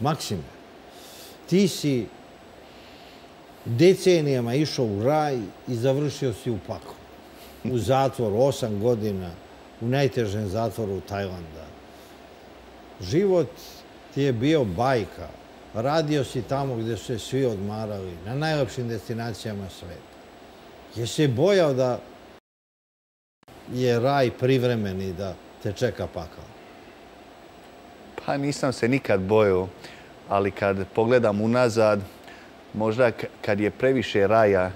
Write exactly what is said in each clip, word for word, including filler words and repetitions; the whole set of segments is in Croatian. Maksime, ti si decenijama išao u raj i završio si u paklu. U zatvoru, osam godina, u najtežem zatvoru Tajlanda. Život ti je bio bajka. Radio si tamo gdje su se svi odmarali, na najlepšim destinacijama sveta. Jesi se bojao da je raj privremeni, da te čeka pakao? Pa nisam se nikad bojao, ali kad pogledam unazad, možda kad je previše raja,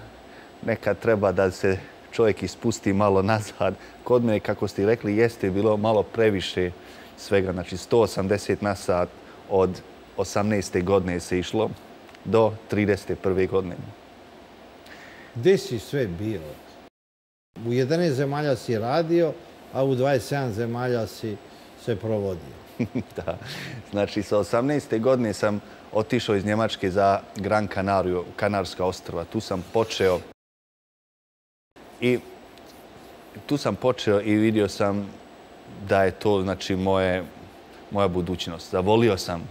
nekad treba da se čovjek ispusti malo nazad. Kod mene, kako ste rekli, jeste bilo malo previše svega. Znači, sto osamdeset na sat od osamnaeste godine se išlo do trideset prve godine. Gde si sve bio? U jedanaest zemalja si radio, a u dvadeset sedam zemalja si se provodio. Da. Znači, sa osamnaeste godine sam otišao iz Njemačke za Gran Kanariju, Kanarska ostrva. Tu sam počeo i tu sam počeo i vidio sam da je to, znači, moje, moja budućnost. Zavolio sam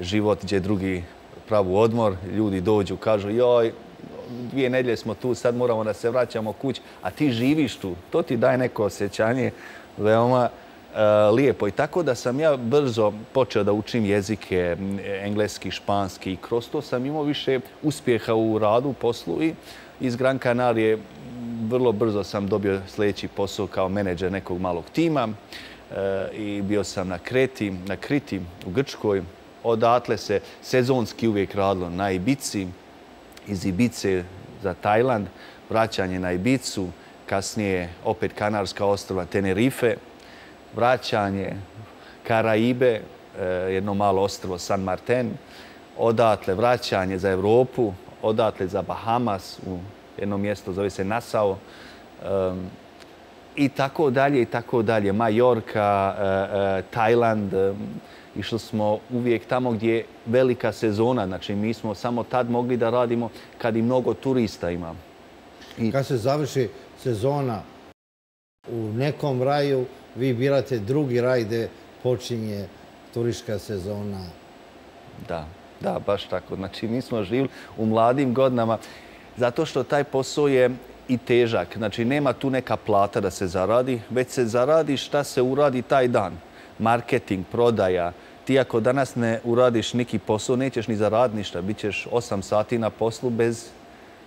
život gdje drugi pravu odmor, ljudi dođu, kažu joj, dvije nedjelje smo tu, sad moramo da se vraćamo kući, a ti živiš tu. To ti daje neko osjećanje veoma lijepo. I tako da sam ja brzo počeo da učim jezike, engleski, španski, i kroz to sam imao više uspjeha u radu, u poslu, i iz Gran Kanarije vrlo brzo sam dobio sljedeći posao kao menadžer nekog malog tima i bio sam na Kreti, na Kriti u Grčkoj. Odatle se sezonski uvijek radilo na Ibici, iz Ibice za Tajland, vraćanje na Ibicu, kasnije opet Kanarska ostrva, Tenerife, vraćanje Karaibe, jedno malo ostrvo San Martin, odatle vraćanje za Evropu, odatle za Bahamas, u jedno mjesto zove se Nassau, i tako dalje, i tako dalje. Majorka, Tajland, išli smo uvijek tamo gdje je velika sezona. Znači, mi smo samo tad mogli da radimo kad i mnogo turista ima. Kad se završi sezona u nekom raju, vi birate drugi raj gdje počinje turistička sezona. Da, da, baš tako. Znači, mi smo živjeli u mladim godinama zato što taj posao je i težak. Znači, nema tu neka plata da se zaradi, već se zaradi šta se uradi taj dan. Marketing, prodaja. Ti ako danas ne uradiš neki posao, nećeš ni zaraditi ništa. Bićeš osam sati na poslu bez,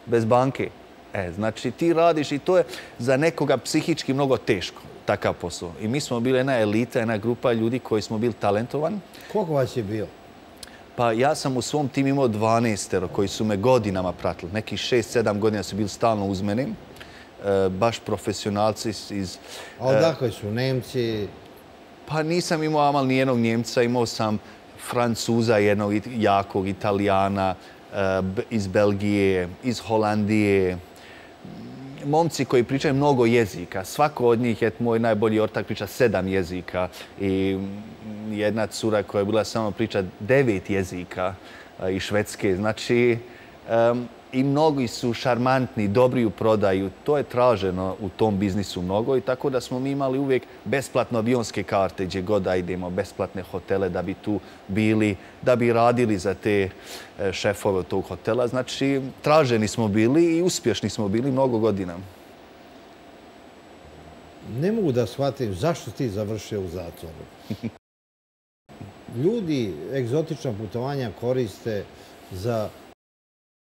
bez banke. E, znači, ti radiš, i to je za nekoga psihički mnogo teško, takav posao. I mi smo bili jedna elita, jedna grupa ljudi koji smo bili talentovani. Koliko vas je bio? Pa ja sam u svom timu imao dvanaestero koji su me godinama pratili. Neki šest sedam godina su bili stalno uz mene. E, baš profesionalci iz... A odakle su? Nemci? Pa nisam imao amal nijednog Njemca, imao sam Francuza jednog jakog, Italijana, iz Belgije, iz Holandije. Momci koji pričaju mnogo jezika. Svako od njih, je moj najbolji ortak, priča sedam jezika. I jedna cura koja je bila samo priča devet jezika iz Švedske. Znači, i mnogi su šarmantni, dobri u prodaju. To je traženo u tom biznisu mnogo, i tako da smo mi imali uvijek besplatno avionske karte gdje god da idemo, besplatne hotele da bi tu bili, da bi radili za te šefove tog hotela. Znači, traženi smo bili i uspješni smo bili mnogo godina. Ne mogu da shvatim zašto ti završio u zatvoru. Ljudi egzotična putovanja koriste za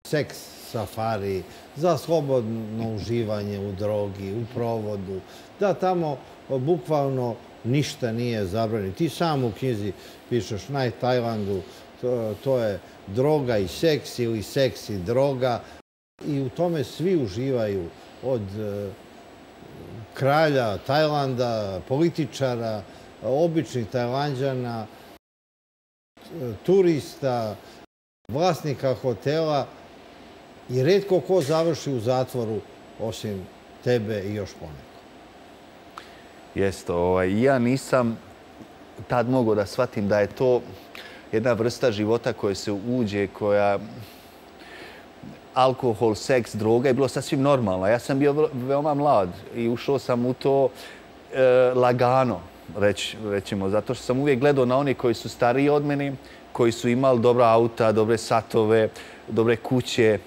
seks, safari, za slobodno uživanje u drogi, u provodu. Da, tamo bukvalno ništa nije zabranjeno. Ti sam u knjizi pišeš, na Tajlandu to je droga i seks, ili seks i droga. I u tome svi uživaju, od kralja Tajlanda, političara, običnih Tajlanđana, turista, vlasnika hotela. I redko ko završi u zatvoru, osim tebe i još poneko. Jeste, ja nisam tad mogao da shvatim da je to jedna vrsta života koja se uđe, koja... Alkohol, seks, droga je bilo sasvim normalno. Ja sam bio veoma mlad i ušao sam u to lagano, rećemo, zato što sam uvijek gledao na one koji su stariji od mene, koji su imali dobra auta, dobre satove, dobre kuće.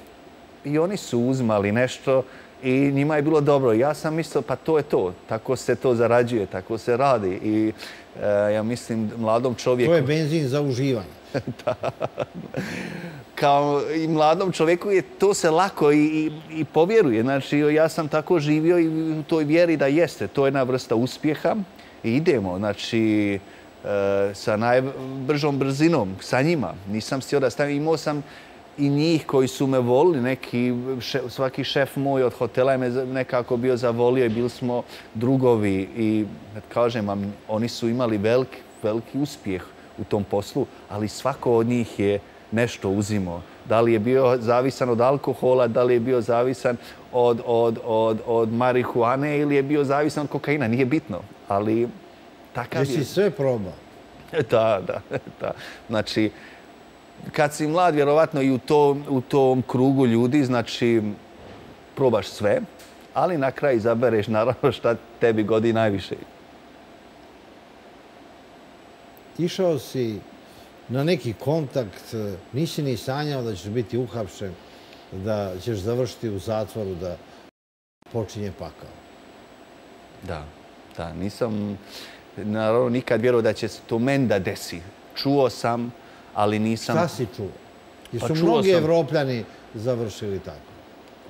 I oni su uzimali nešto i njima je bilo dobro. Ja sam mislio, pa to je to. Tako se to zarađuje, tako se radi. I ja mislim, mladom čovjeku... To je benzin za uživanje. Da. Kao i mladom čovjeku je to se lako i povjeruje. Znači, ja sam tako živio i u toj vjeri da jeste. To je jedna vrsta uspjeha i idemo. Znači... sa najbržom brzinom, sa njima. Nisam stio da stavim. Imao sam i njih koji su me volili. Svaki šef moj od hotela je me nekako bio zavolio i bili smo drugovi. I kažem vam, oni su imali veliki uspjeh u tom poslu, ali svako od njih je nešto uzimao. Da li je bio zavisan od alkohola, da li je bio zavisan od marihuane ili je bio zavisan od kokaina. Nije bitno, ali... Jer si sve probao. Da, da. Znači, kad si mlad, vjerovatno i u tom krugu ljudi, znači, probaš sve, ali na kraju izabereš naravno šta tebi godi najviše. Išao si na neki kontakt, nisi ni sanjao da ćeš biti uhapšen, da ćeš završiti u zatvoru, da počinje pakao. Da, da, nisam... Naravno, nikad vjeruo da će se to meni da desi. Čuo sam, ali nisam... Šta si čuo? Jesu mnogi Evropljani završili tako?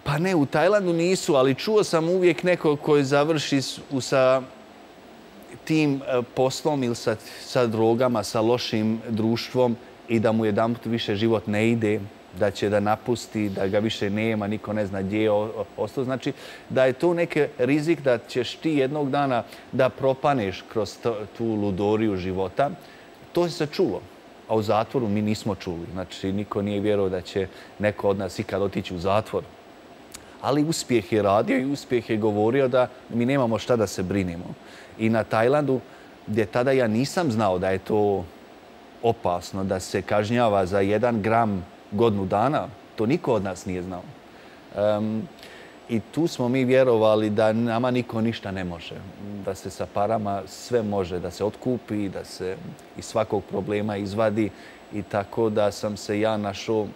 Pa ne, u Tajlandu nisu, ali čuo sam uvijek nekog koji završi sa tim poslom ili sa drogama, sa lošim društvom i da mu jedan put više život ne ide, da će da napusti, da ga više nema, niko ne zna gdje je ostao. Znači da je to neki rizik da ćeš ti jednog dana da propaneš kroz tu ludoriju života. To se čulo, a u zatvoru mi nismo čuli. Znači niko nije vjerovao da će neko od nas ikad otići u zatvor. Ali uspjeh je radio i uspjeh je govorio da mi nemamo šta da se brinimo. I na Tajlandu, gdje tada ja nisam znao da je to opasno, da se kažnjava za jedan gram godinu dana, to niko od nas nije znao. I tu smo mi vjerovali da nama niko ništa ne može. Da se sa parama sve može, da se otkupi, da se iz svakog problema izvadi. I tako da sam se ja našao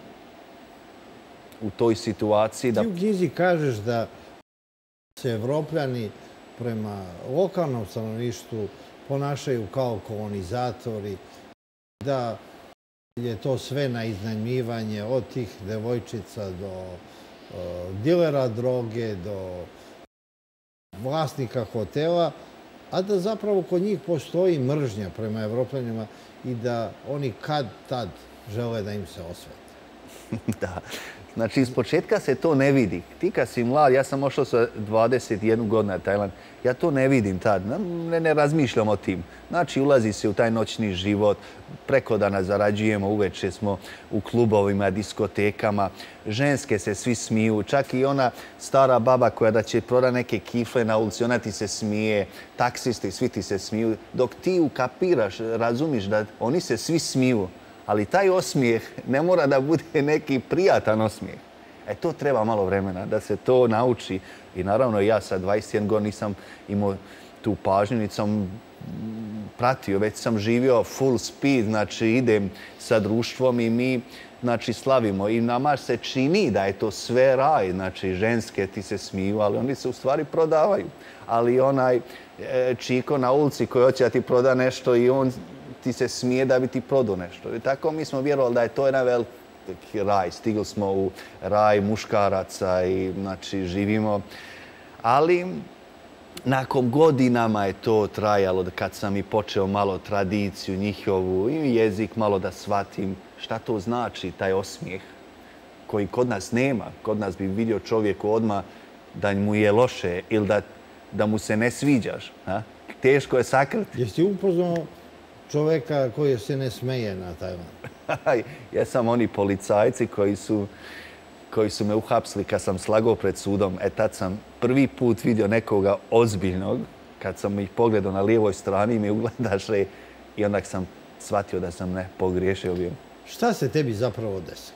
u toj situaciji. Ti u knjizi kažeš da se Evropljani prema lokalnom stanovništvu ponašaju kao kolonizatori, da je to sve na iznajmljivanje od tih devojčica do dilera droge, do vlasnika hotela, a da zapravo kod njih postoji mržnja prema Evropljanima i da oni kad tad žele da im se osvete. Da. Znači, iz početka se to ne vidi. Ti kad si mlad, ja sam ošao sa dvadeset jedne godina na Tajland, ja to ne vidim tad, ne razmišljam o tim. Znači, ulazi se u taj noćni život, preko dana zarađujemo, uveče smo u klubovima, diskotekama, ženske se svi smiju, čak i ona stara baba koja da će proda neke kifle na ulici, ona ti se smije, taksisti, svi ti se smiju, dok ti ukapiraš, razumiš da oni se svi smiju. Ali taj osmijeh ne mora da bude neki prijatan osmijeh. E, to treba malo vremena da se to nauči. I naravno ja sa dvadeset jedan godina nisam imao tu pažnju, niti sam pratio, već sam živio full speed, znači idem sa društvom i mi znači slavimo. I nama se čini da je to sve raj, znači ženske ti se smiju, ali oni se u stvari prodavaju. Ali onaj čiko na ulici koji hoće da ti proda nešto i on... ti se smije da bi ti prodao nešto. I tako mi smo vjerovali da je to jedan veliki raj. Stigli smo u raj muškaraca i znači živimo. Ali nakon godinama je to trajalo kad sam i počeo malo tradiciju njihovu i jezik malo da shvatim šta to znači taj osmijeh koji kod nas nema. Kod nas bi vidio čovjeku odmah da mu je loše ili da mu se ne sviđaš. Teško je sakriti. Jesi upoznao čoveka koji se ne smeje na Tajlandu? Ja sam oni policajci koji su me uhapsili kad sam slagao pred sudom. E tad sam prvi put vidio nekoga ozbiljnog. Kad sam ih pogledao na lijevoj strani, mi ugledaše i onda sam shvatio da sam ne pogriješio bio. Šta se tebi zapravo desilo?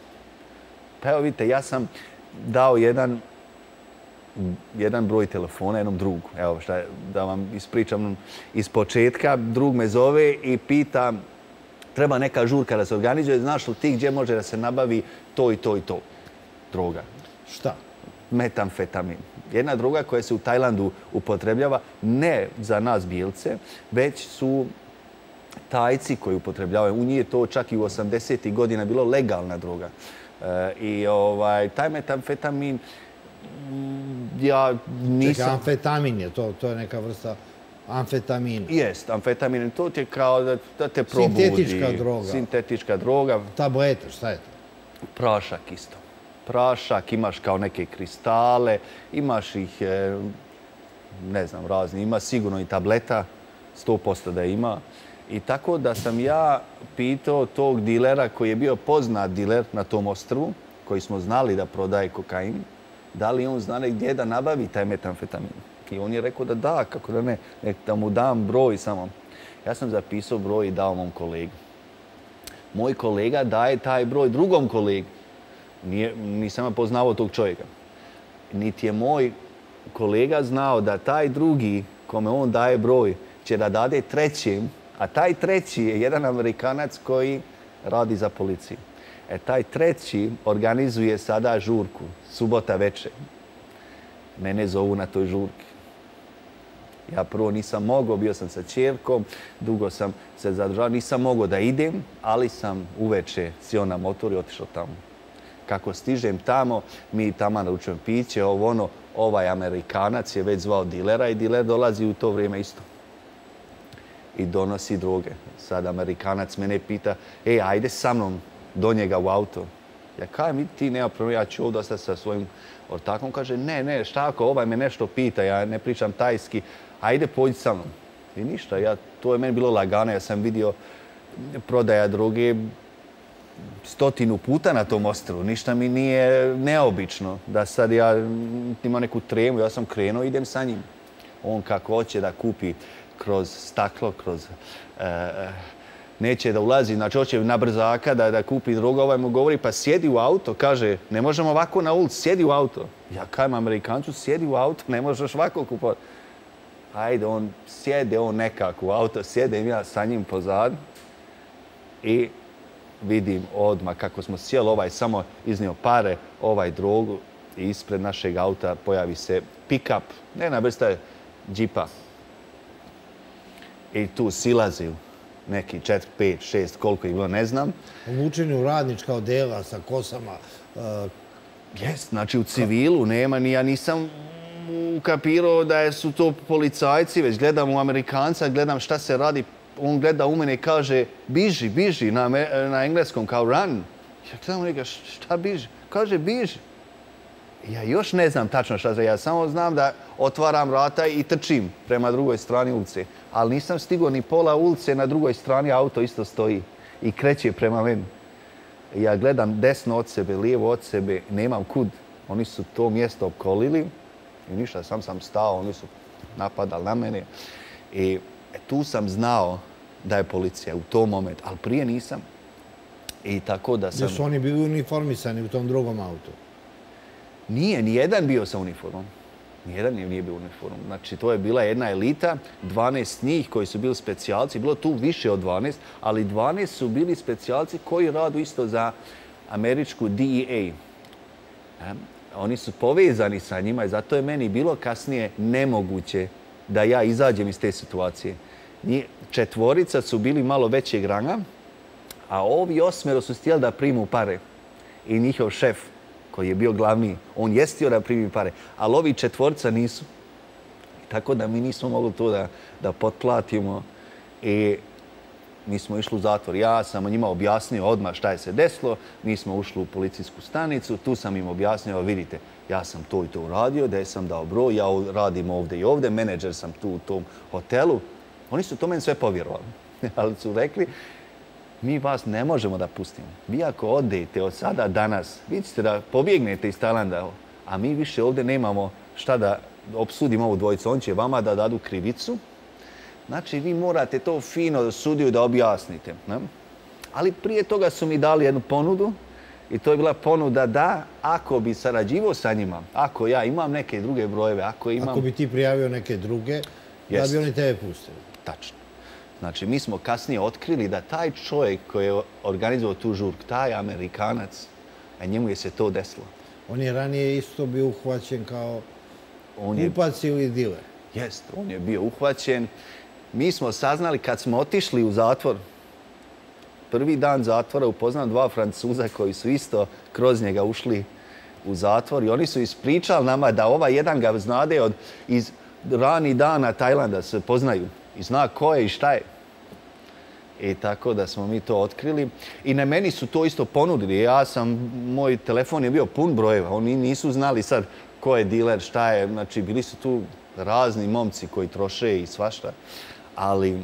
Pa evo vidite, ja sam dao jedan jedan broj telefona jednom drugu. Evo šta da vam ispričam iz početka. Drug me zove i pita treba neka žurka da se organizuje, znaš li ti gdje može da se nabavi to i to i to. Droga. Šta? Metamfetamin. Jedna droga koja se u Tajlandu upotrebljava ne za nas bijelce, već su Tajci koji upotrebljavaju. U njih je to čak i u osamdesetih godina bilo legalna droga. I taj metamfetamin, ja nisam... Čekaj, amfetamin je to, to je neka vrsta amfetamina. Jest, amfetamin, to ti je kao da te probudi. Sintetička droga. Sintetička droga. Tableta, šta je to? Prašak isto. Prašak, imaš kao neke kristale, imaš ih, ne znam, razni, ima sigurno i tableta, sto posto da ima. I tako da sam ja pitao tog dilera koji je bio poznat diler na tom ostrvu, koji smo znali da prodaje kokain, da li on zna gdje da nabavi taj metamfetamin. I on je rekao da da, kako da ne, da mu dam broj samo. Ja sam zapisao broj i dao mom kolegu. Moj kolega daje taj broj drugom kolegu. Nisam ja poznavao tog čovjeka. Niti je moj kolega znao da taj drugi kome on daje broj će da dade trećem, a taj treći je jedan Amerikanac koji radi za policiju. E, taj treći organizuje sada žurku, subota večer. Mene zovu na toj žurki. Ja prvo nisam mogao, bio sam sa čerkom, dugo sam se zadržao, nisam mogao da idem, ali sam uveče sjeo na motor i otišao tamo. Kako stižem tamo, mi tamo naručujem piće, ovo ono, ovaj Amerikanac je već zvao dilera i diler dolazi u to vrijeme isto. I donosi droge. Sad Amerikanac mene pita, ej, ajde sa mnom do njega u auto. Ja kajem, ti nema problema, ja ću ovdje ostati sa svojim ortakom. Kaže, ne, ne, šta ako ovaj me nešto pita, ja ne pričam tajski, ajde pođi sa mnom. I ništa, ja, to je meni bilo lagano, ja sam vidio prodaja droge stotinu puta na tom ostrvu. Ništa mi nije neobično da sad ja imam neku tremu, ja sam krenuo, idem sa njim. On kako hoće da kupi kroz staklo, kroz... Neće da ulazi, znači hoće na brzaka da kupi droga. Ovaj mu govori, pa sjedi u auto, kaže, ne možemo ovako na ulici, sjedi u auto. Ja kajem Amerikancu, sjedi u auto, ne možeš ovako kupovati. Ajde, on sjede, on nekako u auto, sjedem ja sa njim pozad i vidim odmah kako smo sjeli, ovaj samo iznio pare, ovaj drogu i ispred našeg auta pojavi se pick-up, ne na vrsta je džipa. I tu silaziju neki četiri, pet, šest, koliko je bilo, ne znam. Obučeni u radnička odela sa kosama. Jes, znači u civilu nema, ni ja nisam ukapirao da su to policajci, već gledam u Amerikanca, gledam šta se radi. On gleda u mene i kaže, biži, biži, na engleskom, kao run. Ja gledam u njega, šta biži? Kaže, biži. Ja još ne znam tačno šta se, ja samo znam da otvaram vrata i trčim prema drugoj strani ulice. Ali nisam stigao ni pola ulice, na drugoj strani auto isto stoji i kreće prema meni. Ja gledam desno od sebe, lijevo od sebe, nemam kud. Oni su to mjesto opkolili i ništa, sam sam stao, oni su napadali na mene. I tu sam znao da je policija u tom momentu, ali prije nisam. I tako da sam... Jer su oni bili uniformisani u tom drugom autu? Nije, nijedan bio sa uniformom. Nijedan nije bio uniformom. Znači, to je bila jedna elita, dvanaest njih koji su bili specijalci, bilo tu više od dvanaest, ali dvanaest su bili specijalci koji radu isto za američku D E A. Oni su povezani sa njima i zato je meni bilo kasnije nemoguće da ja izađem iz te situacije. Četvorica su bili malo većeg ranga, a ovi osmero su stijeli da primu pare i njihov šef koji je bio glavni, on je stio da primi pare, ali ovi četvorca nisu. Tako da mi nismo mogli to da potplatimo i mi smo išli u zatvor. Ja sam njima objasnio odmah šta je se desilo, mi smo ušli u policijsku stanicu, tu sam im objasnio, vidite, ja sam to i to uradio, da sam dao broj, ja radim ovdje i ovdje, menadžer sam tu u tom hotelu. Oni su to meni sve povjerovali, ali su rekli, mi vas ne možemo da pustimo. Vi ako odete od sada danas, vi ćete da pobjegnete iz Tajlanda, a mi više ovdje nemamo šta da opsudimo ovu dvojicu. On će vama da dadu krivicu. Znači, vi morate to fino sudiju da objasnite. Ali prije toga su mi dali jednu ponudu i to je bila ponuda da ako bi sarađivao sa njima, ako ja imam neke druge brojeve, ako imam... Ako bi ti prijavio neke druge, da bi oni tebe pustili. Tačno. Znači, mi smo kasnije otkrili da taj čovjek koji je organizovao tu žurku, taj Amerikanac, a njemu je se to desilo. On je ranije isto bio uhvaćen kao kupac ili diler. Jest, on je bio uhvaćen. Mi smo saznali kad smo otišli u zatvor, prvi dan zatvora upoznam dva Francuza koji su isto kroz njega ušli u zatvor i oni su ispričali nama da ova jedan ga znade od iz rani dana Tajlanda se poznaju i zna ko je i šta je. I tako da smo mi to otkrili. I na meni su to isto ponudili. Ja sam, moj telefon je bio pun brojeva. Oni nisu znali sad ko je diler, šta je. Znači, bili su tu razni momci koji troše i svašta. Ali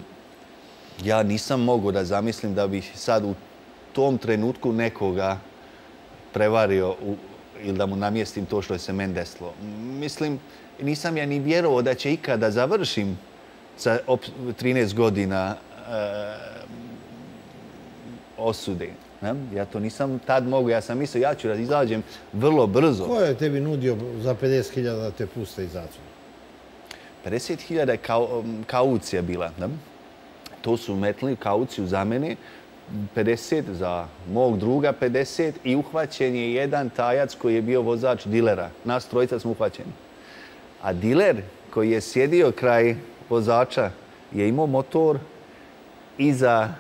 ja nisam mogao da zamislim da bih sad u tom trenutku nekoga prevario u, ili da mu namjestim to što je se meni desilo. Mislim, nisam ja ni vjerovao da će ikada završim sa trinaest godina osude. Ja to nisam tad mogao. Ja sam mislio, ja ću izađem vrlo brzo. Ko je tebi nudio za pedeset hiljada da te puste iz zatvora? pedeset hiljada je kaucija bila. To su umetili kauciju za mene, pedeset za mog druga, pedeset i uhvaćen je jedan tajac koji je bio vozač dilera. Nas trojica smo uhvaćeni. A diler koji je sjedio kraj vozača je imao motor iza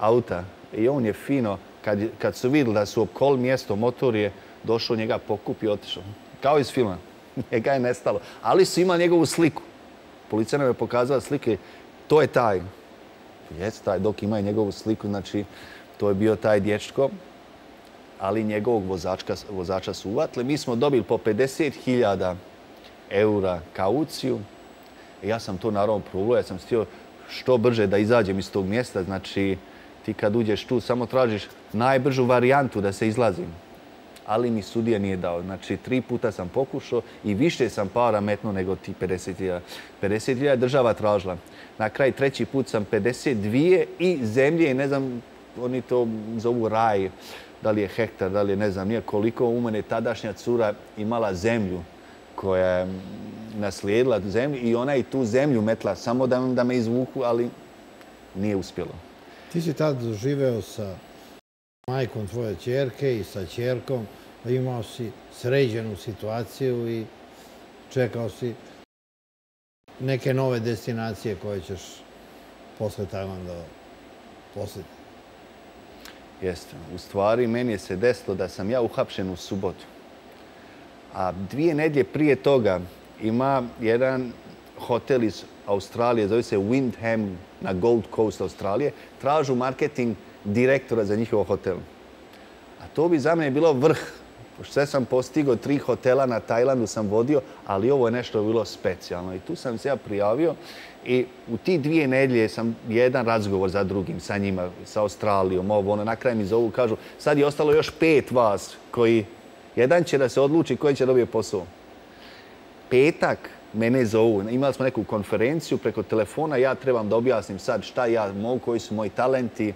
auta. I on je fino, kad, kad su vidjeli da su opkol mjesto, motor je došao, njega pokupio i otišao. Kao iz filma. Njega je nestalo. Ali su imali njegovu sliku. Policija nam je pokazala slike. To je taj. Jeste taj, dok ima njegovu sliku, znači to je bio taj dječko. Ali njegovog vozačka, vozača su uvatili. Mi smo dobili po pedeset hiljada eura kauciju. Ja sam to naravno provlao, ja sam htio što brže da izađem iz tog mjesta. Znači, ti kad uđeš tu, samo tražiš najbržu varijantu da se izlazim. Ali mi sudija nije dao. Znači, tri puta sam pokušao i više sam para metnuo nego ti pedeset hiljada. pedeset hiljada je država tražila. Na kraj treći put sam pedeset dvije i zemlje, ne znam, oni to zovu raj, da li je hektar, da li je ne znam, nije koliko. U mene tadašnja cura imala zemlju koja je naslijedila zemlju i ona je tu zemlju metla samo da, da me izvuku, ali nije uspjelo. Ti si tad živeo sa majkom tvoje čerke i sa čerkom, imao si sređenu situaciju i čekao si neke nove destinacije koje ćeš posle Tajlanda posjetiti. Jeste. U stvari, meni je se desilo da sam ja uhapšen u subotu. A dvije nedlje prije toga ima jedan hotel iz Australije, zove se Windham na Gold Coast Australije, tražu marketing direktora za njihov hotel. A to bi za mene bilo vrh. Sve sam postigao, tri hotela na Tajlandu sam vodio, ali ovo je nešto bilo specijalno. I tu sam se ja prijavio i u ti dvije nedlje sam jedan razgovor za drugim, sa njima, sa Australijom, ovo, ono, na kraju mi zovu, kažu, sad je ostalo još pet vas koji, jedan će da se odluči koji će dobiti posao. Petak mene zovu. Imali smo neku konferenciju preko telefona, ja trebam da objasnim sad šta ja mogu, koji su moji talenti.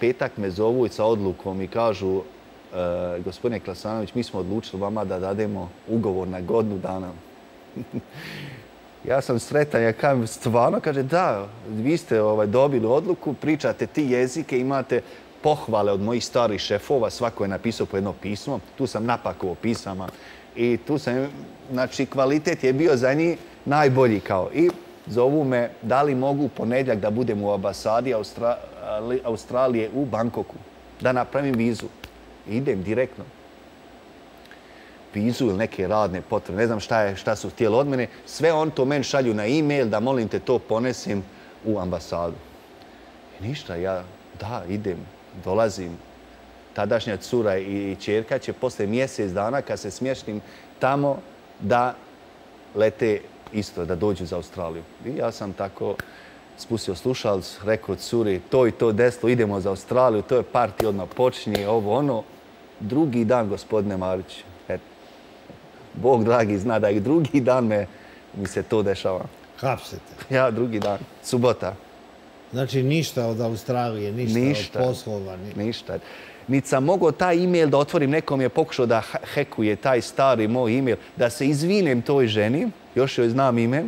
Petak me zovu i sa odlukom i kažu, gospodine Klasanović, mi smo odlučili vama da dademo ugovor na godinu dana. Ja sam sretan, ja kažem, stvarno, kaže, da, vi ste dobili odluku, pričate ti jezike, imate pohvale od mojih starih šefova, svako je napisao po jedno pismo, tu sam napakovao pisama i tu sam, znači, kvalitet je bio za njih najbolji kao. I zovu me, da li mogu ponedjeljak da budem u ambasadi Australije u Bangkoku, da napravim vizu. Idem direktno. Vizu ili neke radne potrebe, ne znam šta je, šta su htjeli od mene, sve on to meni šalju na e-mail da molim te to ponesim u ambasadu. I ništa, ja, da, idem, dolazim. Tadašnja cura i čerka će posle mjesec dana, kad se smještim tamo, da lete isto, da dođu za Australiju. I ja sam tako spustio slušalac, rekao curi, to i to desilo, idemo za Australiju, to je party, odmah počinje, ovo, ono. Drugi dan, gospodine Marić, eto, Bog dragi zna da i drugi dan me, mi se to dešava. Hapsete. Ja, drugi dan, subota. Znači ništa od Australije, ništa, ništa od poslova. Ni... Ništa. Niti sam mogao taj e-mail da otvorim, nekom je pokušao da hekuje taj stari moj e-mail, da se izvinem toj ženi, još joj znam ime,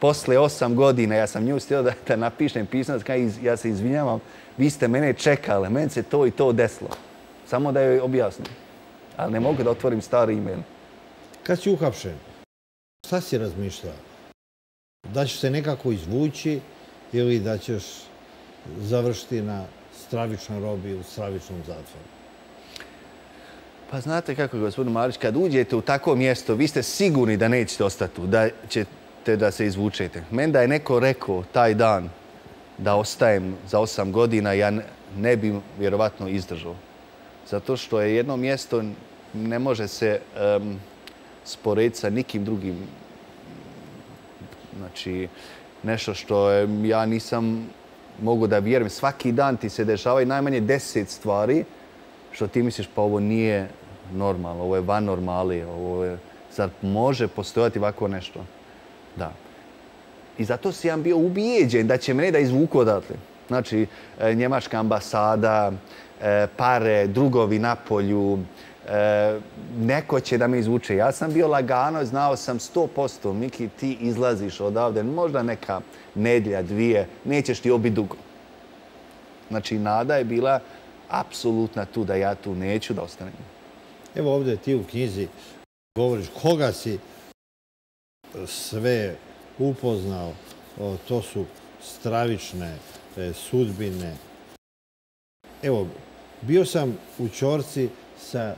Posle osam godina ja sam nju stio da napišem pisanac, ja se izvinjavam, vi ste mene čekale, meni se to i to desilo. Samo da joj objasnim. Ali ne mogu da otvorim stari e-mail. Kad si uhapšen, šta si razmišljao? Da ćeš se nekako izvući ili da ćeš završiti na stravičnoj robi u stravičnom zatvoru? Pa znate kako, gospodin Marić, kad uđete u tako mjesto, vi ste sigurni da nećete ostati tu, da ćete da se izvučete. Meni da je neko rekao taj dan da ostajem za osam godina, ja ne bi vjerovatno izdržao. Zato što je jedno mjesto ne može se sporediti sa nikim drugim. Znači, nešto što ja nisam mogu da vjerujem. Svaki dan ti se dešavaju najmanje deset stvari što ti misliš pa ovo nije normalno, ovo je van normali, ovo je, zar može postojati ovako nešto? Da. I zato si ja bio ubijeđen da će mene da izvuku odatle. Znači, njemačka ambasada, pare, drugovi na polju, neko će da me izvuče. Ja sam bio lagano, znao sam sto posto, Miki, ti izlaziš odavde, možda neka nedjelja, dvije, nećeš ti obi dugo. Znači, nada je bila apsolutna tu da ja tu neću da ostanem. Evo ovdje ti u knjizi govoriš koga si sve upoznao. To su stravične sudbine. Evo, bio sam u Ćorci sa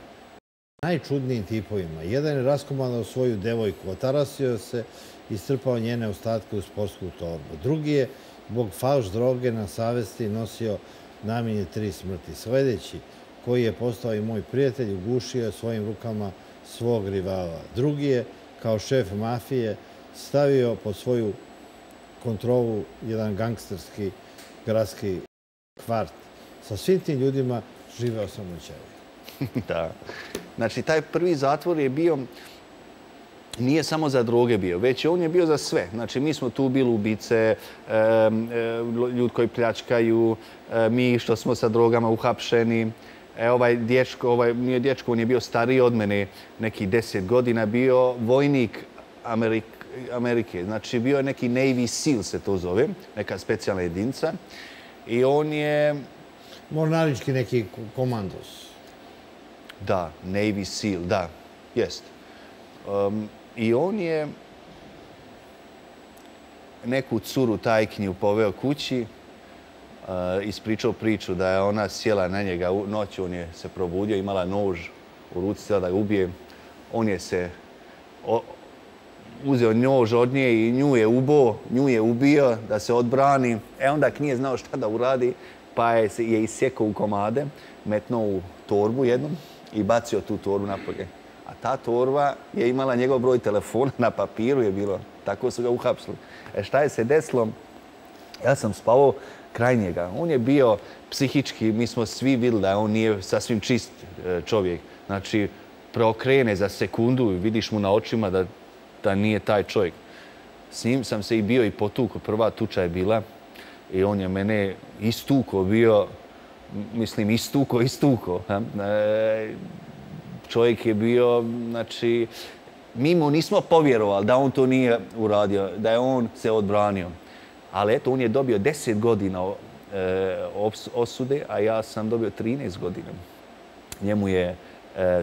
najčudnijim tipovima. Jedan je raskomandao svoju devojku, otarasio se i strpao njene ostatke u sportsku torbu. Drugi je, zbog falš droge na savesti, nosio najmanje tri smrti. Sljedeći, koji je postao i moj prijatelj, ugušio je svojim rukama svog rivala. Drugi je, kao šef mafije, stavio pod svoju kontrolu jedan gangsterski gradski kvart. Sa svim tim ljudima živeo sam u Ćelju. Da. Znači, taj prvi zatvor je bio, nije samo za droge bio, već on je bio za sve. Znači, mi smo tu bili ubice, ljudi koji pljačkaju, mi što smo sa drogama uhapšeni. Ovaj dječko, ovaj, nije dječko, on je bio stariji od mene, nekih deset godina, bio vojnik Amerike. Znači, bio je neki Navy SEAL se to zove, neka specijalna jedinca. I on je... Mornarički neki komandos. Da, Navy SEAL, da, jest. I on je neku curu tajkinju poveo kući, ispričao priču da je ona sjela na njega noć, on je se probudio, imala nož u ruci, htjela da ga ubije. On je se uzeo nož od nje i nju je ubio, nju je ubio da se odbrani. E onda nije znao šta da uradi, pa je isjekao u komade, metnuo u torbu jednom i bacio tu torbu napolje. A ta torba je imala njegov broj telefona, na papiru je bilo, tako su ga uhapsili. E šta je se desilo? Ja sam spavao kraj njega. On je bio psihički, mi smo svi vidjeli da on nije sasvim čist čovjek. Znači, preokrene za sekundu i vidiš mu na očima da, da nije taj čovjek. S njim sam se i bio i potukao. Prva tuča je bila i on je mene istukao bio, mislim, istukao, istukao. Čovjek je bio, znači, mi mu nismo povjerovali da on to nije uradio, da je on se odbranio. Ali eto, on je dobio deset godina osude, a ja sam dobio trinaest godina. Njemu je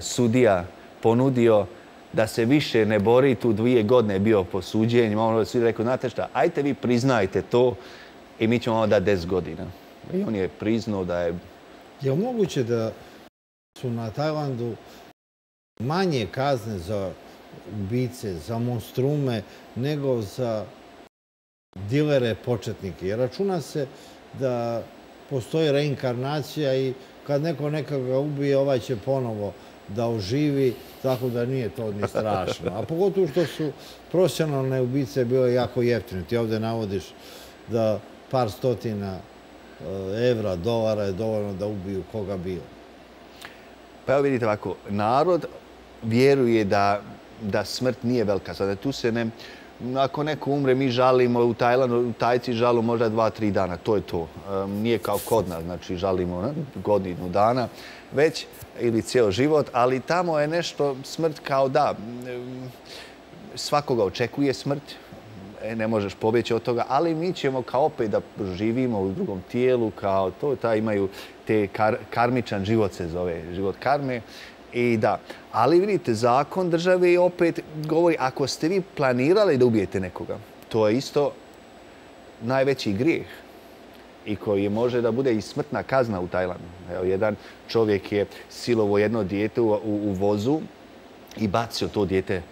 sudija ponudio da se više ne bori, tu dvije godine je bio po suđenjima. On je svi rekao, znate šta, ajte vi priznajte to i mi ćemo vam dati deset godina. I on je priznao da je... Je li moguće da su na Tajlandu manje kazne za ubice, za monstrume, nego za dilere početnike? Jer računa se da postoji reinkarnacija i kad neko nekoga ubije, ovaj će ponovo da oživi, tako da nije to ni strašno. A pogotovo što su profesionalne ubice bile jako jeftine. Ti ovdje navodiš da par stotina evra, dolara je dovoljno da ubiju koga bilo. Pa evo vidite ovako, narod vjeruje da smrt nije velika. Sada tu se ne... Ako neko umre, mi žalimo u Tajlandu, Tajci žalu možda dva, tri dana, to je to. Nije kao kod nas, znači žalimo godinu dana već ili cijel život, ali tamo je nešto smrt kao da, svakoga očekuje smrt. ne možeš pobjeći od toga, ali mi ćemo kao opet da živimo u drugom tijelu, kao to, ta imaju te kar, karmičan život se zove, život karme. I da, ali vidite, zakon države opet govori, ako ste vi planirali da ubijete nekoga, to je isto najveći grijeh i koji može da bude i smrtna kazna u Tajlandu. Evo, jedan čovjek je silovo jedno dijete u, u vozu i bacio to dijete e,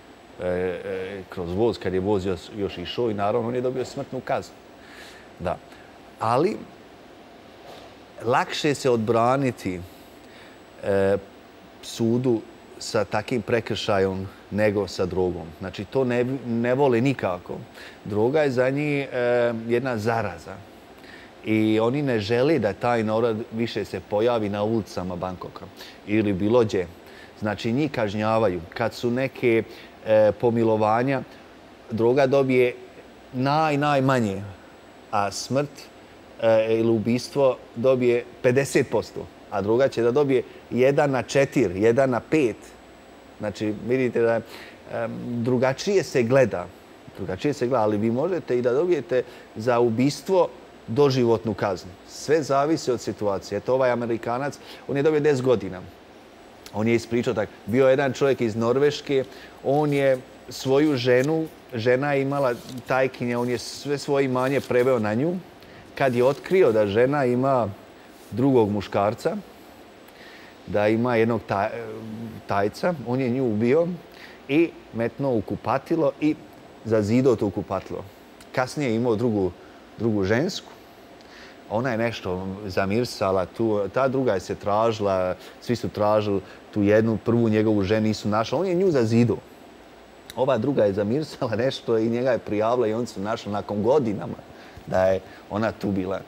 e, kroz voz kad je voz još išao i naravno on je dobio smrtnu kaznu. Da. Ali lakše se odbraniti e, sudu sa takim prekršajom nego sa drogom. Znači, to ne, ne vole nikako. Droga je za njih e, jedna zaraza. I oni ne žele da taj narod više se pojavi na ulicama Bangkoka ili bilo gdje. Znači, njih kažnjavaju. Kad su neke e, pomilovanja, droga dobije naj, najmanje, a smrt e, ili ubistvo dobije pedeset posto. A druga će da dobije jedan na četiri, jedan na pet. Znači, vidite da drugačije se gleda. Drugačije se gleda, ali vi možete i da dobijete za ubistvo doživotnu kaznu. Sve zavisi od situacije. Eto, ovaj Amerikanac, on je dobio deset godina. On je ispričao tako. Bio je jedan čovjek iz Norveške, on je svoju ženu, žena je imala tajkinja, on je sve svoje imanje preveo na nju. Kad je otkrio da žena ima drugog muškarca, da ima jednog taj, tajca, on je nju ubio i metnuo u kupatilo i zazidao to kupatilo. Kasnije je imao drugu, drugu žensku. Ona je nešto zamirsala tu, ta druga je se tražila, svi su tražili tu jednu, prvu njegovu ženu nisu našli, on je nju zazidao. Ova druga je zamirsala nešto i njega je prijavila i oni su našli nakon godinama da je ona tu bila.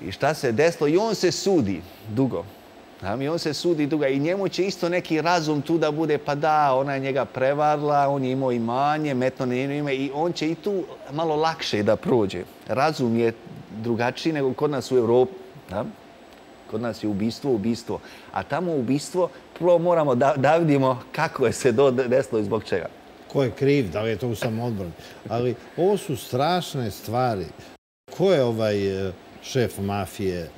I šta se desilo? I on se sudi dugo. I on se sudi dugo. I njemu će isto neki razum tu da bude, pa da, ona je njega prevarila, on je imao imanje, metno na njeno ime i on će i tu malo lakše da prođe. Razum je drugačiji nego kod nas u Evropi. Da? Kod nas je ubistvo, ubistvo. A tamo ubistvo, prvo moramo da, da vidimo kako je se desilo i zbog čega. Ko je kriv, da li je to u samoodbrani. Ali ovo su strašne stvari. Ko je ovaj šef mafije,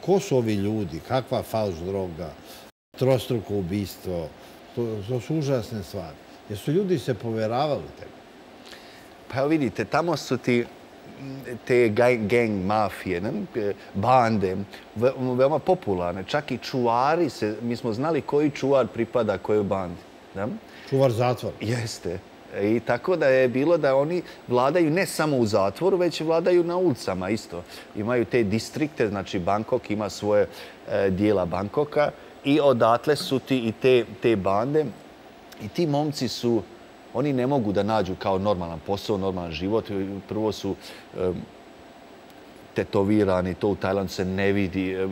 ko su ovi ljudi, kakva falš droga, trostruko ubistvo, to, to su užasne stvari. Jer su ljudi se poveravali tebe? Pa vidite, tamo su ti te gang mafije, ne? Bande, ve veoma popularne. Čak i čuvari se, mi smo znali koji čuvar pripada kojoj bandi. Ne? Čuvar zatvora. Jeste. I tako da je bilo da oni vladaju ne samo u zatvoru, već vladaju na ulicama isto. Imaju te distrikte, znači Bangkok ima svoje e, dijela Bangkoka i odatle su ti i te, te bande. I ti momci su, oni ne mogu da nađu kao normalan posao, normalan život. Prvo su e, tetovirani, to u Tajlandu se ne vidi, e,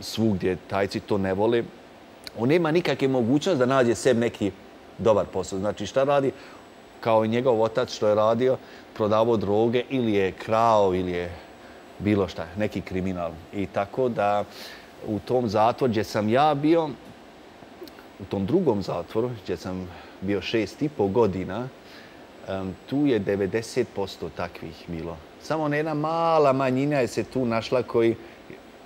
svugdje Tajci to ne vole. On nema nikakve mogućnosti da nađe sebi neki dobar posao. Znači, šta radi? Kao i njegov otac što je radio, prodavao droge ili je krao ili je bilo šta, neki kriminal. I tako da u tom zatvoru gdje sam ja bio, u tom drugom zatvoru gdje sam bio šest i pol godina, tu je devedeset posto takvih bilo. Samo jedna mala manjina je se tu našla koji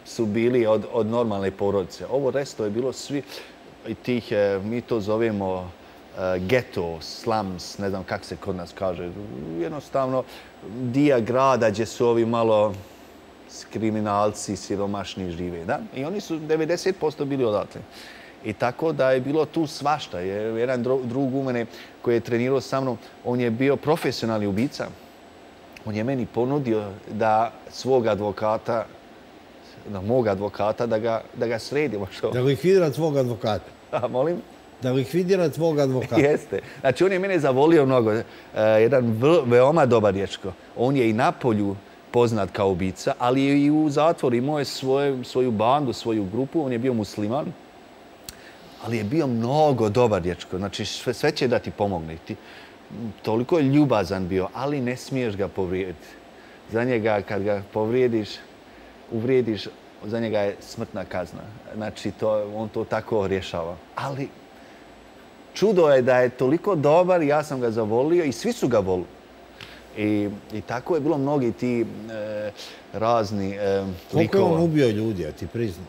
su bili od, od normalne porodice. Ovo resto je bilo svi tih, mi to zovemo geto, slums, ne znam kako se kod nas kaže. Jednostavno, dio grada gdje su ovi malo kriminalci, siromašni žive. Da? I oni su devedeset posto bili odatle. I tako da je bilo tu svašta. Jedan drug u mene koji je trenirao sa mnom, on je bio profesionalni ubica. On je meni ponudio da svog advokata, na mog advokata, da ga, da ga sredimo. Što? Da likvidira svog advokata. A, molim? Da likvidira tvog advokata. Jeste. Znači, on je mene zavolio mnogo. E, jedan veoma dobar dječko. On je i na polju poznat kao ubica, ali je i u zatvoru. Imao je svoje, svoju bandu, svoju grupu. On je bio musliman, ali je bio mnogo dobar dječko. Znači, sve, sve će da ti pomogne. Ti, toliko je ljubazan bio, ali ne smiješ ga povrijediti. Za njega, kad ga povrijediš, uvrijediš, za njega je smrtna kazna. Znači, to, on to tako rješava. Ali čudo je da je toliko dobar, ja sam ga zavolio i svi su ga volili. I tako je bilo mnogi ti razni likova. Koliko je on ubio ljudi, a ti priznao?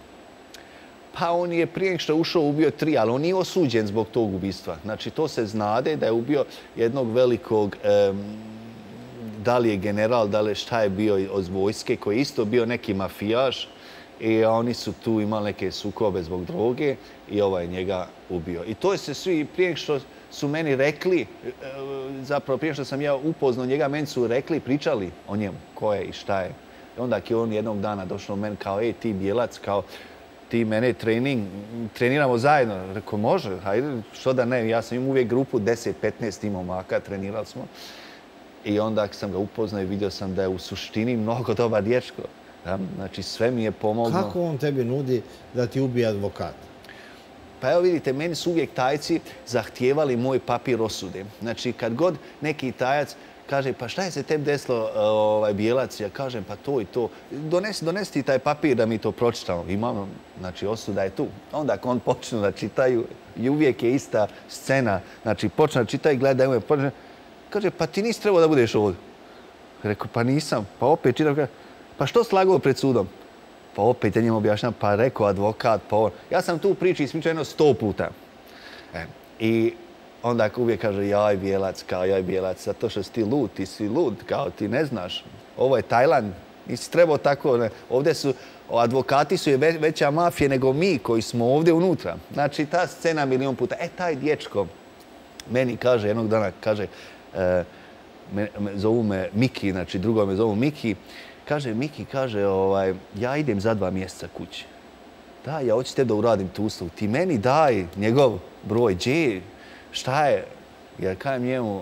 Pa on je prije što ušao ubio tri, ali on nije osuđen zbog tog ubistva. Znači, to se znade da je ubio jednog velikog, da li je general, da li šta je bio od vojske, koji je isto bio neki mafijaš. I oni su tu imali neke sukobe zbog droge i ovaj njega ubio. I to se svi, prije što su meni rekli, zapravo prije što sam ja upoznao njega, meni su rekli, pričali o njemu, ko je i šta je. I onda je on jednog dana došao u meni kao, ej, ti bijelac, kao, ti mene trening, treniramo zajedno. Rekao, može, hajde, što da ne, ja sam imao uvijek grupu deset do petnaest imao maka, trenirali smo. I onda sam ga upoznao i vidio sam da je u suštini mnogo dobar dječko. Znači, sve mi je pomoglo. Kako on tebi nudi da ti ubije advokata? Pa evo vidite, meni su uvijek Tajci zahtijevali moj papir osude. Znači, kad god neki Tajac kaže, pa šta je se tebi desilo, bijelac? Ja kažem, pa to i to. Donesi ti taj papir da mi to pročitamo. Imamo, znači, osuda je tu. Onda ako on počne da čitaju, i uvijek je ista scena. Znači, počne da čitaju, gledaju me, počne. Kaže, pa ti nisi trebao da budeš ovdje. Rekao, pa nisam. Pa opet čitam, kaže, pa što slagao pred sudom? Pa opet ja njima objašnjam, pa rekao advokat, pa on. Ja sam tu u priči ispričao jedno sto puta. I onda uvijek kaže, jaj bijelac, kao jaj bijelac, zato što si ti lud, ti si lud, kao ti ne znaš. Ovo je Tajland, nisi trebao tako. Ovdje su, advokati su veća mafija nego mi koji smo ovdje unutra. Znači, ta scena milion puta. E, taj dječko meni kaže, jednog dana kaže, zovu me Miki, znači drugo me zovu Miki. Kaže, Miki, kaže, ja idem za dva mjeseca kući. Da, ja hoću tebi da uradim tu uslugu. Ti meni daj njegov broj, gdje, šta je? Jer kajem njemu,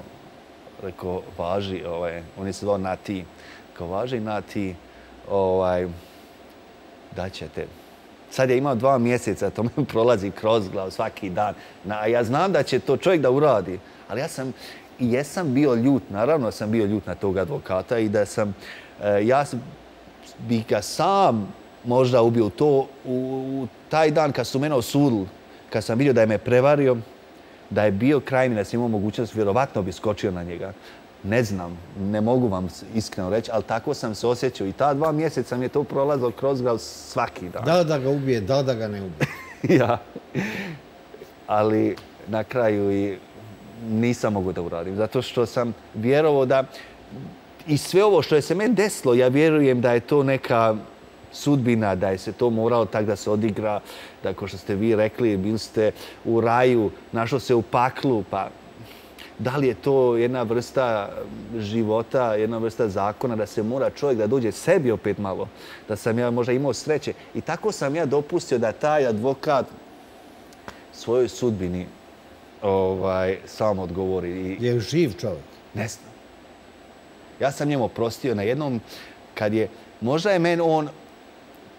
rekao, važi, on je se zvao Nati. Rekao, važi Nati, daće tebi. Sad ja imam dva mjeseca, to me prolazi kroz glavu svaki dan. A ja znam da će to čovjek da uradi. Ali ja sam, i jesam bio ljut, naravno sam bio ljut na tog advokata i da sam, ja bih ga sam možda ubio to u taj dan kad su mene osudili, kad sam vidio da je me prevario, da je bio kraj mi, da sam imao mogućnost, vjerovatno bi skočio na njega. Ne znam, ne mogu vam iskreno reći, ali tako sam se osjećao i ta dva mjeseca mi je to prolazilo kroz glavu svaki dan. Da da ga ubije, da da ga ne ubije. Ja, ali na kraju i nisam mogu da uradim, zato što sam vjerovao da... I sve ovo što je se meni desilo, ja vjerujem da je to neka sudbina, da je se to moralo tako da se odigra, da kao što ste vi rekli, bili ste u raju, našao se u paklu, pa da li je to jedna vrsta života, jedna vrsta zakona, da se mora čovjek da dođe sebi opet malo, da sam ja možda imao sreće. I tako sam ja dopustio da taj advokat svojoj sudbini sam odgovori. Je li živ čovjek? Ne znam. Ja sam njemu oprostio na jednom kad je, možda je meni on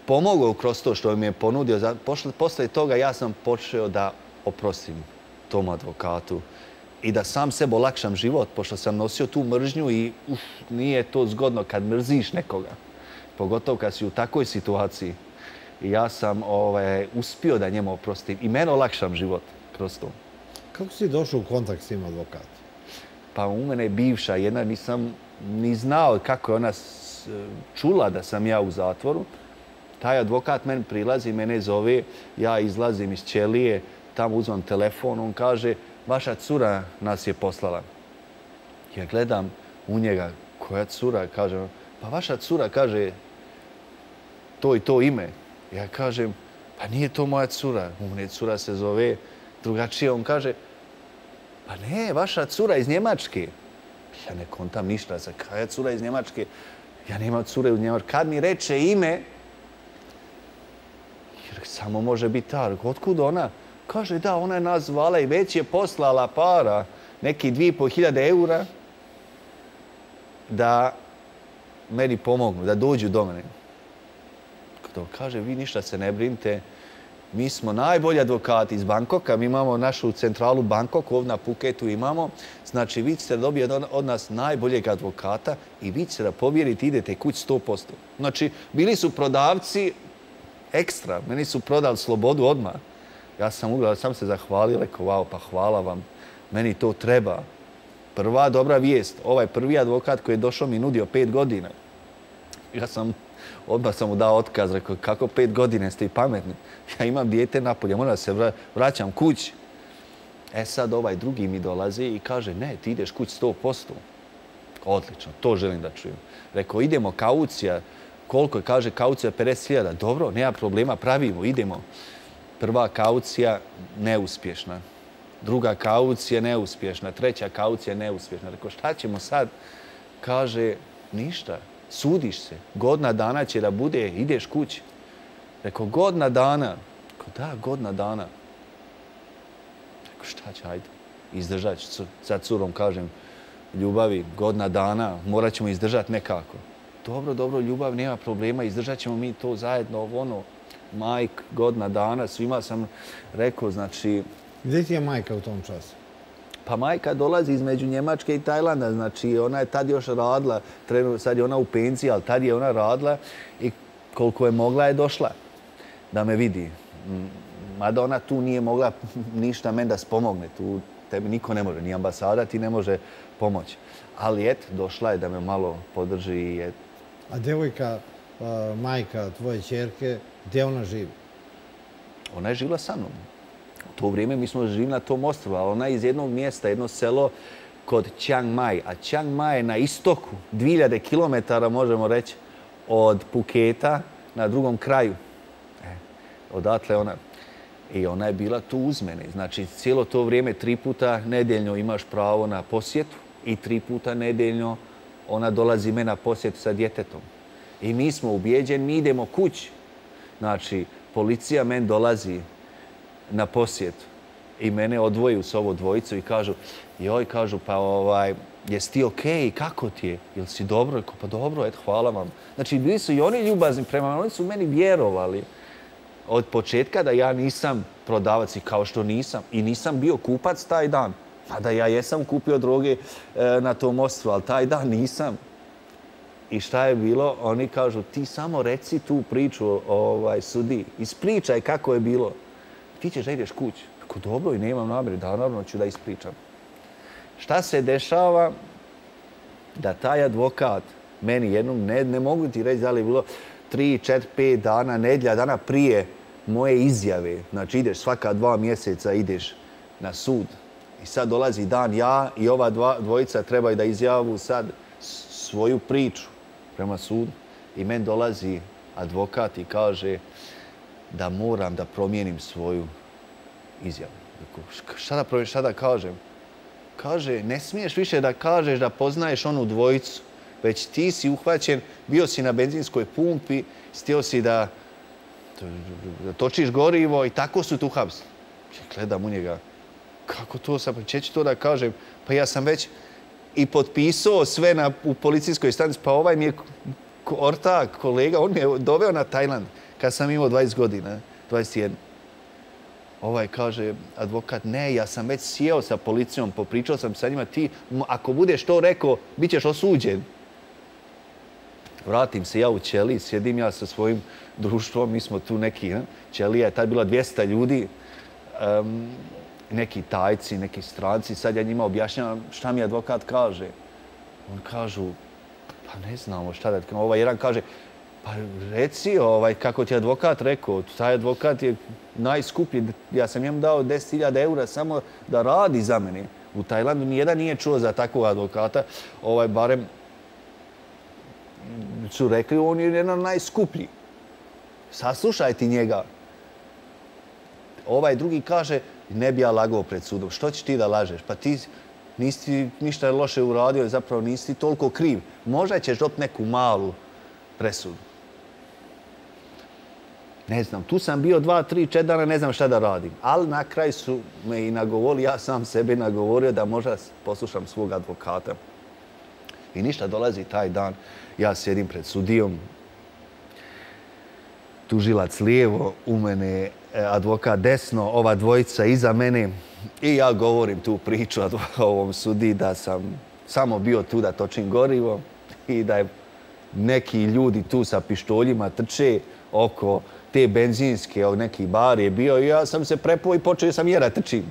pomogao kroz to što mi je ponudio. Posle toga ja sam počeo da oprostim tom advokatu i da sam sebe olakšam život, pošto sam nosio tu mržnju i uf, nije to zgodno kad mrziš nekoga. Pogotovo kad si u takvoj situaciji. Ja sam ovaj, uspio da njemu oprostim i meni olakšam život kroz to. Kako si došao u kontakt s tim advokatom? Pa u mene je bivša jedna, nisam ni znao kako je ona čula da sam ja u zatvoru. Taj advokat meni prilazi, mene zove, ja izlazim iz ćelije, tamo uzmem telefon, on kaže, vaša cura nas je poslala. Ja gledam u njega, koja cura? Kaže, pa vaša cura kaže to i to ime. Ja kažem, pa nije to moja cura. U mene cura se zove drugačije. On kaže, pa ne, vaša cura iz Njemačke. Ja ne kontam ništa, kaj je cura iz Njemačke? Ja nemam cure u Njemačke. Kad mi reče ime, jer samo može biti ta. Otkud ona? Kaže, da, ona je nas zvala i već je poslala para, neki dvije i pol hiljade eura, da meni pomognu, da dođu do mene. Kdo kaže, vi ništa se ne brinite, mi smo najbolji advokati iz Bangkoka, mi imamo našu centralu Bangkok, ovdje na Phuketu imamo. Znači, vi ćete dobiti od nas najboljeg advokata i vi ćete da povjerite, idete kući sto posto. Znači, bili su prodavci ekstra, meni su prodali slobodu odmah. Ja sam ugledao, sam se zahvalio, rekao, vau, pa hvala vam, meni to treba. Prva dobra vijest, ovaj prvi advokat koji je došao mi nudio pet godina. Ja sam, odmah sam mu dao otkaz, rekao, kako pet godine, ste i pametni. Ja imam dijete napolje, moram da se vraćam kući. E sad ovaj drugi mi dolazi i kaže, ne, ti ideš kući sto posto. Odlično, to želim da čujem. Rekao, idemo, kaucija, koliko je, kaže, kaucija pedeset hiljada. Dobro, nema problema, pravimo, idemo. Prva kaucija neuspješna, druga kaucija neuspješna, treća kaucija neuspješna. Rekao, šta ćemo sad? Kaže, ništa, sudiš se, godina dana će da bude, ideš kući. Rekao, godina dana. Rekao, da, godina dana. Rekao, šta će, hajde, izdržat ću. Sad curom kažem, ljubavi, godina dana, morat ćemo izdržat nekako. Dobro, dobro, ljubav, nema problema, izdržat ćemo mi to zajedno, ovo ono. Majk, godina dana, svima sam rekao, znači... Gdje ti je majka u tom času? Pa majka dolazi između Njemačke i Tajlanda, znači ona je tad još radila, sad je ona u penziji, ali tad je ona radila i koliko je mogla je došla da me vidi. Mada ona tu nije mogla ništa meni da spomogne, tu tebi niko ne može, ni ambasada ti ne može pomoći. Ali eto, došla je da me malo podrži. A devojka, majka tvoje čerke, gdje ona živi? Ona je živila sa mnom. U to vrijeme mi smo živili na tom ostrvu, ali ona je iz jednog mjesta, jedno selo kod Chiang Mai. A Chiang Mai je na istoku, dvije hiljade kilometara, možemo reći, od Phuketa na drugom kraju. Odatle ona. I ona je bila tu uz mene. Znači, cijelo to vrijeme, tri puta nedeljno imaš pravo na posjetu i tri puta nedeljno ona dolazi me na posjetu sa djetetom. I mi smo ubijeđeni, mi idemo kući. Znači, policija meni dolazi na posjet i mene odvoju s ovu dvojicu i kažu, joj, kažu, pa ovaj, jesi ti okej, kako ti je? Jel si dobro? Pa dobro, eto, hvala vam. Znači, bili su i oni ljubazni prema meni, oni su meni vjerovali od početka da ja nisam prodavac i kao što nisam. I nisam bio kupac taj dan. Pa da ja jesam kupio droge na tom ostrvu, ali taj dan nisam. I šta je bilo? Oni kažu, ti samo reci tu priču sudiji. Ispričaj kako je bilo. Ti ćeš da ideš kući. Tako dobro i nemam namjeru, da naravno ću da ispričam. Šta se dešava? Da taj advokat meni jednom, ne mogu ti reći da li je bilo tri, četiri, pet dana, nedjelja dana prije moje izjave. Znači ideš svaka dva mjeseca, ideš na sud. I sad dolazi dan ja i ova dvojica trebaju da izjavu sad svoju priču prema sudu i meni dolazi advokat i kaže da moram da promijenim svoju izjavu. Šta da promijenim, šta da kažem? Kaže, ne smiješ više da kažeš da poznaješ onu dvojicu, već ti si uhvaćen, bio si na benzinskoj pumpi, stio si da točiš gorivo i tako su tu hapsili. Gledam u njega, kako to sam, če ću to da kažem? Pa ja sam već i potpisao sve u policijskoj stanici. Pa ovaj mi je ortak, kolega, on mi je doveo na Tajland kad sam imao dvadeset godina, dvadeset jedan. Ovaj kaže, advokat, ne, ja sam već sjeo sa policijom, popričao sam sa njima, ti, ako budeš to rekao, bit ćeš osuđen. Vratim se ja u ćeliji, sjedim ja sa svojim društvom, mi smo tu neki, ćelija je tad bila dvjesto ljudi, neki Tajci, neki stranci. Sad ja njima objašnjam šta mi advokat kaže. On kažu, pa ne znamo šta da... Ovaj jedan kaže, pa reci kako ti je advokat rekao. Taj advokat je najskuplji. Ja sam njemu dao deset hiljada eura samo da radi za mene. U Tajlandu nijedan nije čuo za takvog advokata. Ovaj, barem su rekli, on je jedan najskuplji. Saslušajte njega. Ovaj drugi kaže, ne bi ja lagao pred sudom. Što ćeš ti da lažeš? Pa ti nisi ništa loše uradio, zapravo nisi toliko kriv. Možda ćeš dobiti neku malu presudu. Ne znam, tu sam bio dva, tri, četiri dana, ne znam šta da radim. Ali na kraju su me i nagovorili, ja sam sebe nagovorio da možda poslušam svog advokata. I ništa, dolazi taj dan. Ja sjedim pred sudijom. Tužilac lijevo, u mene advokat desno, ova dvojica iza mene. I ja govorim tu priču o ovom sudiji da sam samo bio tu da točim gorivo i da je neki ljudi tu sa pištoljima trče oko te benzinske, neki bar je bio i ja sam se prepao i počeo sam jer da trčim.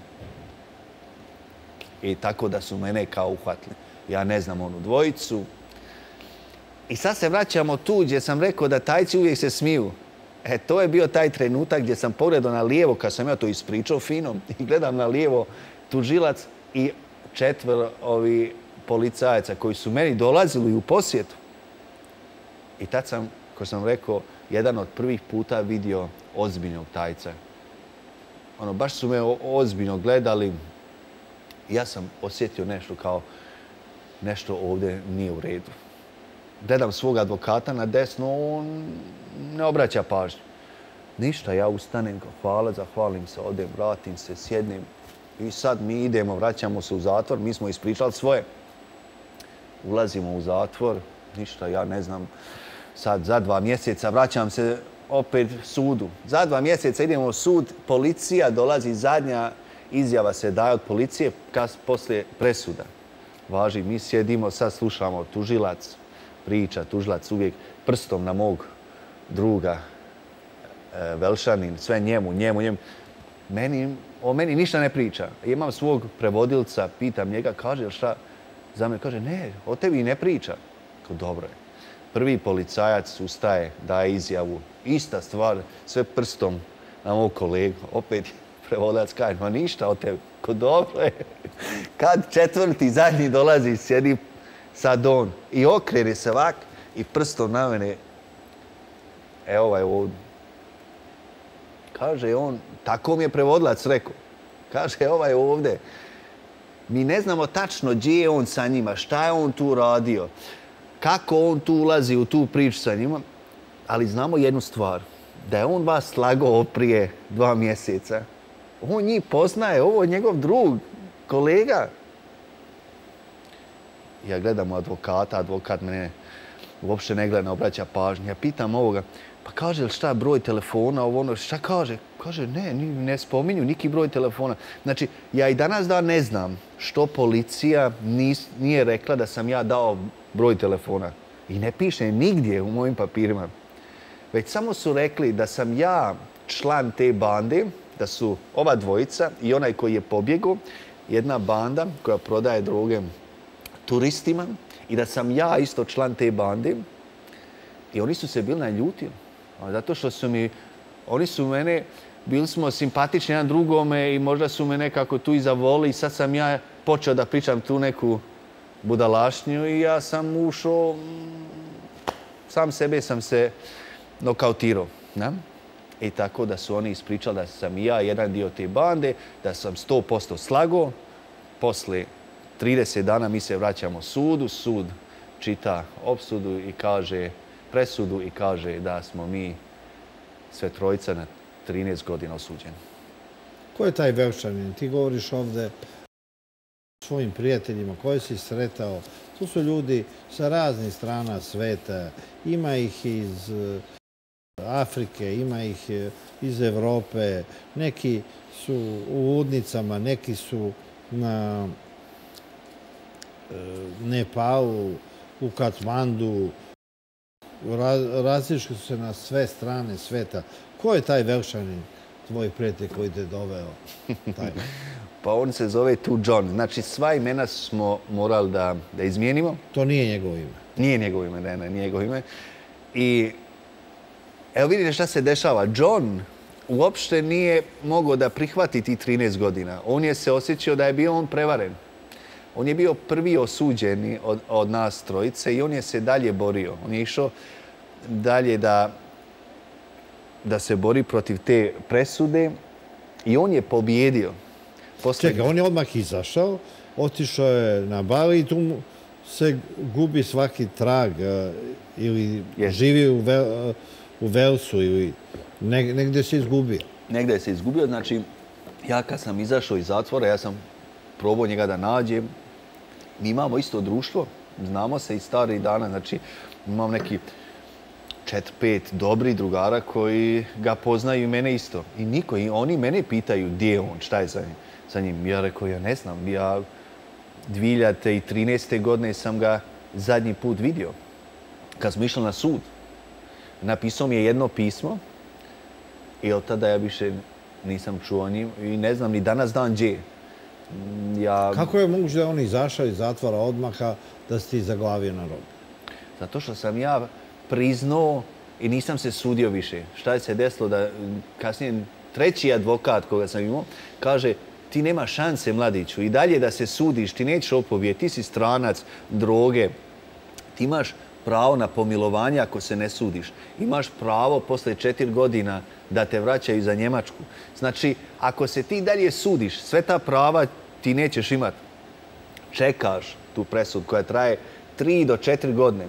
I tako da su mene kao uhvatili. Ja ne znam onu dvojicu. I sad se vraćamo tu gdje sam rekao da Tajci uvijek se smiju. E, to je bio taj trenutak gdje sam pogledao na lijevo, kad sam ja to ispričao finom, i gledam na lijevo tužilac i četvero ovi policajaca koji su meni dolazili u posjetu. I tad sam, ko sam rekao, jedan od prvih puta vidio ozbiljnog Tajca. Ono, baš su me ozbiljno gledali. Ja sam osjetio nešto kao nešto ovdje nije u redu. Gledam svog advokata na desno, on ne obraća pažnju. Ništa, ja ustanem, hvala, zahvalim se, odem, vratim se, sjednem. I sad mi idemo, vraćamo se u zatvor, mi smo ispričali svoje. Ulazimo u zatvor, ništa, ja ne znam, sad za dva mjeseca vraćam se opet sudu. Za dva mjeseca idemo u sud, policija dolazi, zadnja izjava se daje od policije poslije presuda. Važi, mi sjedimo, sad slušamo tužilac, priča, tužilac uvijek prstom na mog druga, Velšanin, sve njemu, njemu, njemu. Meni, o meni ništa ne priča. Imam svog prevodilca, pitam njega, kaže šta za me? Kaže, ne, o tebi ne priča. Kao, dobro je. Prvi policajac ustaje, daje izjavu. Ista stvar, sve prstom na mog kolegu. Opet prevodilac kaže, ma ništa o tebi. Kao, dobro je. Kad četvrti, zadnji dolazi, sjedi sad on i okrene se ovak i prstom na mene, e, ovaj ovdje. Kaže on, tako mi je prevodilac rekao, kaže ovaj ovdje, mi ne znamo tačno gdje je on sa njima, šta je on tu radio, kako on tu ulazi u tu priču sa njima, ali znamo jednu stvar, da je on vas slagao prije dva mjeseca. On njih poznaje, ovo je njegov drug, kolega. Ja gledam advokata, advokat mene uopšte ne gleda, ne obraća pažnju. Ja pitam ovoga, pa kaže li šta broj telefona, ovo ono, šta kaže? Kaže, ne, ne spominju, niki broj telefona. Znači, ja i danas da ne znam što policija nije rekla da sam ja dao broj telefona. I ne piše nigdje u mojim papirima. Već samo su rekli da sam ja član te bande, da su ova dvojica i onaj koji je pobjegao, jedna banda koja prodaje droge turistima i da sam ja isto član te bande i oni su se bili naljutili. Zato što su mi, oni su mene, bili smo simpatični jedan drugome i možda su me nekako tu i zavoli i sad sam ja počeo da pričam tu neku budalašnju i ja sam ušao, sam sebe sam se nokautirao. I tako da su oni ispričali da sam ja jedan dio te bande, da sam sto posto slago, posle trideset dana mi se vraćamo sudu, sud čita opsudu i kaže presudu i kaže da smo mi sve trojica na trinaest godina osuđeni. Ko je taj Velšanin? Ti govoriš ovde o svojim prijateljima koje si sretao. Tu su ljudi sa raznih strana sveta. Ima ih iz Afrike, ima ih iz Evrope. Neki su u ludnicama, neki su na Nepalu, u Katmandu, različili su se na sve strane sveta. Ko je taj Velšanin, tvoj prijatelj koji te doveo? Pa on se zove Tu John. Znači, sva imena smo morali da izmijenimo. To nije njegovo ime? Nije njegovo ime, ne, ne, nije njegovo ime. I evo vidite šta se dešava. John uopšte nije mogao da prihvati ti trinaest godina. On je se osjećao da je bio on prevaren. On je bio prvi osuđeni od nas trojice i on je se dalje borio. On je išao dalje da se bori protiv te presude i on je pobjedio. Čekaj, on je odmah izašao, otišao je na Bali i tu se gubi svaki trag ili živi u Velsu ili negdje se izgubio. Negdje se izgubio, znači ja kad sam izašao iz zatvora, ja sam probao njega da nađem. Mi imamo isto društvo, znamo se i stari dana. Znači, imam neki četiri, pet dobri drugara koji ga poznaju i mene isto. I niko, i oni mene pitaju gdje je on, šta je sa njim. Ja rekao, ja ne znam, ja dvije hiljade trinaeste godine sam ga zadnji put vidio. Kad smo išli na sud, napisao mi je jedno pismo i od tada ja više nisam čuo njim i ne znam ni danas dan gdje. Kako je moguće da je on izašao iz zatvora odmaka da si ti zaglavio na robu? Zato što sam ja priznao i nisam se sudio više. Šta je se desilo da kasnije treći advokat koga sam imao kaže ti nema šanse mladiću i dalje da se sudiš, ti nećeš opovijeti, ti si stranac droge, ti imaš pravo na pomilovanje ako se ne sudiš. Imaš pravo posle četiri godina da te vraćaju za Njemačku. Znači, ako se ti dalje sudiš, sve ta prava ti nećeš imati. Čekaš tu presud koja traje tri do četiri godine.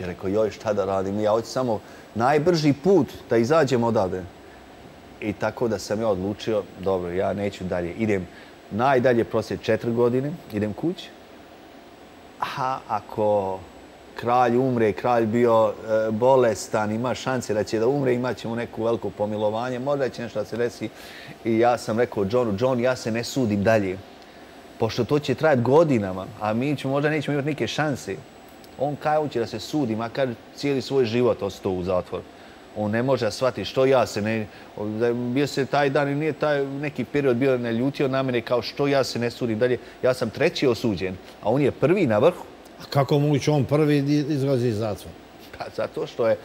I rekao, joj, šta da radim? Ja hoću samo najbrži put da izađem odavde. I tako da sam ja odlučio, dobro, ja neću dalje. Idem najdalje poslije četiri godine, idem kući. Aha, ako kralj umre, kralj bio e, bolestan, ima šanse da će da umre, imat će mu neko veliko pomilovanje, možda će nešto da se desi. I ja sam rekao Johnu, John, ja se ne sudim dalje, pošto to će trajati godinama, a mi ćemo, možda nećemo imati neke šanse. On kaj hoće da se sudi, makar cijeli svoj život ostao u zatvoru. On ne može da shvati što ja se ne... Bio se taj dan i nije taj neki period bio ne ljutio na mene kao što ja se ne sudim dalje. Ja sam treći osuđen, a on je prvi na vrhu. A kako moguće on prvi izlazi iz zatvora? Pa zato što je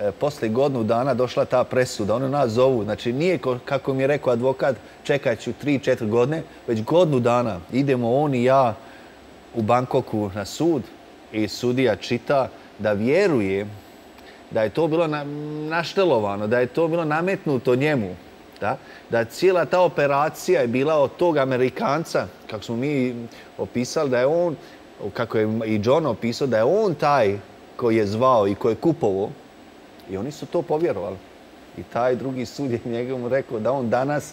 e, posle godinu dana došla ta presuda. Oni nas zovu. Znači nije, kako mi je rekao advokat, čekat ću tri, četiri godine, već godinu dana. Idemo on i ja u Bangkoku na sud i sudija čita da vjeruje da je to bilo naštelovano, da je to bilo nametnuto njemu. Da? Da cijela ta operacija je bila od tog Amerikanca, kako smo mi opisali, da je on, kako je i John opisao, da je on taj koji je zvao i koji je kupovao. I oni su to povjerovali. I taj drugi sud je njegov rekao da on danas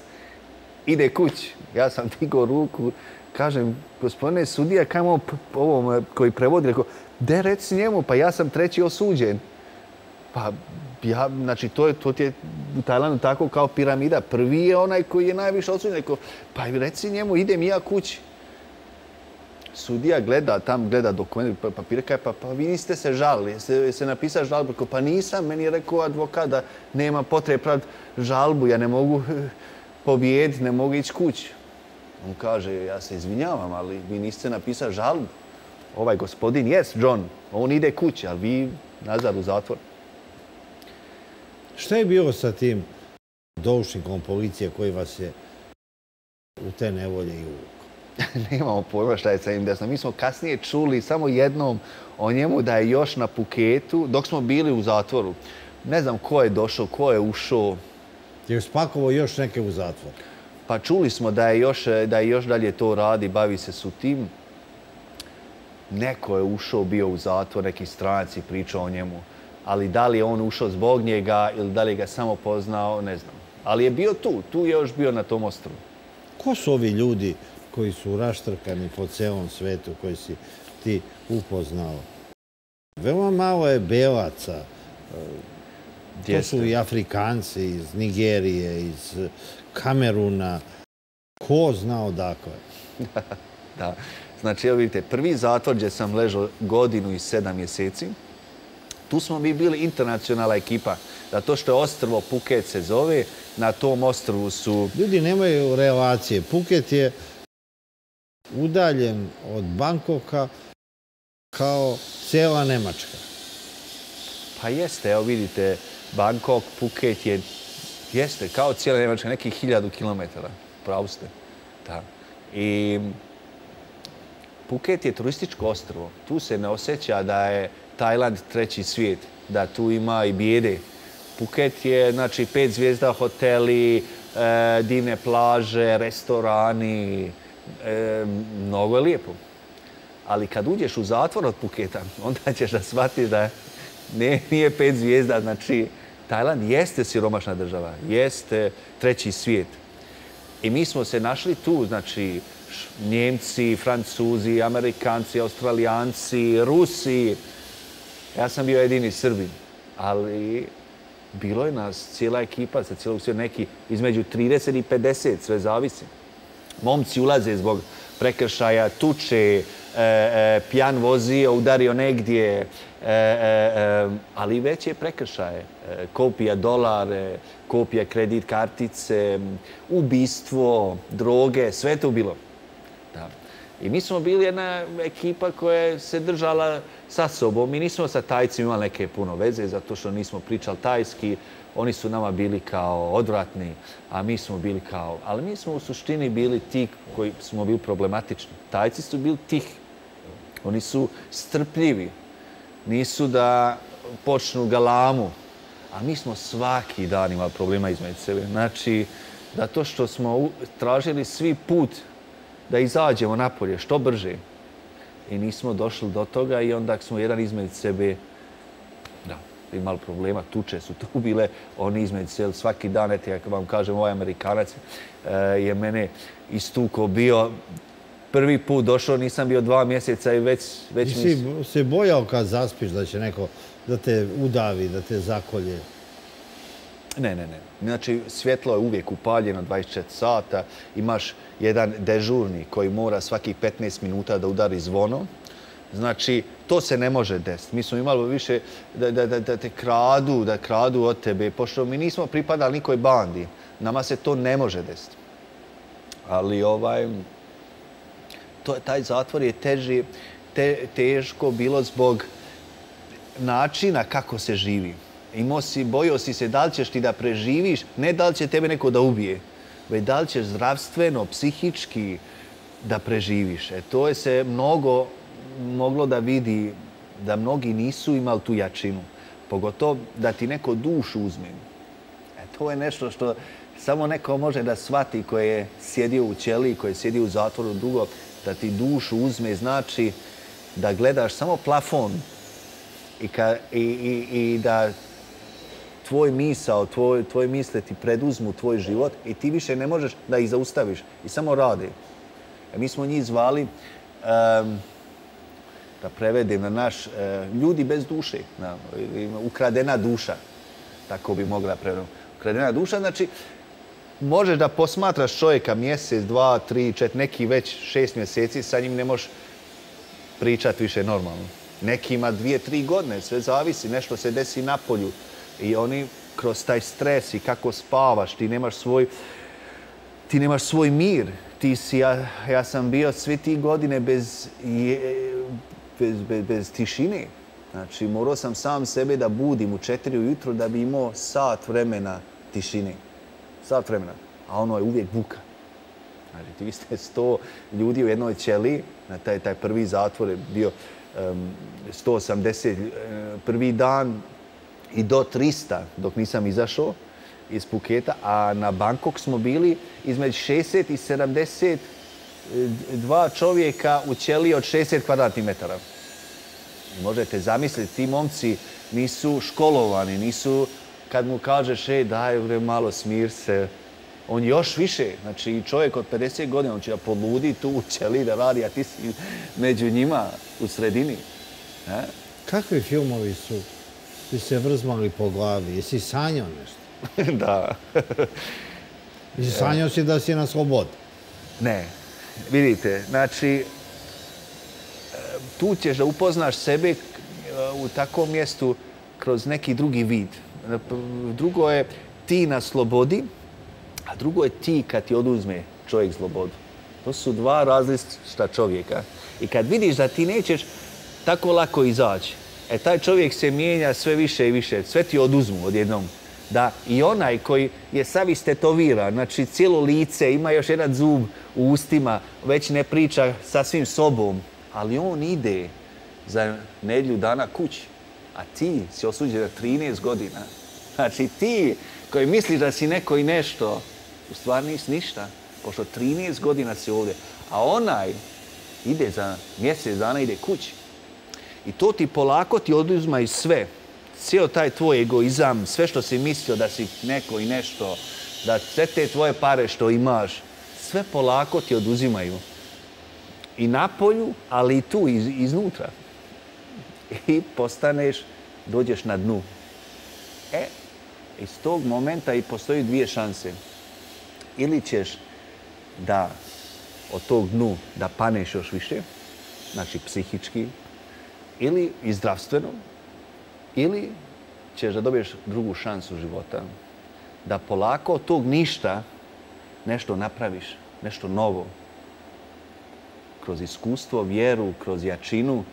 ide kući. Ja sam digao ruku, kažem, gospodine sudija, kamo ovom koji prevodi, rekao, de reci njemu, pa ja sam treći osuđen. Pa, ja, znači, to je, to je u Tajlandu tako kao piramida. Prvi je onaj koji je najviše osuđen. Rekao, pa reci njemu, idem i ja kući. Sudija gleda, tam gleda dokument, papire, kaj, pa, pa vi niste se žalili. Jeste se napisao žalbu? Rekao, pa nisam, meni je rekao advokat da nema potrebe praviti žalbu, ja ne mogu pobijediti, ne mogu ići kući. On kaže, ja se izvinjavam, ali vi niste napisao žalbu. Ovaj gospodin, jes, John, on ide kući, ali vi nazad u zatvor. Šta je bilo sa tim doušnikom policije koji vas je u te nevolje i uvukao? Nemamo pojma šta je sa njim desno. Mi smo kasnije čuli samo jednom o njemu da je još na Phuketu, dok smo bili u zatvoru. Ne znam ko je došao, ko je ušao. Je spakovao još neke u zatvor? Pa čuli smo da je još, da je još dalje to radi, bavi se su tim. Neko je ušao, bio u zatvor, neki stranci pričao o njemu. Ali da li je on ušao zbog njega ili da li ga samo poznao, ne znam. Ali je bio tu, tu je još bio na tom ostrvu. Ko su ovi ljudi koji su raštrkani po celom svetu, koji si ti upoznao? Veoma malo je belaca. To su i Afrikanci iz Nigerije, iz Kameruna. Ko zna odakle? Da. Znači, evo vidite, prvi zatvor gdje sam ležao godinu i sedam mjeseci, tu smo mi bili internacionalna ekipa. Zato što je ostrvo Phuket se zove, na tom ostrvu su... Ljudi nemaju relacije. Phuket je udaljen od Bangkoka kao cijela Nemačka. Pa jeste, evo vidite, Bangkok, Phuket je... Jeste, kao cijela Nemačka, nekih hiljadu kilometara. Pravo ste. Da. I... Phuket je turističko ostrvo. Tu se ne osjeća da je Tajland treći svijet, da tu ima i bijede. Phuket je, znači, pet zvijezda hoteli, e, divne plaže, restorani, e, mnogo je lijepo. Ali kad uđeš u zatvor od Phuketa, onda ćeš da shvatiš da ne, nije pet zvijezda. Znači, Tajland jeste siromašna država, jeste treći svijet. I mi smo se našli tu, znači, Njemci, Francuzi, Amerikanci, Australijanci, Rusi. Ja sam bio jedini Srbin, ali bilo je nas cijela ekipa sa cijelog svijeta, neki između trideset i pedeset, sve zavisi. Momci ulaze zbog prekršaja, tuče, pijan vozio, udario negdje, ali veće prekršaje. Kopija dolare, kopija kredit kartice, ubistvo, droge, sve to bilo. I mi smo bili jedna ekipa koja se držala sa sobom. Mi nismo sa Tajcima imali neke puno veze, zato što nismo pričali tajski. Oni su nama bili kao odvratni, a mi smo bili kao... Ali mi smo u suštini bili ti koji smo bili problematični. Tajci su bili tih. Oni su strpljivi. Nisu da počnu galamu. A mi smo svaki dan imali problema između sebe. Znači, zato što smo tražili svi put da izađemo napolje što brže. I nismo došli do toga i onda smo jedan između sebe imali problema, tuče su tu bile, oni između sebe svaki dan, eto ja vam kažem, ovaj Amerikanac je mene istukao bio, prvi put došao, nisam bio dva mjeseca i već mi... Ti si se bojao kad zaspiš da će neko da te udavi, da te zakolje? Ne, ne, ne. Znači, svjetlo je uvijek upaljeno dvadeset četiri sata. Imaš jedan dežurni koji mora svakih petnaest minuta da udari zvono. Znači, to se ne može desiti. Mi smo imali više da te kradu, da kradu od tebe. Pošto mi nismo pripadali nikoj bandi, nama se to ne može desiti. Ali ovaj... taj zatvor je teško bilo zbog načina kako se živi. Imao si, bojao si se da li ćeš ti da preživiš, ne da li će tebe neko da ubije, već da li ćeš zdravstveno, psihički da preživiš. E to je se mnogo moglo da vidi da mnogi nisu imali tu jačinu. Pogotovo da ti neko dušu uzme. E to je nešto što samo neko može da shvati koji je sjedio u ćeliji, koji je sjedio u zatvoru dugo, da ti dušu uzme znači da gledaš samo plafon i da tvoj misao, tvoje misle ti preduzmu tvoj život i ti više ne možeš da ih zaustaviš i samo radi. Mi smo njih zvali, da prevedem na naš, ljudi bez duše, ukradena duša, tako bi mogla prevedem. Ukradena duša znači možeš da posmatraš čovjeka mjesec, dva, tri, četiri, neki već šest mjeseci, sa njim ne možeš pričati više normalno. Neki ima dvije, tri godine, sve zavisi, nešto se desi na polju. I oni kroz taj stres i kako spavaš, ti nemaš svoj, ti nemaš svoj mir. Ti si, ja, ja sam bio sve ti godine bez, bez, bez, bez tišine. Znači, morao sam sam sebe da budim u četiri ujutro da bi imao sat vremena tišine. Sat vremena, a ono je uvijek buka. Znači, ti ste sto ljudi u jednoj ćeliji, na taj, taj prvi zatvor je bio sto osamdeset prvi dan i do trista dok nisam izašao iz Phuketa, a na Bangkok smo bili između šezdeset i sedamdeset dva čovjeka u ćeliji od šezdeset kvadratnih metara. Možete zamisliti, ti momci nisu školovani, nisu, kad mu kažeš, ej, daj, malo smir se, on još više, znači čovjek od pedeset godina, on će da podludi tu u ćeliji da radi, a ti si među njima u sredini. Kakvi filmovi su ti se vrzmali po glavi? Jesi sanjao nešto? Da. Jesi sanjao si da si na slobodi? Ne. Vidite, znači, tu ćeš da upoznaš sebe u takvom mjestu kroz neki drugi vid. Drugo je ti na slobodi, a drugo je ti kad ti oduzme čovjek slobodu. To su dva različita čovjeka. I kad vidiš da ti nećeš tako lako izaći, e taj čovjek se mijenja sve više i više. Sve ti oduzmu odjednom. Da i onaj koji je sav istetoviran, znači cijelo lice, ima još jedan zub u ustima, već ne priča sa svim sobom, ali on ide za nedjelju dana kući. A ti si osuđen na trinaest godina. Znači ti koji misliš da si neko i nešto, u stvari nisi ništa, pošto trinaest godina si ovdje. A onaj ide za mjesec dana, ide kući. I to ti polako ti oduzma i sve. Cijel taj tvoj egoizam, sve što si mislio da si neko i nešto, da sve te tvoje pare što imaš, sve polako ti oduzimaju. I napolju, ali i tu, iznutra. I postaneš, dođeš na dnu. E, iz tog momenta i postoji dvije šanse. Ili ćeš da od tog dnu da paneš još više, znači psihički, ili i zdravstveno, ili ćeš da dobiješ drugu šansu života, da polako od tog ništa nešto napraviš, nešto novo. Kroz iskustvo, vjeru, kroz jačinu,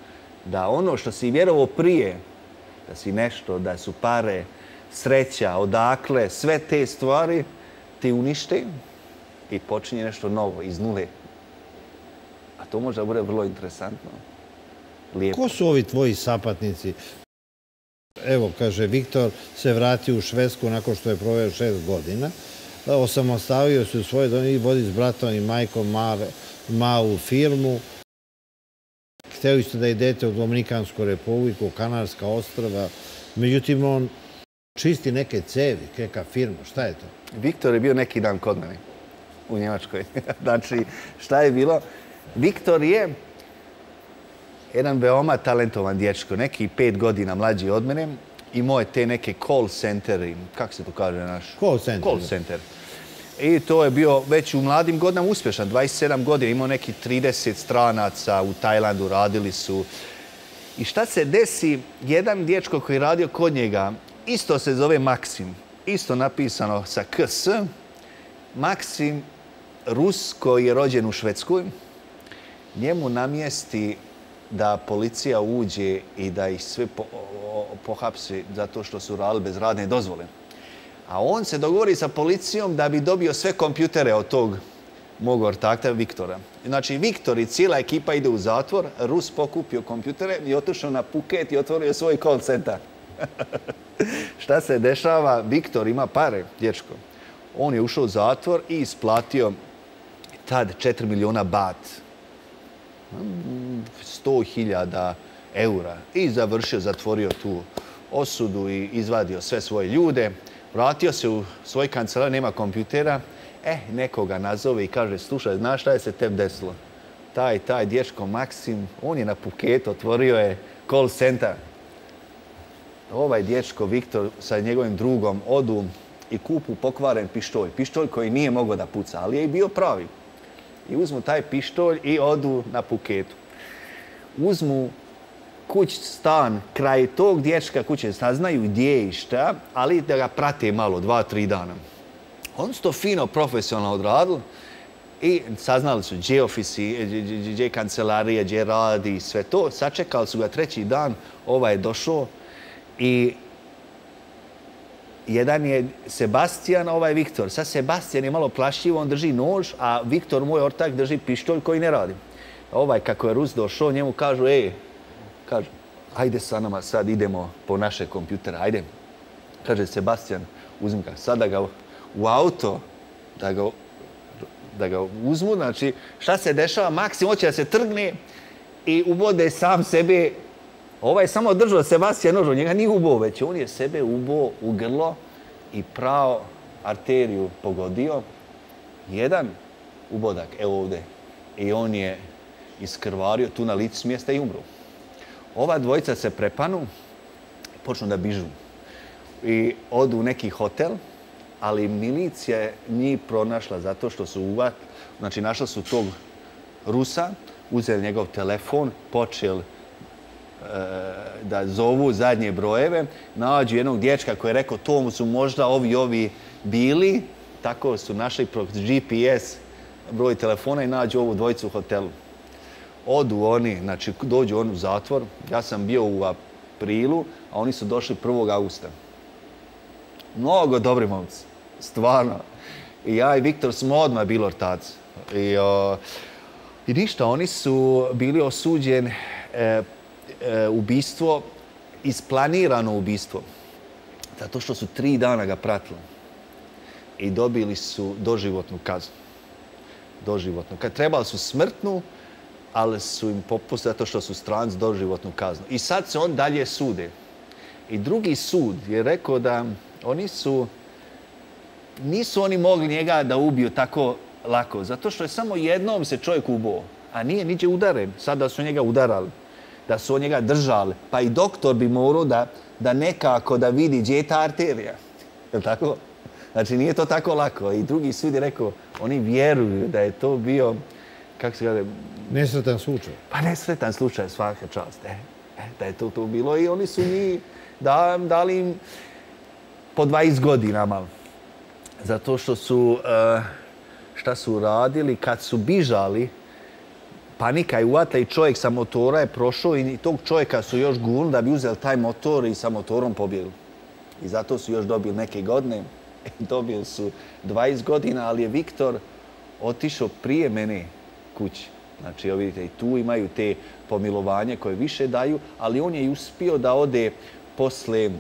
da ono što si vjerovao prije, da si nešto, da su pare, sreća, odakle, sve te stvari ti unište i počinje nešto novo, iz nule. A to može da bude vrlo interesantno. Lijepo. Ko su ovi tvoji sapatnici? Evo, kaže, Viktor se vratio u Švedsku nakon što je proveo šest godina. Osamostavio se u svojoj domu i vodi s bratom i majkom malu firmu. Hteo isto da idete u Dominikansku republiku, Kanarska ostrva. Međutim, on čisti neke cevi, neka firma. Šta je to? Viktor je bio neki dan kod mene u Njemačkoj. Znači, šta je bilo? Viktor je jedan veoma talentovan dječko, neki pet godina mlađi od mene. Imao je te neke call centeri, kako se to kaže naš? Call center. Call center. I to je bio već u mladim godinama uspješan, dvadeset sedam godina, imao neki trideset stranaca u Tajlandu, radili su. I šta se desi, jedan dječko koji je radio kod njega, isto se zove Maksim, isto napisano sa ka es, Maksim, Rus koji je rođen u Švedskoj, njemu namjesti da policija uđe i da ih sve po, o, pohapsi zato što su radili bez radne dozvole. A on se dogovori sa policijom da bi dobio sve kompjutere od tog mog ortakta Viktora. Znači, Viktor i cijela ekipa ide u zatvor, Rus pokupio kompjutere i otišao na Phuket i otvorio svoj call center. Šta se dešava? Viktor ima pare, dječko. On je ušao u zatvor i isplatio tad četiri miliona baht. sto hiljada eura i završio, zatvorio tu osudu i izvadio sve svoje ljude. Vratio se u svoj kancelar, nema kompjutera. Eh, nekoga nazove i kaže, slušaj, znaš šta je se tebi desilo? Taj, taj dječko Maksim, on je na Phuketu, otvorio je call center. Ovaj dječko Viktor sa njegovim drugom odu i kupu pokvaren pištolj. Pištolj koji nije mogao da puca, ali je i bio pravi. I uzmu taj pištolj i odu na Phuketu. Uzmu kuć, stan, kraj tog dječka kuće, saznaju gdje i šta, ali da ga prate malo, dva, tri dana. On su to fino, profesionalno odradili i saznali su gdje ofisi, gdje kancelarija, gdje radi i sve to. Sačekali su ga treći dan, ovaj je došao i jedan je Sebastian, ovaj Viktor. Sad Sebastian je malo plašljiv, on drži nož, a Viktor, moj ortak, drži pištolj koji ne radi. Ovaj, kako je Rus došao, njemu kažu, ej, kažu, ajde sa nama, sad idemo po naše kompjutere, ajde. Kaže, Sebastian, uzmi ga, sad da ga u auto, da ga, da ga uzmu, znači, šta se dešava, Maksim hoće da se trgne i ubode sam sebe. Ovaj je samo držao Sebastian nožu, njega nije ubao već. On je sebe ubao u grlo i pravo arteriju pogodio. Jedan ubodak, evo ovdje. I on je iskrvario tu na licu mjesta i umru. Ova dvojica se prepanu, počnu da bižu. I odu u neki hotel, ali milicija je njih pronašla zato što su uvat... Znači, našli su tog Rusa, uzeli njegov telefon, počeli da zovu zadnje brojeve, nađu jednog dječka koji je rekao to mu su možda ovi ovi bili, tako su našli preko dži pi es broj telefona i nađu ovu dvojicu u hotelu. Odu oni, znači dođu oni u zatvor, ja sam bio u aprilu, a oni su došli prvog augusta. Mnogo dobri momci, stvarno. I ja i Viktor smo odmah bili ortaci. I, i ništa, oni su bili osuđeni e, ubistvo, isplanirano ubistvo. Zato što su tri dana ga pratili. I dobili su doživotnu kaznu. Doživotnu. Kad trebali su smrtnu, ali su im popustili zato što su stranci doživotnu kaznu. I sad se on dalje sude. I drugi sud je rekao da oni su... Nisu oni mogli njega da ubiju tako lako. Zato što je samo jednom se čovjek ubao. A nije niđe udaren. Sada su njega udarali. Da su od njega držali. Pa i doktor bi morao da, da nekako da vidi gdje je ta arterija. Je li tako? Znači, nije to tako lako. I drugi sud je rekao, oni vjeruju da je to bio kako se gleda... Nesretan slučaj. Pa nesretan slučaj, svaka čast. Da je to to bilo i oni su mi dali im po dvadeset godina malo. Zato što su, šta su radili, kad su bižali, panika i uvatla i čovjek sa motora je prošao i tog čovjeka su još gurnuli da bi uzeli taj motor i sa motorom pobjegli. I zato su još dobili neke godine. Dobili su dvadeset godina, ali je Viktor otišao prije mene kući. Znači, vidite, i tu imaju te pomilovanje koje više daju, ali on je i uspio da ode posle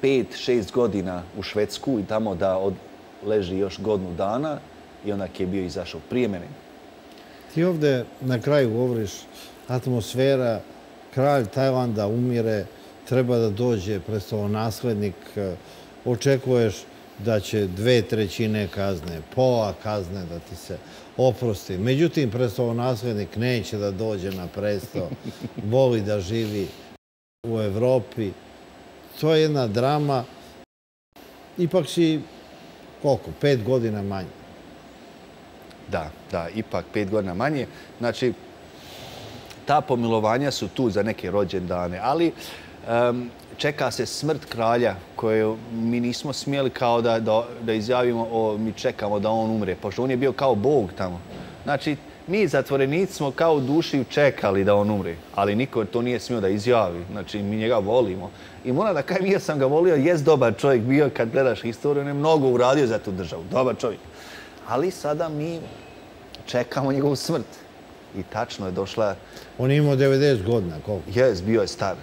pet šest godina u Švedsku i tamo da leži još godinu dana i onak je bio izašao prije mene. Ti ovdje na kraju govoriš atmosfera, kralj Tajlanda umire, treba da dođe predstavo naslednik, očekuješ da će dve trećine kazne, pola kazne da ti se oprosti. Međutim, predstavo naslednik neće da dođe na predstav, voli da živi u Evropi. To je jedna drama. Ipak si, koliko, pet godina manje? Da, da, ipak pet godina manje. Znači, ta pomilovanja su tu za neke rođendane, ali čeka se smrt kralja koju mi nismo smjeli kao da izjavimo, mi čekamo da on umre, pošto on je bio kao bog tamo. Znači, mi zatvorenici smo kao duši čekali da on umre, ali niko to nije smio da izjavi. Znači, mi njega volimo. I moram da kažem, ja sam ga volio, jest dobar čovjek bio, kad gledaš historiju, on je mnogo uradio za tu državu, dobar čovjek. Ali sada mi čekamo njegovu smrt. I tačno je došla... On je imao devedeset godina, koliko? Jes, bio je star.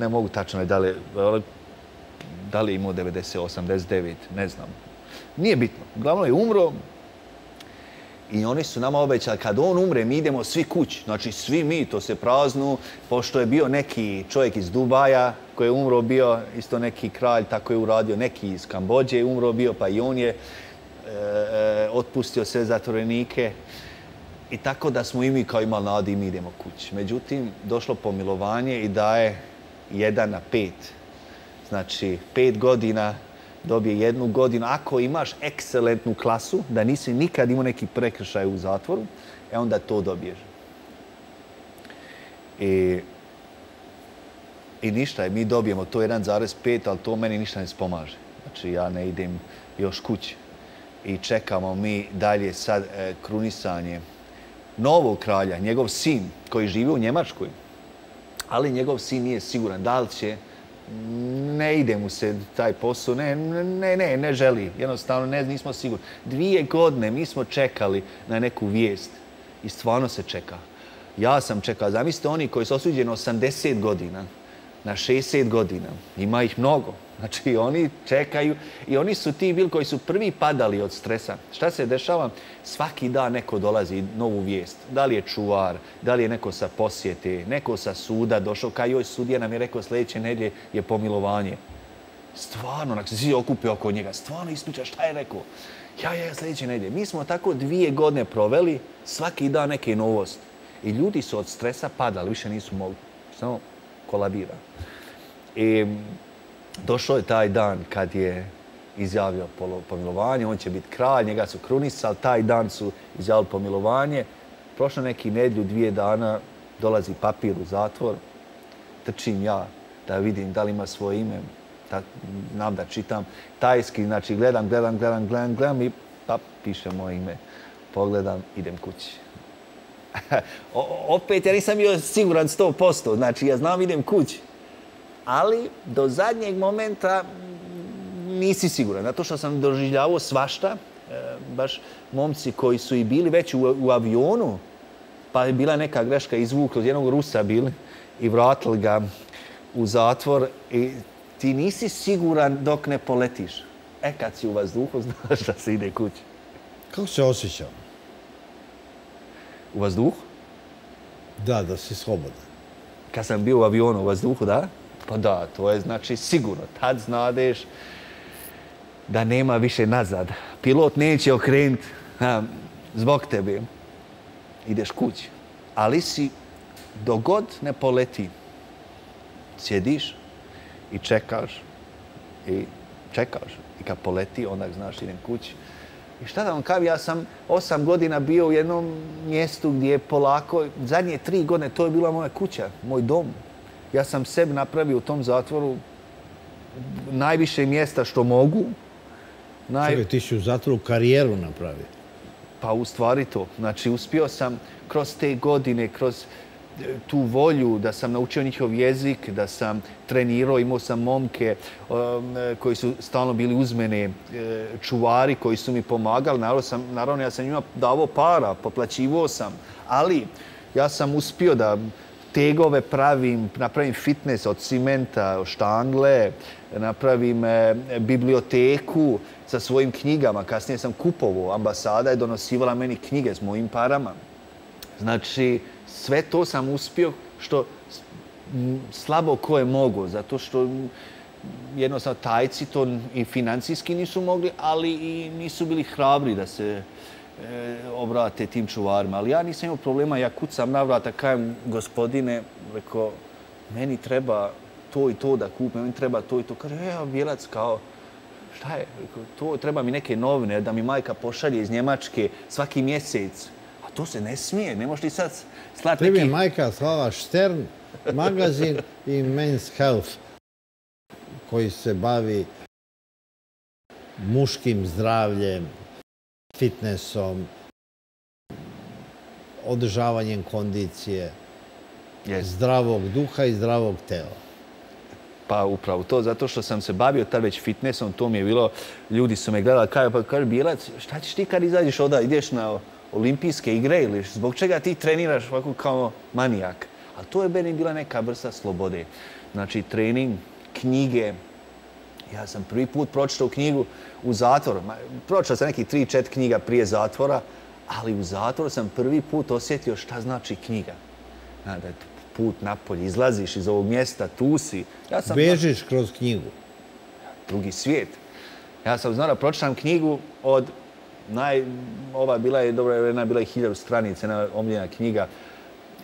Ne mogu tačno da li je imao devedeset, osamdeset devet, ne znam. Nije bitno. Uglavnom je umro i oni su nama obećali kad on umre mi idemo svi kući. Znači svi mi to se praznu, pošto je bio neki čovjek iz Dubaja koji je umro bio, isto neki kralj tako je uradio, neki iz Kambođe je umro bio pa i on je otpustio sve zatvorenike. I tako da smo i mi kao imali nadi i mi idemo kući. Međutim, došlo pomilovanje i daje jedan na pet. Znači, pet godina dobije jednu godinu. Ako imaš ekscelentnu klasu, da nisi nikad imao neki prekršaj u zatvoru, e onda to dobiješ. I ništa, mi dobijemo to jedan zarez pet, ali to meni ništa ne spomaže. Znači, ja ne idem još kući. I čekamo mi dalje sad krunisanje novog kralja, njegov sin koji živi u Njemačkoj, ali njegov sin nije siguran da li će, ne ide mu se taj posao, ne, ne, ne, ne želi, jednostavno ne, nismo sigurni. Dvije godine mi smo čekali na neku vijest i stvarno se čeka. Ja sam čekao, zamislite oni koji su osuđeni osamdeset godina, na šezdeset godina, ima ih mnogo. Znači, oni čekaju i oni su ti bili koji su prvi padali od stresa. Šta se dešava? Svaki dan neko dolazi novu vijest. Da li je čuvar, da li je neko sa posjete, neko sa suda došao, kao joj sudija nam je rekao sljedeće nedjelje je pomilovanje. Stvarno, onak se svi okupe oko njega, stvarno ispriča šta je rekao. Ja, ja, ja, sljedeće nedjelje. Mi smo tako dvije godine proveli, svaki dan neke novosti. I ljudi su od stresa padali, više nisu mogli. Samo kolabira. I... Došao je taj dan kad je izjavio pomilovanje, on će biti kralj, njega su krunisali, taj dan su izjavili pomilovanje. Prošlo neki nedjelju, dvije dana, dolazi papir u zatvor, trčim ja da vidim da li ima svoje ime, znam da čitam tajski, znači gledam, gledam, gledam, gledam, gledam i pa piše moje ime. Pogledam, idem kući. Opet, ja nisam bio siguran sto posto, znači ja znam idem kući. Ali do zadnjeg momenta nisi siguran. Zato što sam doživljavao svašta, baš momci koji su i bili već u avionu, pa je bila neka greška, izvukli od jednog Rusa bili i vratili ga u zatvor. I ti nisi siguran dok ne poletiš. E, kad si u vazduhu, znaš da se ide kući. Kako se osjećao? U vazduhu? Da, da si slobodan. Kad sam bio u avionu u vazduhu, da? Pa da, to je znači sigurno. Tad znadeš da nema više nazad. Pilot neće okrenuti zbog tebe. Ideš kući. Ali si, dok god ne poleti, sjediš i čekaš. I čekaš. I kad poleti, onda znaš idem kući. I šta da vam kažem, ja sam osam godina bio u jednom mjestu gdje je polako, zadnje tri godine to je bila moja kuća, moj dom. Ja sam sebi napravio u tom zatvoru najviše mjesta što mogu. Naj... Čekaj, ti si u zatvoru karijeru napravio. Pa u stvari to. Znači, uspio sam kroz te godine, kroz tu volju da sam naučio njihov jezik, da sam trenirao, imao sam momke um, koji su stalno bili uz mene, čuvari koji su mi pomagali. Naravno, sam, naravno ja sam njima davao para, poplaćivao sam, ali ja sam uspio da tegove pravim, napravim fitness od cimenta, štangle, napravim e, biblioteku sa svojim knjigama. Kasnije sam kupovao, ambasada je donosivala meni knjige s mojim parama. Znači, sve to sam uspio što slabo ko je mogao, zato što jednostavno Tajci to i financijski nisu mogli, ali i nisu bili hrabri da se e, obrate tim čuvarima. Ali ja nisam imao problema, ja kucam na vrata, kajem gospodine, rekao, meni treba to i to da kupim, meni treba to i to. Kaže, ja Bijelac kao, šta je, rekao, to treba mi neke novine da mi majka pošalje iz Njemačke svaki mjesec. To se ne smije, ne možeš ti sad slati neki... Tebi majka slala Stern magazin i Men's Health, koji se bavi muškim zdravljem, fitnessom, održavanjem kondicije, yes, zdravog duha i zdravog tela. Pa upravo to, zato što sam se bavio tad već fitnessom, to mi je bilo, ljudi su me gledali, kaže, pa kaže, Bijelac, šta ćeš ti kad izađeš oda, ideš na olimpijske igre ili zbog čega ti treniraš ovako kao manijak. A to je meni bila neka vrsta slobode. Znači, trening, knjige. Ja sam prvi put pročitao knjigu u zatvoru. Pročitao sam neki tri, četiri knjiga prije zatvora, ali u zatvoru sam prvi put osjetio šta znači knjiga. Znači, put napolje, izlaziš iz ovog mjesta, tu si. Ja sam bežiš na... kroz knjigu. Drugi svijet. Ja sam znao da pročitam knjigu od... Naj, ova bila je, dobra, jedna bila je hiljadu stranica, jedna omljena knjiga.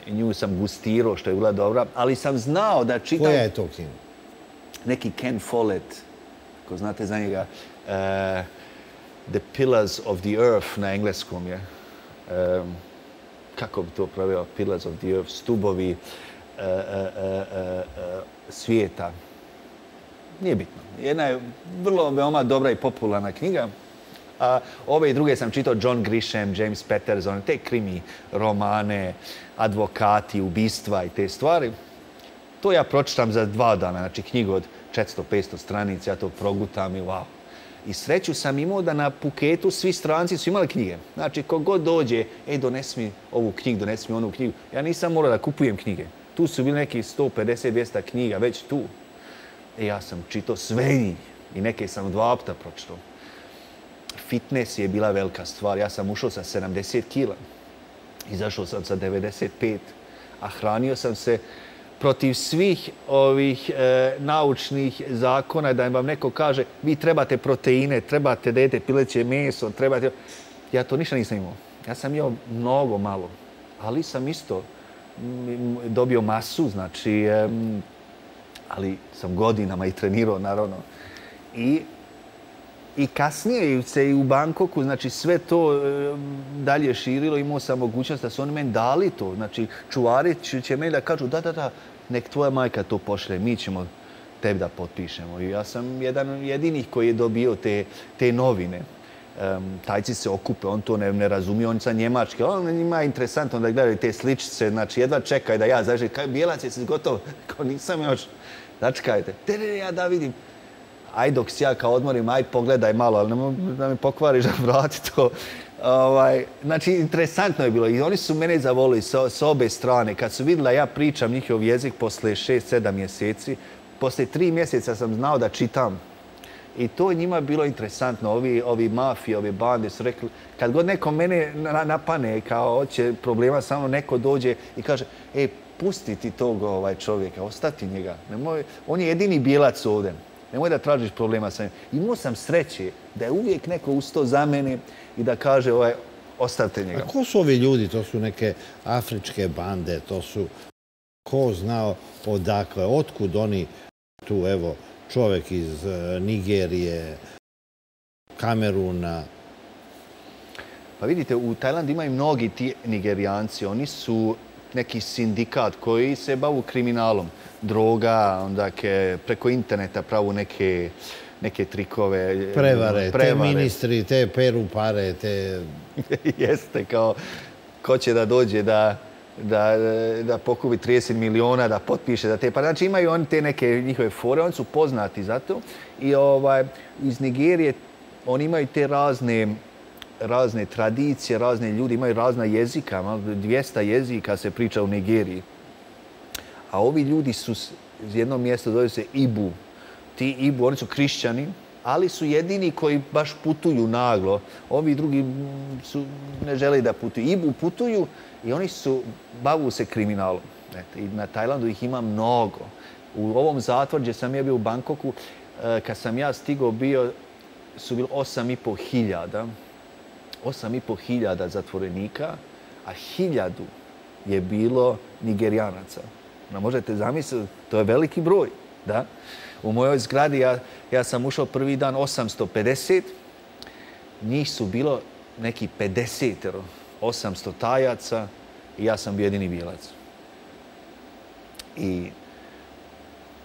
Nju sam gustirao, što je bila dobra, ali sam znao da čitam... Koja je to knjiga? Neki Ken Follett, ko znate za njega, uh, The Pillars of the Earth na engleskom je. Um, kako bi to pravio? Pillars of the Earth, stubovi uh, uh, uh, uh, svijeta. Nije bitno. Jedna je vrlo veoma dobra i popularna knjiga. A ove i druge sam čitao John Grisham, James Patterson, te krimi, romane, advokati, ubistva i te stvari. To ja pročitam za dva dana, znači knjigu od četiristo do petsto stranica, ja to progutam i wow. I sreću sam imao da na Phuketu svi stranci su imali knjige. Znači, kogod dođe, ej, donesi mi ovu knjigu, donesi mi onu knjigu. Ja nisam morao da kupujem knjige. Tu su bili neki sto pedeset do dvjesto knjiga, već tu. E, ja sam čitao sve njih i neke sam dva puta pročitao. Fitness je bila velika stvar. Ja sam ušao sa sedamdeset kila, izašao sam sa devedeset pet, a hranio sam se protiv svih ovih e, naučnih zakona da vam neko kaže vi trebate proteine, trebate da jete pileće meso, trebate... Ja to ništa nisam imao. Ja sam jeo mnogo malo, ali sam isto dobio masu, znači... E, ali sam godinama i trenirao, naravno. I... I kasnije se i u Bangkoku, znači sve to e, dalje širilo, imao sam mogućnost da su oni meni dali to. Znači, čuvari će meni da kažu da, da, da, nek tvoja majka to pošle, mi ćemo tebi da potpišemo. I ja sam jedan jedinih koji je dobio te, te novine. E, Tajci se okupe, on to ne, ne razumije, on sa Njemačke. On njima je interesantno da gledaju te sličice, znači jedva čekaj da ja, znači, kaj Bijelac, jesi gotov? Kao nisam još, začekajte. Te ne, ja da vidim. Aj dok si ja kao odmorim, aj pogledaj malo, ali ne mogu da mi pokvariš da vrati to. Ovaj, znači, interesantno je bilo i oni su mene zavolili sa, sa obe strane. Kad su vidjeli da ja pričam njihov jezik posle šest do sedam mjeseci, posle tri mjeseca sam znao da čitam. I to njima bilo interesantno. Ovi, ovi mafije, ove bande su rekli, kad god neko mene napane kao hoće problema, samo neko dođe i kaže, ej, pusti ti tog ovaj čovjeka, ostati njega. Nemoj, on je jedini Bijelac ovdje. Nemoj da tražiš problema sa njim. Imao sam sreće da je uvijek neko ustao za mene i da kaže ovaj, ostavite njega. A ko su ovi ljudi? To su neke afričke bande, to su ko znao odakle, otkud oni tu, evo, čovjek iz Nigerije, Kameruna, Pa vidite, u Tajlandu imaju mnogi ti Nigerijanci. Oni su neki sindikat koji se bavu kriminalom, droga, preko interneta pravu neke neke trikove. Prevare, te ministri, te peru pare, te... Jeste, kao ko će da dođe da... Da, da pokupi trideset miliona, da potpiše za te pare. Znači imaju oni te neke njihove fore, oni su poznati za to. I ovaj, iz Nigerije oni imaju te razne, razne tradicije, razne ljudi, imaju razna jezika, dvjesto jezika se priča u Nigeriji. A ovi ljudi su iz jednog mjesta, zove se Ibu. Ti Ibu, oni su krišćani, ali su jedini koji baš putuju naglo. Ovi drugi su, ne žele da putuju. Ibu putuju i oni su, bavu se kriminalom. I na Tajlandu ih ima mnogo. U ovom zatvoru gdje sam ja bio u Bangkoku, kad sam ja stigao bio, su bilo osam i po hiljada. osam i po hiljada zatvorenika, a hiljadu je bilo Nigerijanaca. Možete zamisliti, to je veliki broj. U mojoj zgradi ja sam ušao prvi dan osam stotina pedeset, njih su bilo neki pedesetero, osamsto tajaca i ja sam bio jedini bijelac. I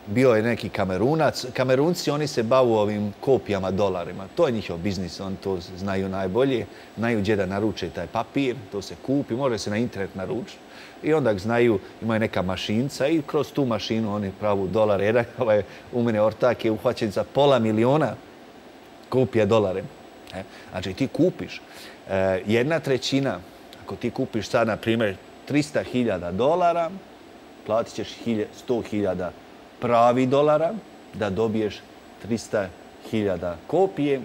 bio je neki Kamerunac. Kamerunci, oni se bavu ovim kopijama, dolarima. To je njihov biznis, oni to znaju najbolje. Znaju gdje da naruče taj papir, to se kupi, može se na internet naručiti. I onda znaju, imaju neka mašinca i kroz tu mašinu oni pravu dolar. Jedan ovaj, u mene ortak je uhvaćen za pola miliona kupija dolare. E, znači ti kupiš e, jedna trećina, ako ti kupiš sad na primjer tristo hiljada dolara, platit ćeš sto hiljada pravi dolara da dobiješ tristo hiljada kopije.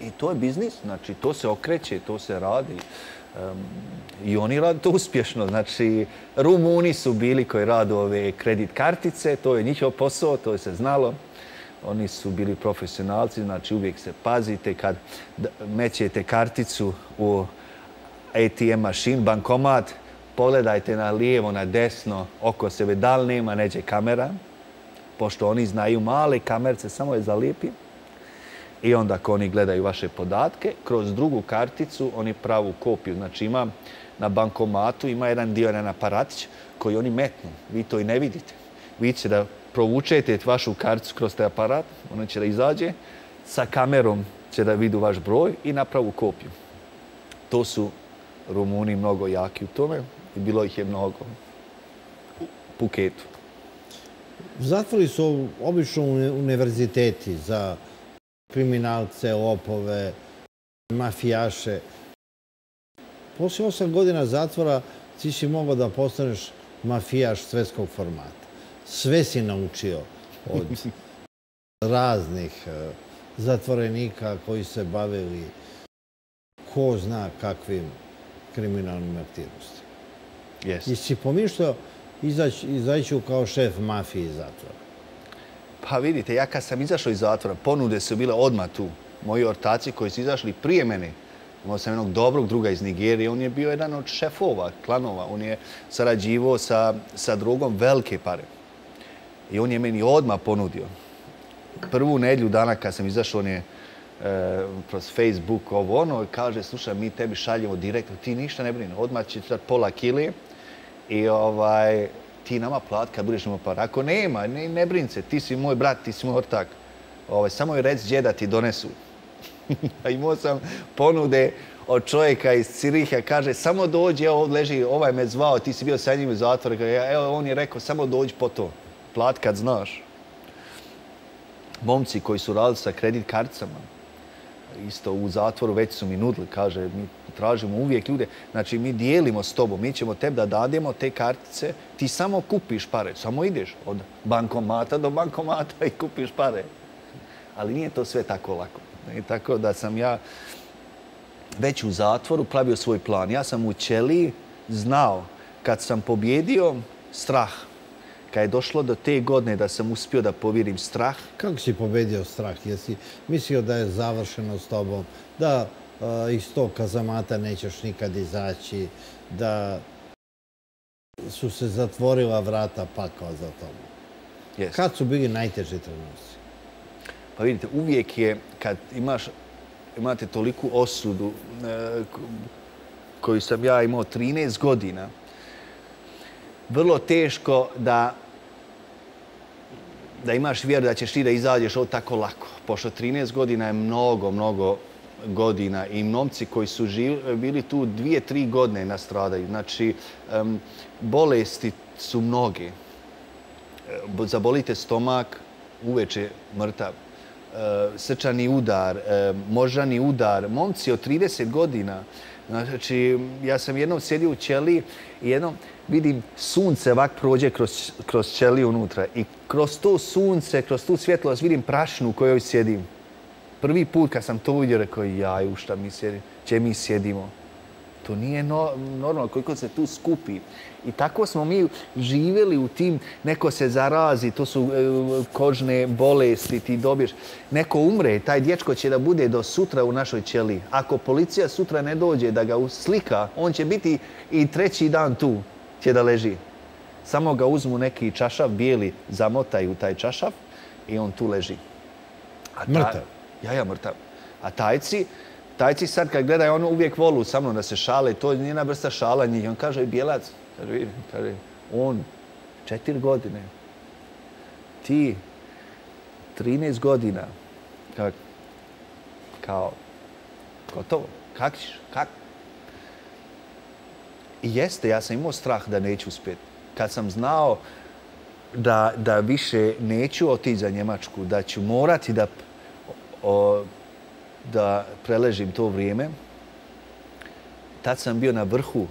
I to je biznis, znači to se okreće, to se radi. I oni rade to uspješno. Znači, Rumuni su bili koji rade ove kredit kartice, to je njihov posao, to je se znalo. Oni su bili profesionalci, znači uvijek se pazite kad mećete karticu u A T M mašin, bankomat, pogledajte na lijevo, na desno, oko sebe, da li nema neđe kamera, pošto oni znaju male kamerce, samo je zalijepi. I onda ako oni gledaju vaše podatke, kroz drugu karticu oni pravu kopiju. Znači ima na bankomatu, ima jedan dio, jedan aparatić koji oni metnu. Vi to i ne vidite. Vi će da provučete vašu karticu kroz taj aparat, ona će da izađe, sa kamerom će da vidu vaš broj i napravu kopiju. To su Rumuni mnogo jaki u tome i bilo ih je mnogo u Phuketu. Zatvori su obično univerziteti za kriminalce, lopove, mafijaše. Poslije osam godina zatvora ti si mogao da postaneš mafijaš svjetskog formata. Sve si naučio od raznih zatvorenika koji se bavili ko zna kakvim kriminalnim aktivnostima. Yes. I si pomišljao izaći kao šef mafije iz zatvora. Pa vidite, ja kad sam izašao iz zatvora, ponude su bile odmah tu. Moji ortaci koji su izašli prije mene, imao sam jednog dobrog druga iz Nigerije, on je bio jedan od šefova, klanova, on je sarađivao sa, sa drugom velike pare. I on je meni odmah ponudio. Prvu nedjelju dana kad sam izašao, on je kroz Facebook ovo ono, kaže, slušaj, mi tebi šaljemo direktno, ti ništa ne brini, odmah će ti dati pola kile i ovaj... ti nama plati kad budeš imao para. Ako nema, ne brin se, ti si moj brat, ti si moj ortak. Samo joj reci gdje da ti donesu. Imao sam ponude od čovjeka iz Ciriha, kaže samo dođi, evo ovdje leži, ovaj me zvao, ti si bio sa njim u zatvoru. Evo, on je rekao samo dođi po to, plati kad znaš. Momci koji su radili sa kredit karticama, isto u zatvoru već su mi nudili, kaže mi tražimo uvijek ljude, znači mi dijelimo s tobom, mi ćemo tebi da dademo te kartice, ti samo kupiš pare, samo ideš od bankomata do bankomata i kupiš pare. Ali nije to sve tako lako. I tako da sam ja već u zatvoru pravio svoj plan. Ja sam u ćeliji znao kad sam pobjedio strah. Kad je došlo do te godine da sam uspio da povjerim strah. Kako si pobedio strah? Jesi mislio da je završeno s tobom, da iz tog kazamata nećeš nikad izaći, da su se zatvorila vrata pakao za tobom? Kad su bili najteži trenuci? Pa vidite, uvijek je kad imaš imate toliku osudu koju sam ja imao trinaest godina, vrlo teško da da imaš vjeru da ćeš ti da izađeš ovo tako lako. Pošto trinaest godina je mnogo, mnogo godina i momci koji su bili tu dvije, tri godine nastradaju. Znači, bolesti su mnoge. Zabolite stomak, uveče mrtav. Srčani udar, moždani udar. Momci od trideset godina. Znači, ja sam jednom sjedio u ćeliji i jednom vidim sunce ovak prođe kroz, kroz ćeliju unutra i kroz to sunce, kroz tu svjetlost vidim prašnu u kojoj sjedim. Prvi put kad sam to uvidio, rekao, jaj, u šta mi sjedim, če mi sjedimo. To nije no, normalno koliko se tu skupi. I tako smo mi živjeli u tim, neko se zarazi, to su e, kožne bolesti, ti dobiješ. Neko umre, taj dječko će da bude do sutra u našoj ćeliji. Ako policija sutra ne dođe da ga uslika, on će biti i treći dan tu, će da leži. Samo ga uzmu neki čašav bijeli, zamotaju taj čašav i on tu leži. A ta, mrtav. Ja, ja, mrtav. A tajci, tajci sad kad gledaju, ono uvijek volu sa mnom da se šale, to je njena vrsta šala njih. On kaže, bijelac, kaže, on, četiri godine, ti, trinaest godina, kak, kao, gotovo, kak ćeš, kak? I jeste, ja sam imao strah da neću uspjeti. Kad sam znao da, da više neću otići za Njemačku, da ću morati da, o, da preležim to vrijeme, tad sam bio na vrhu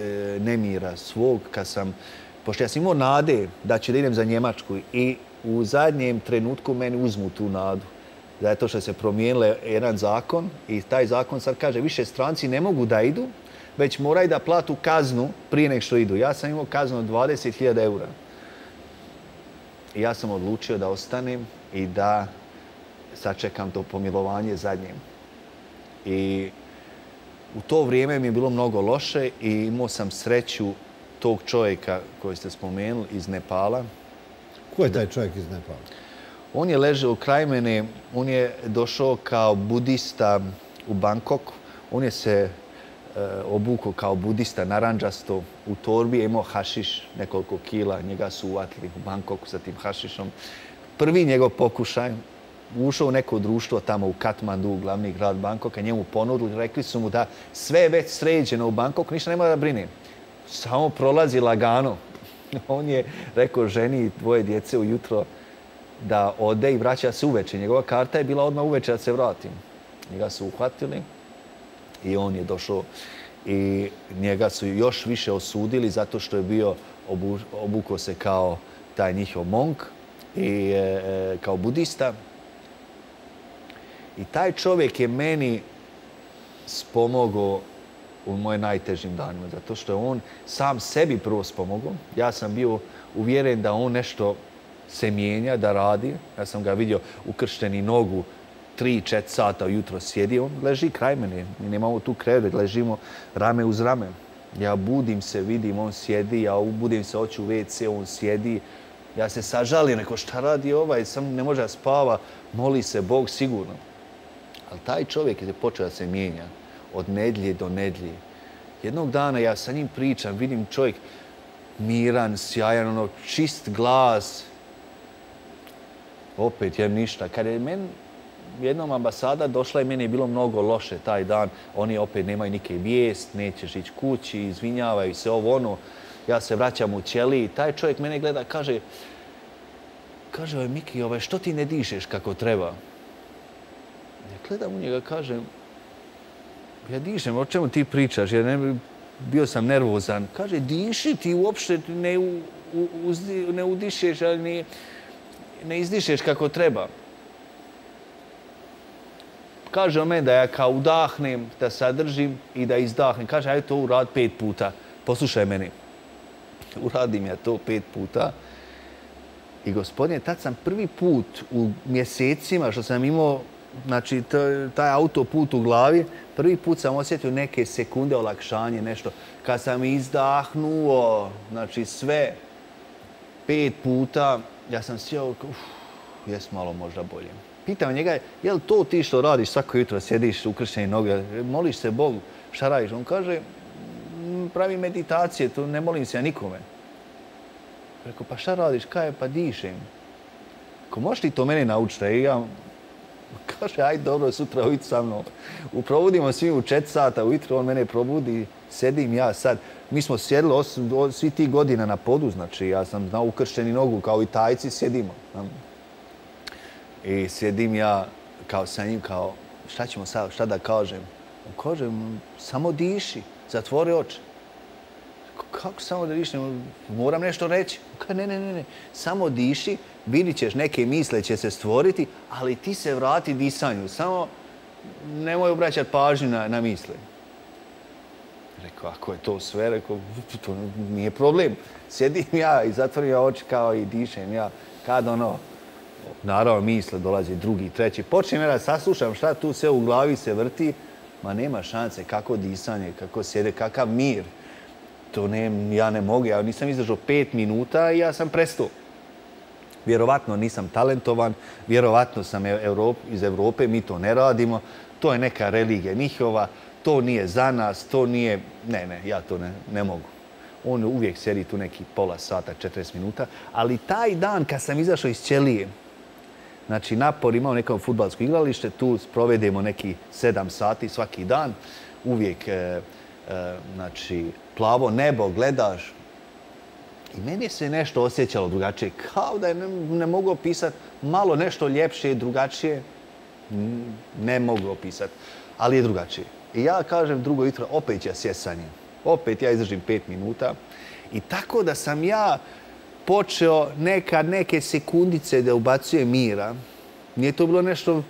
e, nemira svog, kad sam, pošto ja sam imao nade da ću da idem za Njemačku i u zadnjem trenutku meni uzmu tu nadu. Zato što se promijenila jedan zakon i taj zakon sad kaže više stranci ne mogu da idu, već moraju da platu kaznu prije nek što idu. Ja sam imao kaznu od dvadeset hiljada eura. I ja sam odlučio da ostanem i da sačekam to pomilovanje zadnjem. I u to vrijeme mi je bilo mnogo loše i imao sam sreću tog čovjeka koji ste spomenuli iz Nepala. Ko je taj čovjek iz Nepala? On je ležao kraj mene, on je došao kao budista u Bangkok. On je se obuko kao budista, naranđasto, u torbi je imao hašiš, nekoliko kila, njega su uvatili u Bangkoku sa tim hašišom. Prvi njegov pokušaj, ušao u neko društvo tamo u Katmandu, glavni grad Bangkoka, njemu ponudili, rekli su mu da sve je već sređeno u Bangkoku, ništa ne mora da brine, samo prolazi lagano. On je rekao ženi i dvoje djece ujutro da ode i vraća se uveče. Njegova karta je bila odmah uveče da se vratim. Njega su uhvatili. I on je došao i njega su još više osudili zato što je bio, obu, obukao se kao taj njihov monk i e, kao budista. I taj čovjek je meni spomogao u mojim najtežim danima zato što je on sam sebi prvo spomogao. Ja sam bio uvjeren da on nešto se mijenja, da radi. Ja sam ga vidio ukršteni nogu, tri, četiri sata ujutro sjedi, on leži kraj mene. Mi nemamo tu krevet, ležimo rame uz rame. Ja budim se, vidim, on sjedi, ja budim se, hoću u ve ce, on sjedi. Ja se sažalim, rekao, šta radi ovaj, sam ne može da spava, moli se Bog sigurno. Ali taj čovjek je počeo da se mijenja od nedlje do nedlje. Jednog dana ja sa njim pričam, vidim čovjek miran, sjajan, ono, čist glas. Opet jem ništa. Kad je meni jednom ambasada došla i meni je bilo mnogo loše taj dan. Oni opet nemaju nike vijest, nećeš ići kući, izvinjavaju se ovo ono. Ja se vraćam u ćeliji. Taj čovjek mene gleda, kaže, kaže, oj Miki, ovaj, što ti ne dišeš kako treba? Ja gledam u njega, kažem, ja dišem, o čemu ti pričaš? Ja ne, bio sam nervozan. Kaže, diši, ti uopšte ne, u, uz, ne udišeš, ali ne, ne izdišeš kako treba. Kaže on meni da ja kao udahnem, da sadržim i da izdahnem. Kaže, ajde to uradi pet puta. Poslušaj meni. Uradim ja to pet puta. I gospodine, tad sam prvi put u mjesecima što sam imao, znači taj autoput u glavi, prvi put sam osjetio neke sekunde olakšanje, nešto. Kad sam izdahnuo, znači sve, pet puta, ja sam sjeo, uff, jes malo možda boljim. Pitao njega je, je li to ti što radiš svako jutro, sjediš ukršene noge, moliš se Bogu, šta radiš? On kaže, pravi meditacije, tu ne molim se ja nikome. Rekao, pa šta radiš, kaj je, pa dišem. Ko možeš ti to mene naučiti? Ja, kaže, aj dobro, sutra ujutro sa mnom. Uprovodimo svi u četiri sata ujutro, on mene probudi, sedim ja sad. Mi smo sjedili svi ti godina na podu, znači ja sam na ukršteni nogu, kao i Tajci, sjedimo. I sjedim ja kao sa njim, kao, šta ćemo sad, šta da kažem? Kažem, samo diši, zatvori oči. Kako samo da dišem? Moram nešto reći. Ne, ne, ne, ne, samo diši, vidit ćeš, neke misle će se stvoriti, ali ti se vrati disanju, samo nemoj obraćati pažnju na misle. Rekao, ako je to sve, rekao, to nije problem. Sjedim ja i zatvorim ja oči kao i dišem ja. Kad ono, naravno misle dolazi drugi, treći. Počnem ja da saslušam šta tu sve u glavi se vrti. Ma nema šanse, kako disanje, kako sjede, kakav mir. To ne, ja ne mogu, ja nisam izdržao pet minuta i ja sam prestao. Vjerovatno nisam talentovan, vjerovatno sam iz Evrope, mi to ne radimo. To je neka religija njihova. To nije za nas, to nije... Ne, ne, ja to ne, ne mogu. On uvijek sjedi tu neki pola sata, četrdeset minuta, ali taj dan kad sam izašao iz ćelije, znači napor imao neko futbalsko igralište, tu provedemo neki sedam sati svaki dan, uvijek, e, e, znači, plavo nebo, gledaš. I meni se nešto osjećalo drugačije, kao da je ne, ne mogu opisati, malo nešto ljepše, drugačije, ne mogu opisati, ali je drugačije. I ja kažem drugo jutro, opet ja sjest sa njim. Opet ja izdržim pet minuta. I tako da sam ja počeo nekad neke sekundice da ubacujem mira. Nije to bilo nešto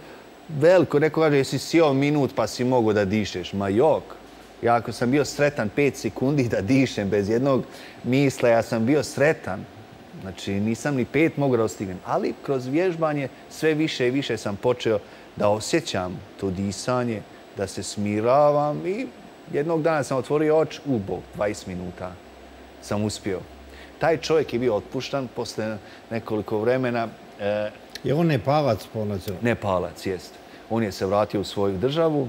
veliko. Neko kaže, jesi sjeo minut pa si mogao da dišeš. Ma jok. Ja ako sam bio sretan pet sekundi da dišem bez jednog misla, ja sam bio sretan. Znači nisam ni pet mogao da ostignem. Ali kroz vježbanje sve više i više sam počeo da osjećam to disanje, da se smiravam i jednog dana sam otvorio oči, ubog, dvadeset minuta sam uspio. Taj čovjek je bio otpuštan posle nekoliko vremena. Je on Nepalac po nacionalnosti? Nepalac, jest. On je se vratio u svoju državu,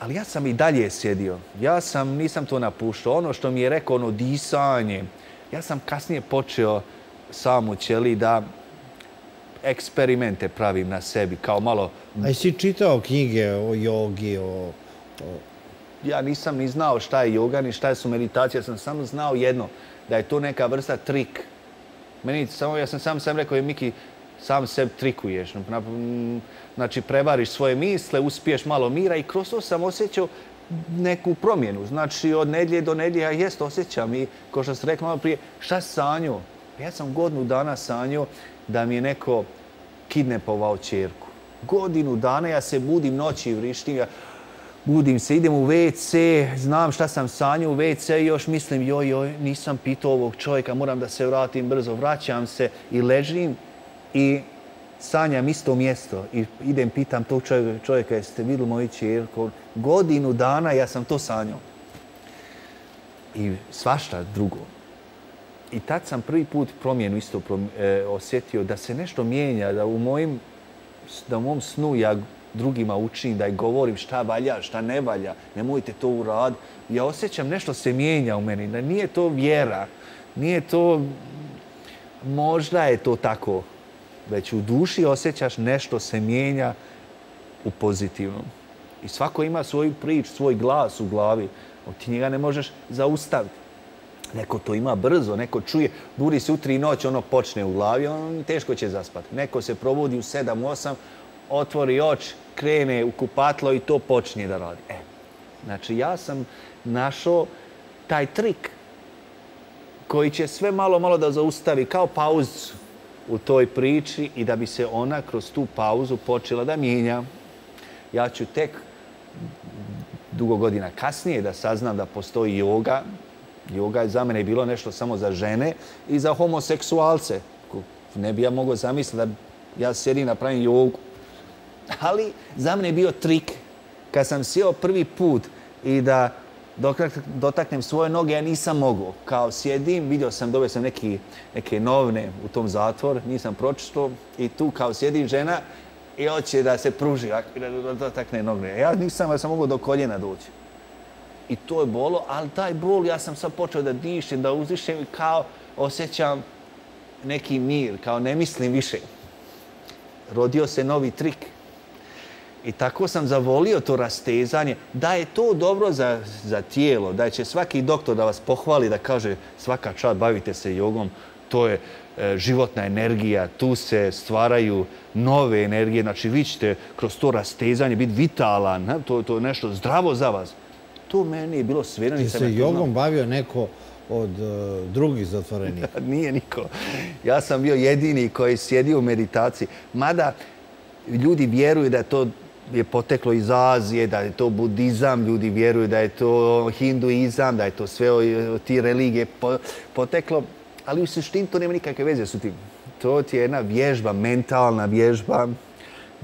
ali ja sam i dalje sjedio. Ja sam, nisam to napuštao. Ono što mi je rekao, ono disanje, ja sam kasnije počeo sam u ćeliji da eksperimente pravim na sebi, kao malo... A jesi čitao knjige o jogi, o... Ja nisam ni znao šta je joga, ni šta je meditacija. Ja sam samo znao jedno, da je to neka vrsta trik. Meni samo, ja sam sam sam rekao, Miki, sam sebi trikuješ. Znači, prevariš svoje misle, uspiješ malo mira i kroz to sam osjećao neku promjenu. Znači, od nedlje do nedlje ja jest osjećam i, kao što sam rekao malo prije, šta sanjao? Ja sam godinu dana sanjao da mi je neko kidnepovao čerku. Godinu dana ja se budim noći i vrištim, ja budim se, idem u ve ce, znam šta sam sanjao u ve ce i još mislim joj, joj, nisam pitao ovog čovjeka, moram da se vratim brzo. Vraćam se i ležim i sanjam isto mjesto. I idem, pitam tog čovjeka, jeste vidjeli moju čerku? Godinu dana ja sam to sanjao. I svašta drugo. I tad sam prvi put promjenu isto osjetio da se nešto mijenja, da u mom snu ja drugima učim, da govorim šta valja, šta ne valja, nemojte to uraditi. Ja osjećam nešto se mijenja u meni, da nije to vjera, nije to... Možda je to tako, već u duši osjećaš nešto se mijenja u pozitivnom. I svako ima svoju priču, svoj glas u glavi, ti njega ne možeš zaustaviti. Neko to ima brzo, neko čuje, budi se jutri i noć, ono počne u glavi, ono teško će zaspati. Neko se probudi u sedam, u osam, otvori oči, krene u kupatlo i to počne da radi. E, znači ja sam našao taj trik koji će sve malo, malo da zaustavi kao pauzu u toj priči i da bi se ona kroz tu pauzu počela da mijenja. Ja ću tek dugo godina kasnije da saznam da postoji joga. Joga je za mene bilo nešto samo za žene i za homoseksualce. Ne bi ja mogao zamisliti da ja sjedim i napravim jogu. Ali za mene je bio trik. Kad sam sjeo prvi put i da dotaknem svoje noge, ja nisam mogao. Kao sjedim, vidio sam, dobio sam neke novine u tom zatvor, nisam pročito i tu kao sjedi žena i hoće da se pruži, da dotakne noge. Ja nisam, ja sam mogao do koljena doći. I to je bolo, ali taj bol, ja sam sad počeo da dišem, da uzdišem i kao osjećam neki mir, kao ne mislim više. Rodio se novi trik. I tako sam zavolio to rastezanje, da je to dobro za, za tijelo, da će svaki doktor da vas pohvali, da kaže svaka čast, bavite se jogom, to je e, životna energija, tu se stvaraju nove energije, znači vi ćete kroz to rastezanje biti vitalan, ne? To, to je nešto zdravo za vas. To meni je bilo svjedno. Ti se jogom bavio neko od uh, drugih zatvorenika? Nije niko. Ja sam bio jedini koji sjedio u meditaciji. Mada ljudi vjeruju da je to je poteklo iz Azije, da je to budizam, ljudi vjeruju da je to hinduizam, da je to sve ti religije poteklo, ali u suštini to nema nikakve veze s tim. To ti je jedna vježba, mentalna vježba,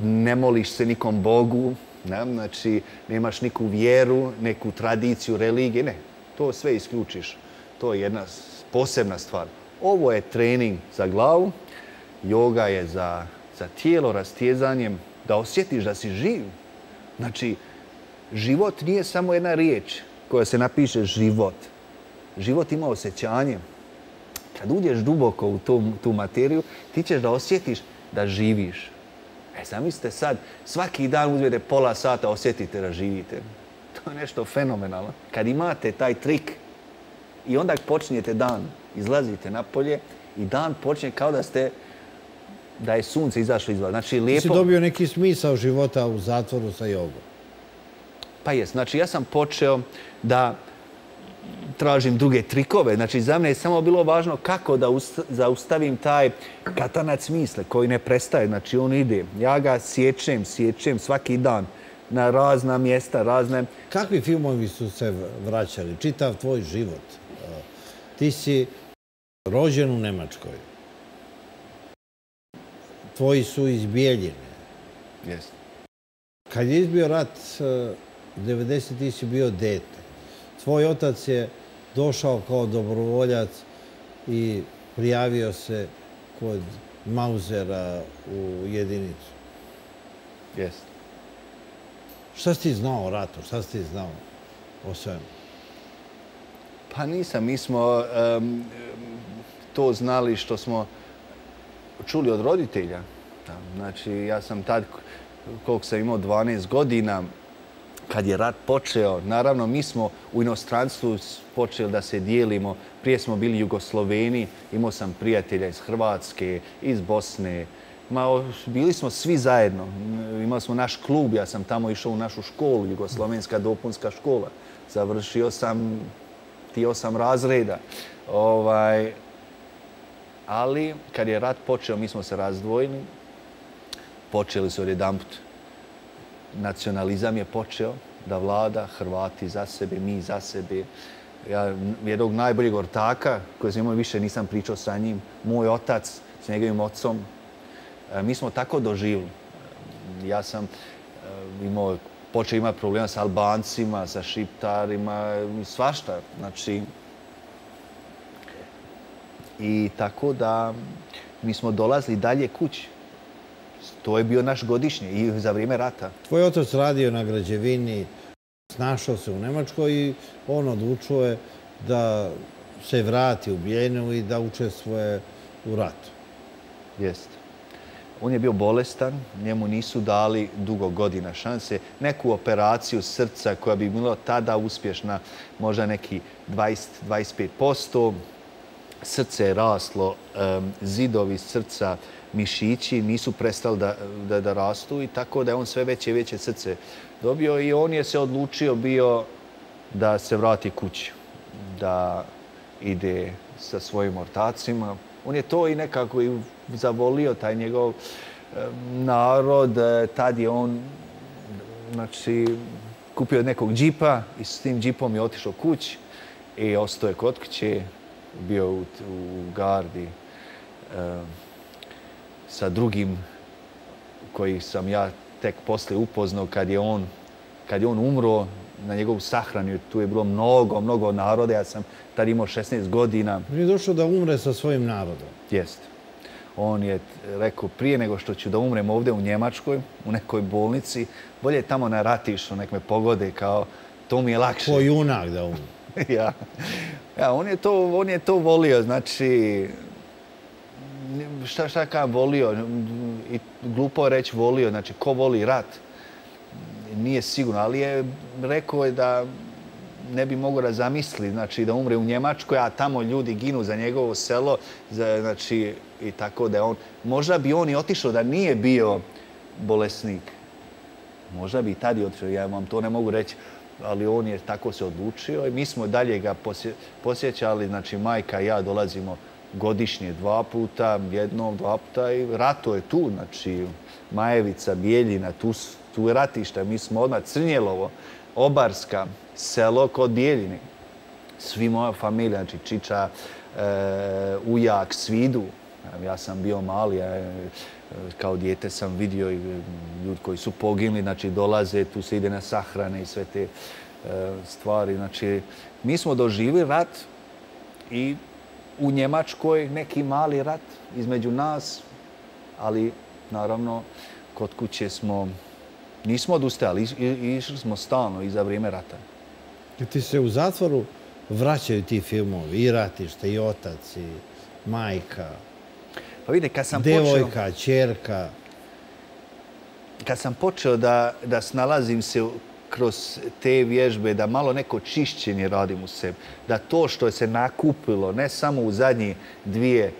ne moliš se nikom Bogu, ne? Znači nemaš neku vjeru, neku tradiciju, religije, ne, to sve isključiš. To je jedna posebna stvar. Ovo je trening za glavu, joga je za, za tijelo, rastjezanjem, da osjetiš da si živ. Znači, život nije samo jedna riječ koja se napiše život. Život ima osjećanje. Kad uđeš duboko u tu, tu materiju, ti ćeš da osjetiš da živiš. E, zamislite sad, svaki dan uzmete pola sata, osjetite da živite. To je nešto fenomenalno. Kad imate taj trik i onda počinjete dan, izlazite napolje i dan počinje kao da ste da je sunce izašlo iz vas. Znači, lijepo... Ti si dobio neki smisao života u zatvoru sa jogom? Pa jes. Znači, ja sam počeo da tražim druge trikove. Znači, za mene je samo bilo važno kako da zaustavim taj katanac misle koji ne prestaje. Znači, on ide. Ja ga sjećem, sjećem svaki dan na razna mjesta, razne... Kakvi filmovi su se vraćali? Čitav tvoj život. Ti si rođen u Nemačkoj. Tvoji su iz Bijeljine. Jeste. Kad je izbio rat devedesetih ti si bio dete. Tvoj otac je došao kao dobrovoljac i prijavio se kod Mauzera u jedinicu. Jeste. Šta si ti znao o ratu? Šta si ti znao o svemu? Pa nisam. Mi smo um, to znali što smo čuli od roditelja. Znači, ja sam tad, koliko sam imao dvanaest godina, kad je rat počeo, naravno, mi smo u inostranstvu počeli da se dijelimo. Prije smo bili Jugosloveni, imao sam prijatelja iz Hrvatske, iz Bosne. Ma, bili smo svi zajedno. Imali smo naš klub, ja sam tamo išao u našu školu, Jugoslovenska dopunska škola. Završio sam ti osam razreda. Ovaj... Ali, kad je rat počeo, mi smo se razdvojili. Počeli su odjedanput. Nacionalizam je počeo da vlada, Hrvati za sebe, mi za sebe. Ja, jednog najboljeg ortaka, koji sam imao više, nisam pričao sa njim. Moj otac s njegovim ocom. E, mi smo tako doživili. Ja sam e, imao, počeo imati problema sa Albancima, sa Šiptarima, svašta. Znači, i tako da mi smo dolazili dalje kući. To je bio naš godišnji i za vrijeme rata. Tvoj otac radio na građevini, snašao se u Nemačkoj i on odlučio je da se vrati u Bijeljinu i da učestvuje u ratu. Jeste. On je bio bolestan, njemu nisu dali dugo godina šanse. Neku operaciju srca koja bi bila tada uspješna, možda neki dvadeset do dvadeset pet posto. Srce je raslo, zidovi srca, mišići nisu prestali da, da, da rastu i tako da je on sve veće i veće srce dobio i on je se odlučio bio da se vrati kući, da ide sa svojim ortacima. On je to i nekako i zavolio, taj njegov narod. Tad je on, znači, kupio nekog džipa i s tim džipom je otišao kući i ostao je kod kuće. Bio u, u gardi e, sa drugim koji sam ja tek posle upoznao kad je on, kad je on umro. na njegovu sahranu, tu je bilo mnogo, mnogo naroda, ja sam tad imao šesnaest godina. On je došao da umre sa svojim narodom. Jeste. On je rekao, prije nego što ću da umrem ovdje u Njemačkoj, u nekoj bolnici, bolje je tamo na ratištu, nek me pogode, kao, to mi je lakše. Ko junak da umre. Ja. Ja, on je to, on je to volio, znači... Šta, šta kao volio, i glupo je reći volio, znači ko voli rat, nije sigurno, ali je rekao je da ne bi mogao da zamisli, znači da umre u Njemačkoj, a tamo ljudi ginu za njegovo selo, za, znači i tako da on, možda bi on i otišao da nije bio bolesnik. Možda bi i tad i otišao, ja vam to ne mogu reći, ali on je tako se odlučio i mi smo dalje ga posjećali, znači majka i ja dolazimo godišnje, dva puta, jednom, dva puta i rato je tu, znači Majevica, Bijeljina, tu, tu je ratišta. Mi smo odmah Crnjelovo, Obarska, selo kod Bijeljine. Svi moja familija, znači čiča, e, ujak, svi idu. Ja sam bio mali, ja, kao dijete sam vidio ljudi koji su poginuli, znači dolaze, tu se ide na sahrane i sve te e, stvari. Znači, mi smo doživjeli rat i u Njemačkoj neki mali rat između nas, ali naravno kod kuće smo, nismo odustali, išli smo stalno i za vrijeme rata. Ti se u zatvoru vraćaju ti filmovi, i ratište, i otac, i majka, pa vidi, kad sam devojka, počeo, čerka. Kad sam počeo da, da snalazim se kroz te vježbe, da malo neko čišćenje radim u sebi, da to što se nakupilo, ne samo u zadnji dvije,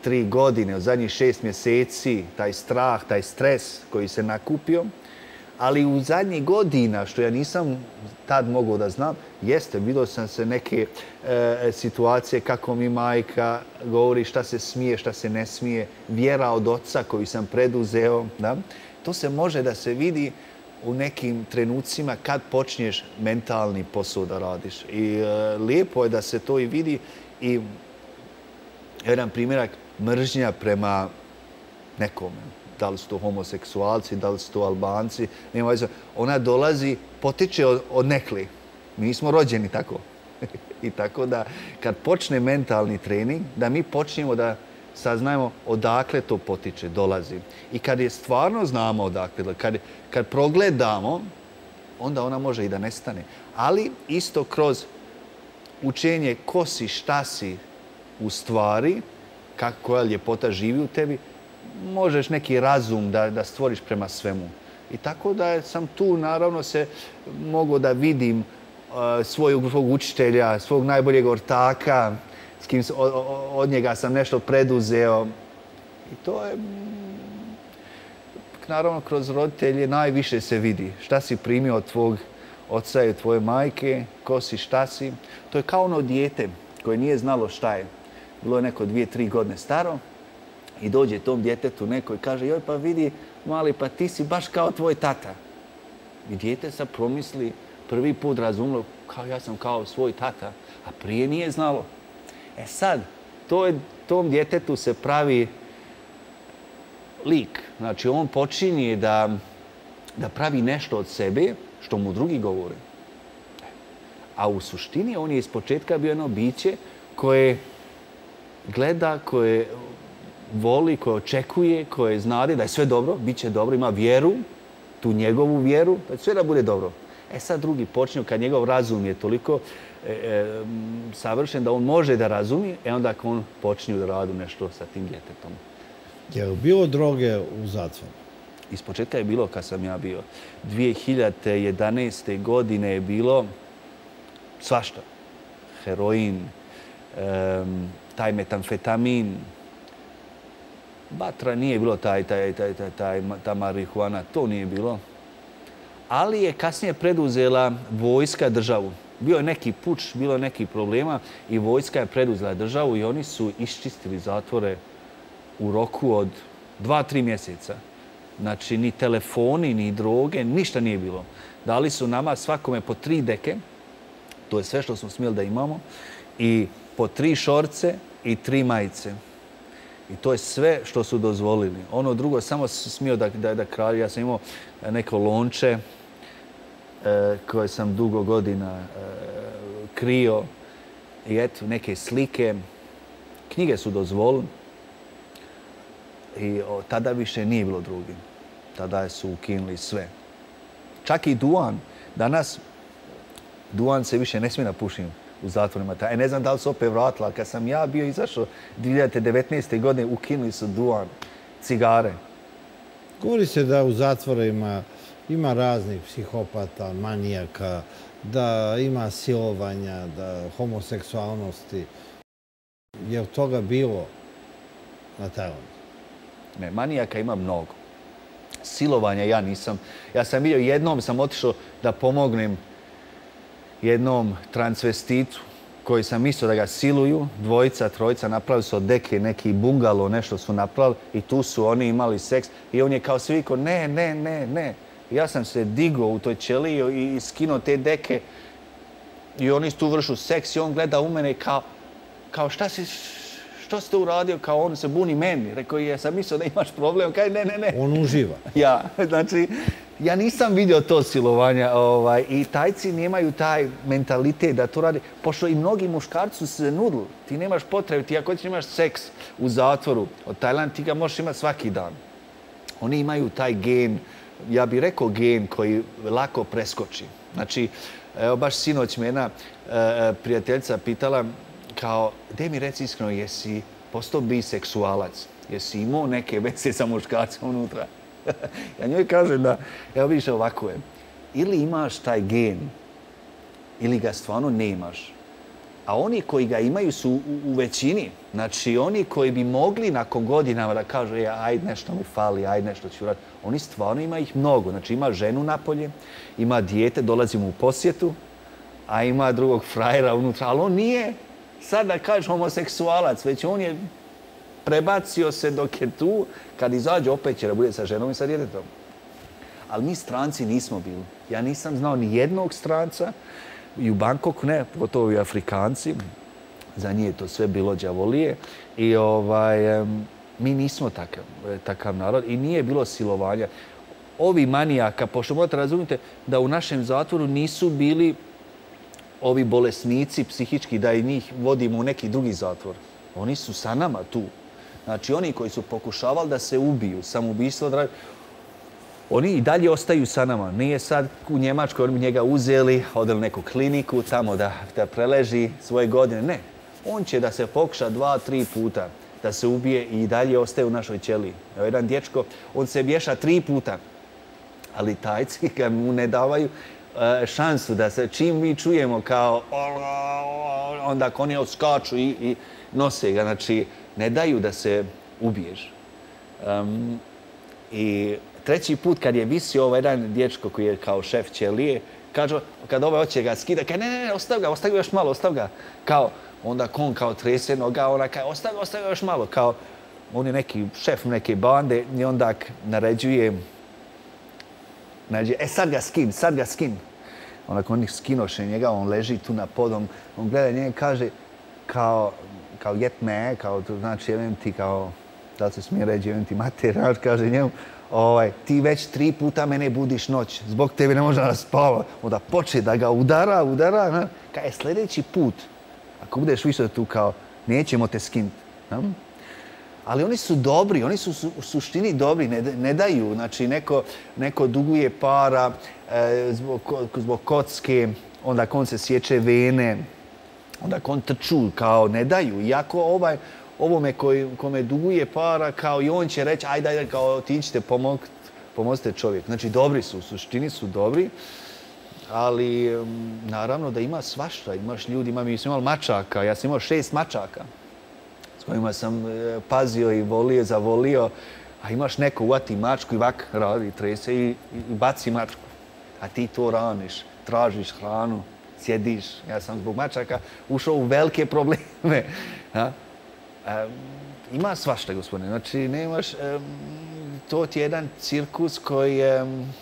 tri godine, u zadnjih šest mjeseci, taj strah, taj stres koji se nakupio, ali u zadnjih godina, što ja nisam tad mogao da znam, jeste, vidio sam se neke e, situacije kako mi majka govori šta se smije, šta se ne smije, vjera od oca koju sam preduzeo, da? To se može da se vidi u nekim trenucima kad počneš mentalni posao da radiš. I e, lijepo je da se to i vidi. I jedan primjerak, mržnja prema nekome. Da li su to homoseksualci, da li su to Albanci, nema veze. Ona dolazi, potiče od, od nekli. Mi nismo rođeni tako. I tako da kad počne mentalni trening, da mi počnemo da saznajemo odakle to potiče, dolazi. I kad je stvarno znamo odakle, kad, kad progledamo, onda ona može i da nestane. Ali isto kroz učenje ko si, šta si u stvari, kako, koja ljepota živi u tebi, možeš neki razum da, da stvoriš prema svemu. I tako da sam tu naravno se mogao da vidim uh, svojeg učitelja, svog najboljeg ortaka, s kim od, od njega sam nešto preduzeo. I to je, naravno, kroz roditelje najviše se vidi. Šta si primio od tvog oca i tvoje majke, ko si, šta si. To je kao ono dijete koje nije znalo šta je. Bilo je neko dvije, tri godine staro i dođe tom djetetu neko i kaže, joj pa vidi, mali, pa ti si baš kao tvoj tata. I dijete sad promisli, prvi put razumilo, kao ja sam kao svoj tata, a prije nije znalo. E sad, to je, tom djetetu se pravi lik. Znači, on počinje da, da pravi nešto od sebe što mu drugi govore. A u suštini, on je iz početka bio jedno biće koje gleda, koje voli, koje očekuje, koje znade da je sve dobro, bit će dobro, ima vjeru, tu njegovu vjeru, da sve da bude dobro. E sad drugi počinju, kad njegov razum je toliko e, e, savršen da on može da razumije, e onda ako on počinju da radu nešto sa tim djetetom. Je li bilo droge u zatvoru? Iz početka je bilo kad sam ja bio. dvije hiljade jedanaeste. godine je bilo svašta. Heroin, e, taj metamfetamin, batra nije bilo, taj, taj, taj, taj, taj, ta marihuana, to nije bilo. Ali je kasnije preduzela vojska državu. Bio je neki puč, bilo je neki problema i vojska je preduzela državu i oni su iščistili zatvore u roku od dva, tri mjeseca. Znači, ni telefoni, ni droge, ništa nije bilo. Dali su nama svakome po tri deke, to je sve što smo smjeli da imamo, i po tri šorce i tri majice. I to je sve što su dozvolili. Ono drugo, samo smio da, da, da kralju. Ja sam imao neko lonče koje sam dugo godina krio. I eto, neke slike. Knjige su dozvolili. I tada više nije bilo drugim. Tada su ukinuli sve. Čak i duhan. Danas duhan se više ne smije napušiti u zatvorima. E, ne znam da li se opet vratila. Kad sam ja bio izašao dvije hiljade devetnaeste. godine, ukinuli su duhan, cigare. Govori se da u zatvorima ima raznih psihopata, manijaka, da ima silovanja, da homoseksualnosti. Je li toga bilo na Tajlandu? Ne, manijaka ima mnogo. Silovanja ja nisam. Ja sam vidio, jednom sam otišao da pomognem jednom transvestitu koji sam mislio da ga siluju. Dvojica, trojica, napravili su od deke neki bungalo, nešto su napravili i tu su oni imali seks. I on je kao svi rekao, ne, ne, ne, ne. Ja sam se digao u toj ćeliji i skinuo te deke i oni tu vršu seks i on gleda u mene kao, kao šta si, što si te uradio, kao on se buni meni. Rekao, ja sam mislio da imaš problem, kaj ne, ne, ne. On uživa. Ja, znači, ja nisam vidio to silovanja ovaj, i Tajci nemaju taj mentalitet da to radi, pošto i mnogi muškarci su se nudili. Ti nemaš potrebu, ti ako ti imaš seks u zatvoru od Tajlanda, ti ga možeš imati svaki dan. Oni imaju taj gen, ja bih rekao gen koji lako preskoči. Znači, evo, baš sinoć me jedna e, prijateljica pitala kao, gdje mi reci iskreno, jesi postao biseksualac? Jesi imao neke veze sa muškarcem unutra? Ja njoj kažem da, evo vidiš ovako je, ili imaš taj gen, ili ga stvarno ne imaš. A oni koji ga imaju su u, u većini. Znači, oni koji bi mogli nakon godinama da kažu e, ajde nešto mi fali, ajde nešto ću raditi, oni stvarno ima ih mnogo. Znači, ima ženu napolje, ima dijete, dolazimo u posjetu, a ima drugog frajera unutra. Ali on nije, sad da kažeš, homoseksualac, već on je prebacio se dok je tu, kad izađe opet će da bude sa ženom i sa djetetom. Ali mi stranci nismo bili. Ja nisam znao ni jednog stranca, i u Bangkoku ne, pogotovo i Afrikanci. Za njih je to sve bilo đavolije. I ovaj, mi nismo takav, takav narod i nije bilo silovanja. Ovi manijaka, pošto možete razumjeti da u našem zatvoru nisu bili ovi bolesnici psihički, da i njih vodimo u neki drugi zatvor. Oni su sa nama tu. Znači, oni koji su pokušavali da se ubiju, samoubistvo, oni i dalje ostaju sa nama. Nije sad u Njemačkoj, oni bi njega uzeli, odeli neku kliniku tamo da, da preleži svoje godine. Ne, on će da se pokuša dva, tri puta da se ubije i dalje ostaje u našoj ćeliji. Evo, jedan dječko, on se vješa tri puta, ali Tajci ga mu ne davaju šansu da se čim mi čujemo kao onda oni odskaču i, i nose ga. Znači, ne daju da se ubiješ. Um, I treći put kad je visio ovaj jedan dječko koji je kao šef ćelije, kaže, kad ovaj hoće ga skida, kaže, ne, ne, ne, ostav ga, ostav ga još malo, ostav ga. Kao, onda kon kao trese noga, ona kaže, ostav ga, ostav ga još malo. Kao, on je neki šef neke bande i onda naređuje, naređuje, e, sad ga skin, sad ga skin. Onako, on ih skinoše njega, on leži tu na podom, on gleda njega i kaže, kao, kao jetne, kao, znači, jevim ti, kao, da se smije reći, jevim ti mater, kaže njemu, Ovaj, ti već tri puta mene budiš noć, zbog tebe ne možda spava. Onda počne da ga udara, udara. Na. Kaj, sljedeći put, ako budeš više tu kao, nećemo te skinuti. Ali oni su dobri, oni su u suštini dobri, ne, ne daju. Znači, neko, neko duguje para e, zbog, zbog kocke, onda kon se sječe vene, onda kon trču, kao ne daju. Iako ovaj, ovome kome duguje para, kao i on će reći, ajde, ajde, kao ti ćete pomozite čovjek. Znači, dobri su, u suštini su dobri, ali um, naravno da ima svašta. Imaš ljudi, ima, mi smo imali mačaka, ja sam imao šest mačaka s kojima sam e, pazio i volio, zavolio, a imaš neko, uvati mačku i vak radi, trese i, i, i baci mačku. A ti to raniš, tražiš hranu, sjediš. Ja sam zbog mačaka ušao u velike probleme. Ha? Um, ima svašta, gospodine. Znači, nemaš... Um, to ti je jedan cirkus koji je... Um,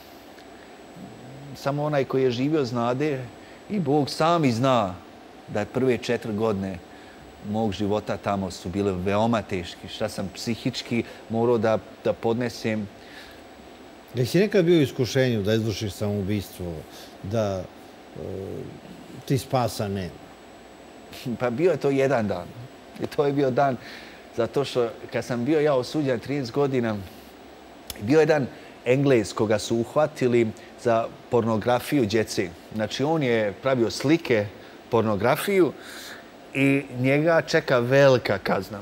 samo onaj koji je živio znade i Bog sami zna da prve četiri godine mog života tamo su bile veoma teški. Šta sam psihički morao da, da podnesem Da si nekad bio u iskušenju da izvršiš samoubistvo, da ti spasa nema? Pa bio je to jedan dan. I to je bio dan zato što kad sam bio ja osuđen trideset godina, bio je jedan Englez koga su uhvatili za pornografiju djeci. Znači on je pravio slike, pornografiju i njega čeka velika kazna.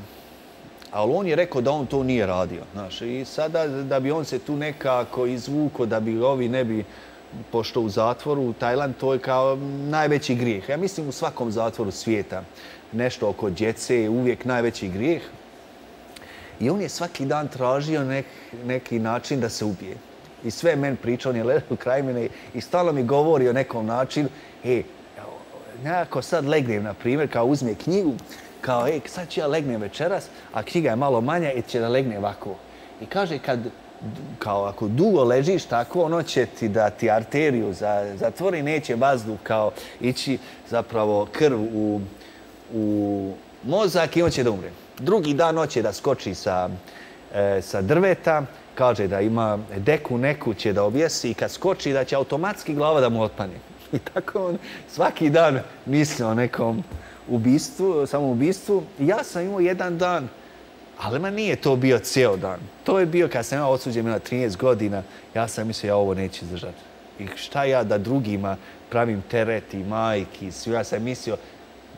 Ali on je rekao da on to nije radio. Znaš, i sada da bi on se tu nekako izvuko, da bi ovi ne bi, pošto u zatvoru, u Tajland, to je kao najveći grijeh. Ja mislim u svakom zatvoru svijeta. Nešto oko djece je uvijek najveći grijeh. I on je svaki dan tražio nek, neki način da se ubije. I sve je meni pričao, on je ledao kraj mene i stalno mi govori o nekom načinu. E, nekako sad legnem, na primjer, kao uzme knjigu, kao, ej, sad ću ja legnem večeras, a knjiga je malo manja i će da legne ovako. I kaže, kad, kao, ako dugo ležiš tako, ono će ti da ti arteriju zatvori, neće vazduh kao ići zapravo krv u, u mozak i on će da umre. Drugi dan hoće da skoči sa, e, sa drveta, kaže da ima deku neku će da objesi i kad skoči da će automatski glava da mu otpane. I tako on svaki dan mislio o nekom ubistvu, samoubistvu. Ja sam imao jedan dan, ali ma nije to bio cijel dan. To je bio kad sam ja osuđen na trinaest godina, ja sam mislio ja ovo neću izdržati. I šta ja da drugima pravim teret i majki, svi, ja sam mislio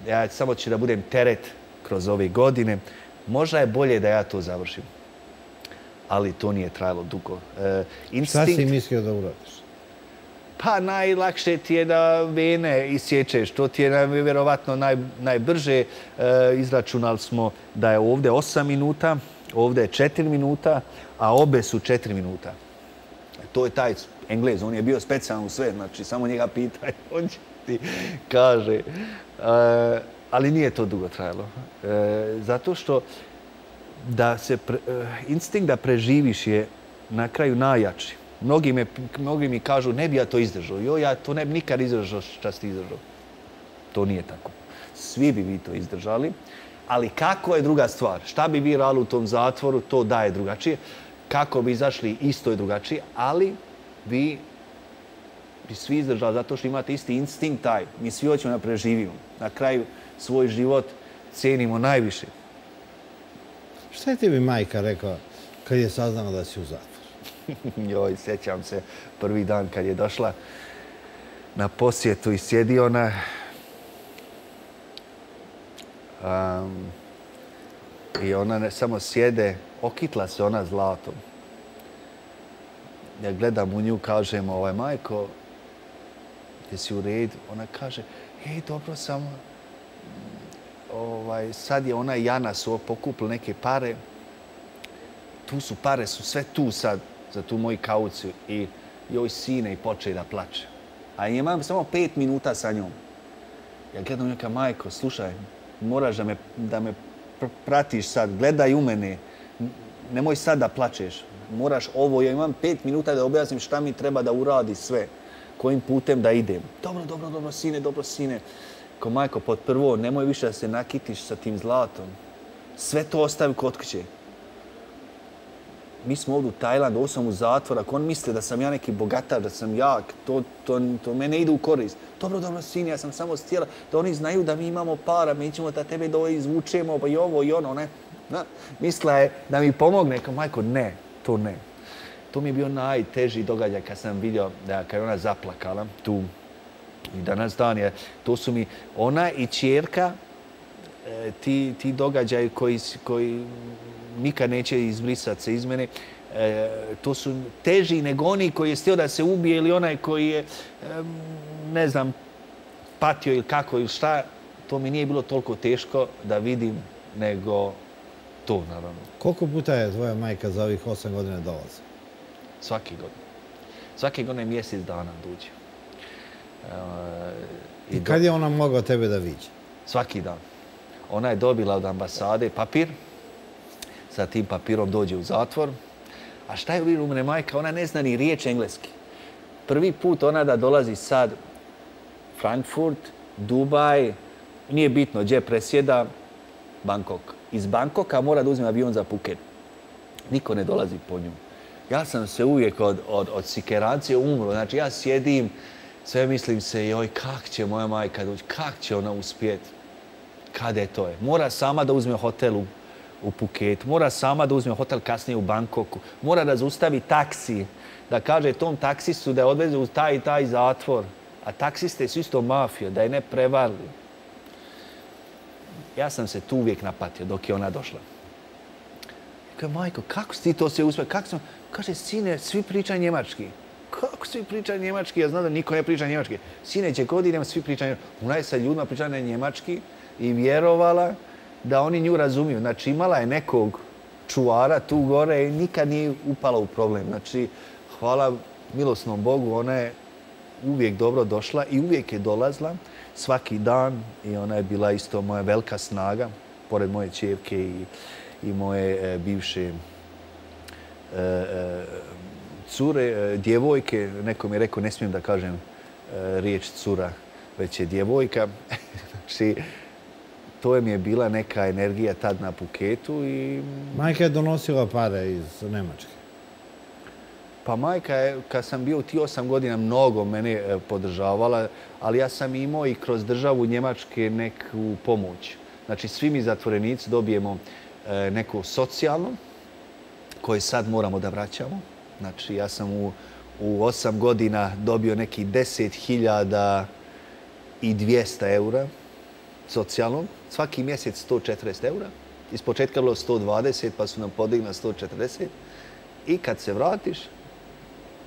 ja samo ću da budem teret kroz ove godine. Možda je bolje da ja to završim. Ali to nije trajalo dugo. E, instinkt... Šta si mislio da uradiš? Pa najlakše ti je da vene isječeš. To ti je vjerovatno naj, najbrže. E, izračunali smo da je ovdje osam minuta, ovdje je četiri minuta, a obe su četiri minuta. To je taj Englez, on je bio specijalan u sve, znači samo njega pitaj, on će ti kaže. E, ali nije to dugo trajalo. E, zato što da se pre, e, instinkt da preživiš je na kraju najjači. Mnogi, me, mnogi mi kažu, ne bi ja to izdržao. Jo, ja to ne bi nikad izdržao šta si izdržao. To nije tako. Svi bi vi to izdržali. Ali kako je druga stvar? Šta bi vi radili u tom zatvoru, to daje drugačije. Kako bi izašli, isto je drugačije. Ali vi bi svi izdržali zato što imate isti instinkt taj. Mi svi hoćemo da preživimo. Na kraju svoj život cijenimo najviše. Šta je tebi majka rekla kad je saznala da si u zatvoru? Joj, sjećam se prvi dan kad je došla na posjetu i sjedi ona. Um, I ona ne samo sjede, okitla se ona zlatom. Ja gledam u nju, kažem, ovaj, majko, jesi u redu? Ona kaže, hej, dobro sam. Ovaj, sad je ona i Jana su pokupili neke pare. Tu su pare, su sve tu sad, za tu moju kauciju i joj sine i počeje da plače. A imam samo pet minuta sa njom. Ja gledam neka, majko, slušaj, moraš da me, da me pr pratiš sad, gledaj u mene, nemoj sad da plačeš, moraš ovo, ja imam pet minuta da objasnim šta mi treba da uradi sve, kojim putem da idem. Dobro, dobro, dobro, sine, dobro, sine. Ko, majko, pod prvo, nemoj više da se nakitiš sa tim zlatom. Sve to ostavi kod kuće. Mi smo ovdje u Tajlandu, ovo sam u zatvor, ako on misle da sam ja neki bogatar, da sam jak, to, to, to mene ide u korist. Dobro, dobro, sine, ja sam samo stjela da oni znaju da mi imamo para, mi ćemo da tebe dole izvučemo, pa i ovo i ono, ne. Na, misla je da mi pomogne, kao, majko, ne, to ne. To mi je bio najteži događaj kad sam vidio da kad je ona zaplakala tu i danas dan je, to su mi ona i čerka, ti, ti događaj koji, koji nikad neće izbrisati se iz mene. E, to su teži nego oni koji je stio da se ubije ili onaj koji je, ne znam, patio ili kako ili šta. To mi nije bilo toliko teško da vidim nego to, naravno. Koliko puta je tvoja majka za ovih osam godina dolazi? Svaki godin. Svaki godin mjesec dana dođe. E, I, I kad do... je ona mogla tebe da viđe? Svaki dan. Ona je dobila od ambasade papir. Sa tim papirom dođe u zatvor. A šta je u mene majka? Ona ne zna ni riječ engleski. Prvi put ona da dolazi sad Frankfurt, Dubaj, nije bitno gdje presjeda, Bangkok. Iz Bangkoka mora da uzme avion za Phuket. Niko ne dolazi po nju. Ja sam se uvijek od, od, od sikeracije umro. Znači, ja sjedim, sve mislim se, joj, kak će moja majka doći, kak će ona uspjeti? Kada je to je? Mora sama da uzme hotel u, u Phuketu, mora sama da uzme hotel kasnije u Bangkoku, mora da zaustavi taksi, da kaže tom taksistu da je odveze u taj i taj zatvor, a taksiste su isto mafija, da je ne prevarili. Ja sam se tu uvijek napatio dok je ona došla. Kaže, majko, kako si ti to sve uspio? Kaže, sine, svi pričaju njemački. Kako svi pričaju njemački? Ja znam da niko ne priča njemački. Sine, će god idem, svi pričaju njemački. Ona je sa ljudima pričala na njemački i vjerovala da oni nju razumiju. Znači, imala je nekog čuvara tu gore i nikad nije upala u problem. Znači, hvala milosnom Bogu, ona je uvijek dobro došla i uvijek je dolazla svaki dan i ona je bila isto moja velika snaga, pored moje ćevke i, i moje e, bivše e, e, cure, e, djevojke. Neko mi je rekao, ne smijem da kažem e, riječ cura, već je djevojka. Znači, to mi je bila neka energija tad na Phuketu i... Majka je donosila pare iz Nemačke. Pa majka je, kad sam bio u ti osam godina, mnogo mene podržavala, ali ja sam imao i kroz državu Njemačke neku pomoć. Znači, svi mi zatvorenici dobijemo e, neko socijalno, koje sad moramo da vraćamo. Znači, ja sam u, u osam godina dobio neki deset hiljada i dvjesto eura socijalno. Svaki mjesec sto četrdeset eura. Iz početka bilo sto dvadeset, pa su nam podigli na sto četrdeset. I kad se vratiš,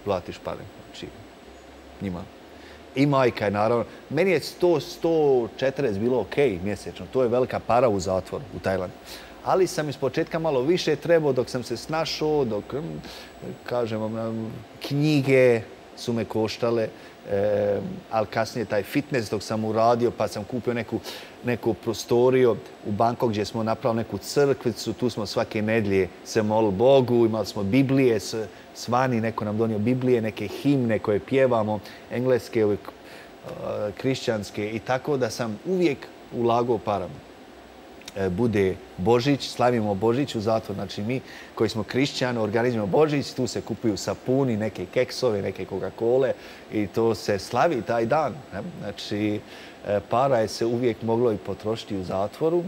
platiš pare, znači, njima. I majka je, naravno, meni je sto do sto četrdeset bilo okej mjesečno, to je velika para u zatvoru u Tajlandu. Ali sam iz početka malo više trebao dok sam se snašao, dok, kažem vam, knjige su me koštale, e, ali kasnije taj fitness dok sam uradio, pa sam kupio neku, neku prostoriju u Bangkoku gdje smo napravili neku crkvicu, tu smo svake nedlje se molili Bogu, imali smo Biblije, s, svani neko nam donio Biblije, neke himne koje pjevamo, engleske, uvijek, uh, krišćanske i tako da sam uvijek ulagao parama. E, bude Božić, slavimo Božić u zatvor, znači mi koji smo krišćani organizujemo Božić, tu se kupuju sapuni, neke keksove, neke Coca-Cole i to se slavi taj dan. Ne? Znači, e, para je se uvijek moglo i potrošiti u zatvoru,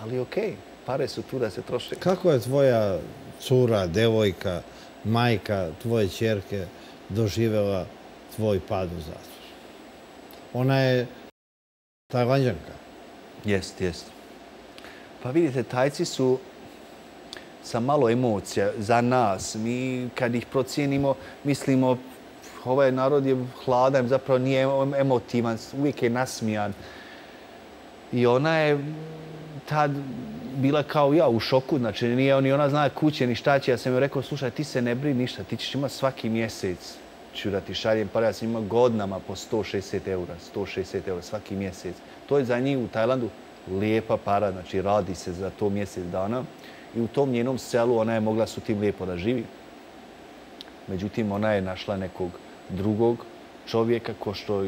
ali okej, okay, pare su tu da se troše. Kako je tvoja cura, devojka, majka, tvoje čerke doživjela tvoj pad u zatvor? Ona je Tajlanđanka. Jest, jest. Pa vidite, Tajci su sa malo emocija za nas. Mi kad ih procijenimo, mislimo ovaj narod je hladan, zapravo nije emotivan, uvijek je nasmijan. I ona je tad bila kao ja, u šoku, znači nije ni ona znala kuće ni šta će. Ja sam joj rekao, slušaj, ti se ne brini ništa, ti ćeš imati svaki mjesec. Ću da ti šaljem pare, ja sam imao godinama po sto šezdeset eura, sto šezdeset eura svaki mjesec. To je za njih u Tajlandu lijepa para, znači radi se za to mjesec dana. I u tom njenom selu ona je mogla s tim lijepo da živi. Međutim, ona je našla nekog drugog čovjeka ko što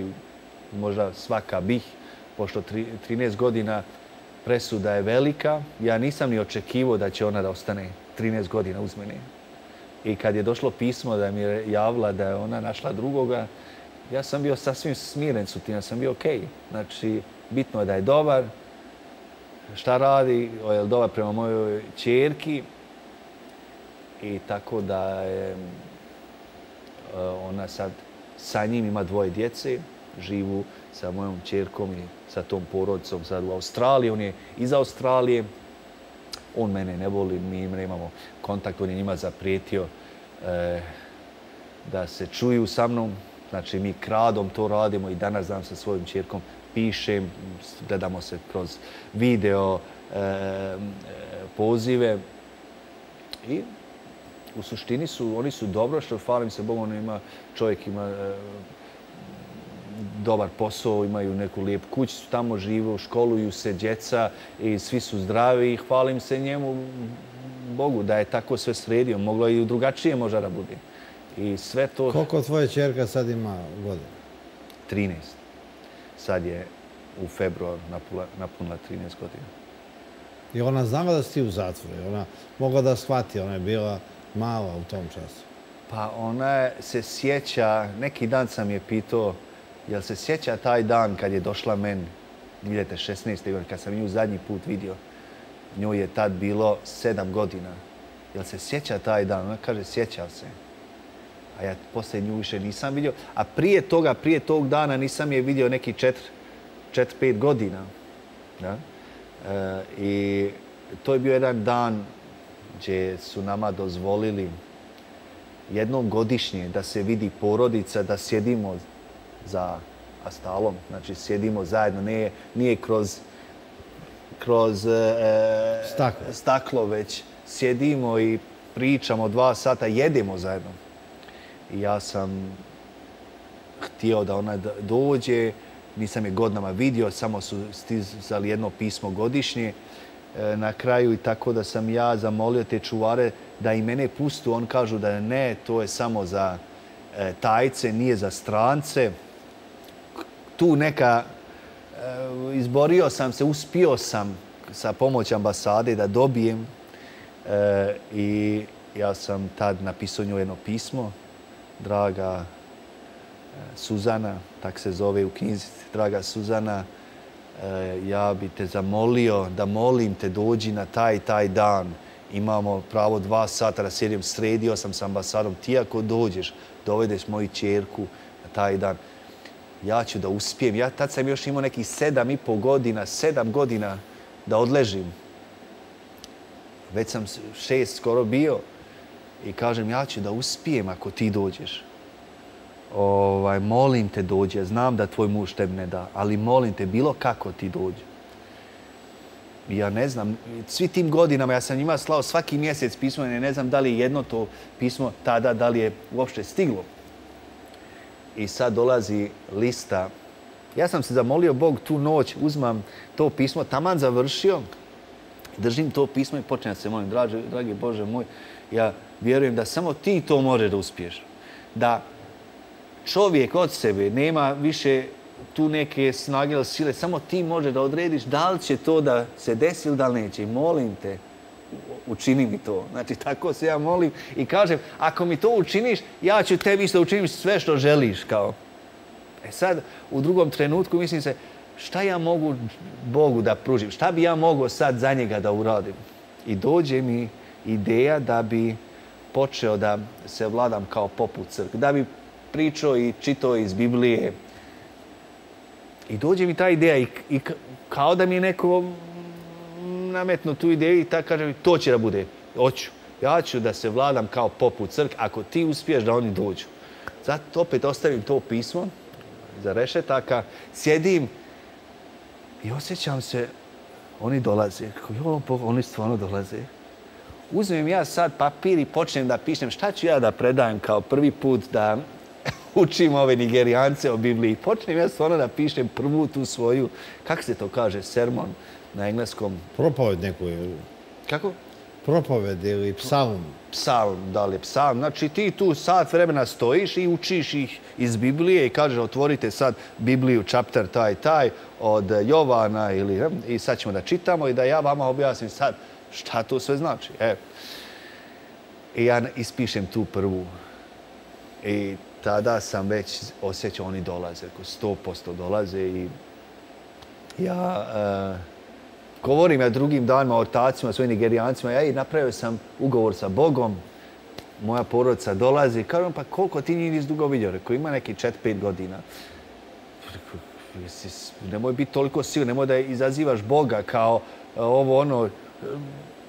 možda svaka bih, pošto trinaest godina presuda je velika. Ja nisam ni očekivao da će ona da ostane trinaest godina uz mene. I kad je došlo pismo da mi je javila da je ona našla drugoga, ja sam bio sasvim smiren s tim, ja sam bio okej. Znači, bitno je da je dobar, šta radi, je li dobar prema mojoj čerki. I tako da je ona sad sa njim ima dvoje djece, živu sa mojom čerkom i sa tom porodicom sad u Australiji. On je iz Australije. On mene ne voli, mi imamo kontakt, on je njima zaprijetio e, da se čuju sa mnom. Znači, mi kradom to radimo i danas znam sa svojim čerkom, pišem, gledamo se kroz video, e, pozive. I u suštini su, oni su dobro, što hvalim se Bogom, ima, čovjek ima e, dobar posao, imaju neku lijepu kuću, tamo žive, školuju se djeca i svi su zdravi i hvalim se njemu, Bogu, da je tako sve sredio. Moglo i drugačije možda da bude. I sve to... Koliko tvoja čerka sad ima godina? trinaest. Sad je u februar napunila trinaest godina. I ona znala da si ti u zatvoru. Ona mogla da shvati, ona je bila mala u tom času. Pa ona se sjeća, neki dan sam je pitao, jel se sjeća taj dan kad je došla meni, dvije hiljade šesnaeste godine, kad sam nju zadnji put vidio, njoj je tad bilo sedam godina. Jel se sjeća taj dan? Ona kaže, sjećao se. A ja poslije nju više nisam vidio. A prije toga, prije tog dana nisam je vidio neki četiri, pet godina. Da? E, I to je bio jedan dan gdje su nama dozvolili jednom godišnje da se vidi porodica, da sjedimo za astalom. Znači, sjedimo zajedno. Nije, nije kroz, kroz e, staklo. staklo, već sjedimo i pričamo dva sata, jedemo zajedno. I ja sam htio da ona dođe, nisam je godinama vidio, samo su stizali jedno pismo godišnje e, na kraju i tako da sam ja zamolio te čuvare da i mene pustu. On kažu da ne, to je samo za e, Tajce, nije za strance. Tu neka, e, izborio sam se, uspio sam sa pomoć ambasade da dobijem e, i ja sam tad napisao njoj jedno pismo. Draga Suzana, tak se zove u knjizi, draga Suzana, ja bi te zamolio da molim te dođi na taj taj dan. Imamo pravo dva sata da sjedim, sredio sam s ambasadom. Ti ako dođeš, dovedeš moju čerku na taj dan. Ja ću da uspijem. Ja tad sam još imao nekih sedam i pol godina, sedam godina da odležim. Već sam šest skoro bio. I kažem, ja ću da uspijem ako ti dođeš. Ovaj, molim te dođe, znam da tvoj muž tebi ne da, ali molim te, bilo kako ti dođe. Ja ne znam, svi tim godinama, ja sam njima slao svaki mjesec pismo, ja ne znam da li je jedno to pismo tada, da li je uopšte stiglo. I sad dolazi lista. Ja sam se zamolio Bog tu noć, uzmam to pismo, taman završio, držim to pismo i počnem se molim, dragi, dragi Bože moj, ja vjerujem da samo ti to može da uspiješ. Da čovjek od sebe nema više tu neke snage ili sile, samo ti može da odrediš da li će to da se desi ili da li neće. Molim te, učini mi to. Znači, tako se ja molim i kažem, ako mi to učiniš, ja ću tebi isto učiniti sve što želiš. Kao. E sad, u drugom trenutku mislim se, šta ja mogu Bogu da pružim? Šta bi ja mogao sad za njega da uradim? I dođe mi ideja da bi počeo da se vladam kao poput crkve, da bi pričao i čitao iz Biblije. I dođe mi ta ideja i, i kao da mi je neko nametno tu ideju i tako kaže mi to će da bude, hoću. Ja ću da se vladam kao poput crkve ako ti uspiješ da oni dođu. Zato opet ostavim to pismo za rešetaka, sjedim i osjećam se, oni dolaze. Oni stvarno dolaze. Uzmem ja sad papir i počnem da pišem šta ću ja da predajem kao prvi put da učim ove Nigerijance o Bibliji. Počnem ja stvarno da pišem prvu tu svoju, kako se to kaže, sermon na engleskom? Propoved neku je. Kako? Propoved ili psalm. Psalm, da li je psalm. Znači ti tu sat vremena stojiš i učiš ih iz Biblije i kažeš otvorite sad Bibliju, chapter taj, taj, od Jovana ili ne, i sad ćemo da čitamo i da ja vama objasnim sad šta to sve znači. E, i ja ispišem tu prvu. I tada sam već osjećao oni dolaze, sto posto dolaze i ja e, govorim ja drugim danima o otacima, svojim Nigerijancima, ja i napravio sam ugovor sa Bogom, moja porodica dolazi, kažem pa koliko ti njih nisi dugo vidio, rekao ima neki četiri pet godina. Nemoj biti toliko silan, nemoj da izazivaš Boga kao ovo ono.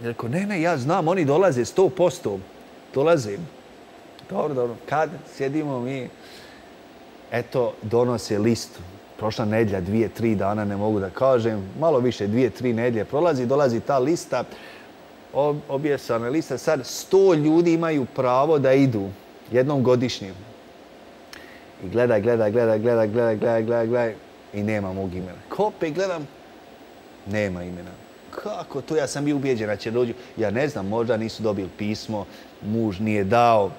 Rekao, ne, ne, ja znam, oni dolaze sto posto. Dolaze. Dobro, dobro. Kad sjedimo mi, eto, donose listu. Prošla nedjelja, dvije, tri dana, ne mogu da kažem. Malo više, dvije, tri nedjelje prolazi, dolazi ta lista. Objesana lista. Sad, sto ljudi imaju pravo da idu jednom godišnjim. I gledaj, gledaj, gledaj, gledaj, gledaj, gledaj, gledaj, gledaj. I nema mog imena. Kopaj, gledam, nema imena. Kako to? Ja sam bio ubijeđen da će dođu. Ja ne znam, možda nisu dobili pismo, muž nije dao.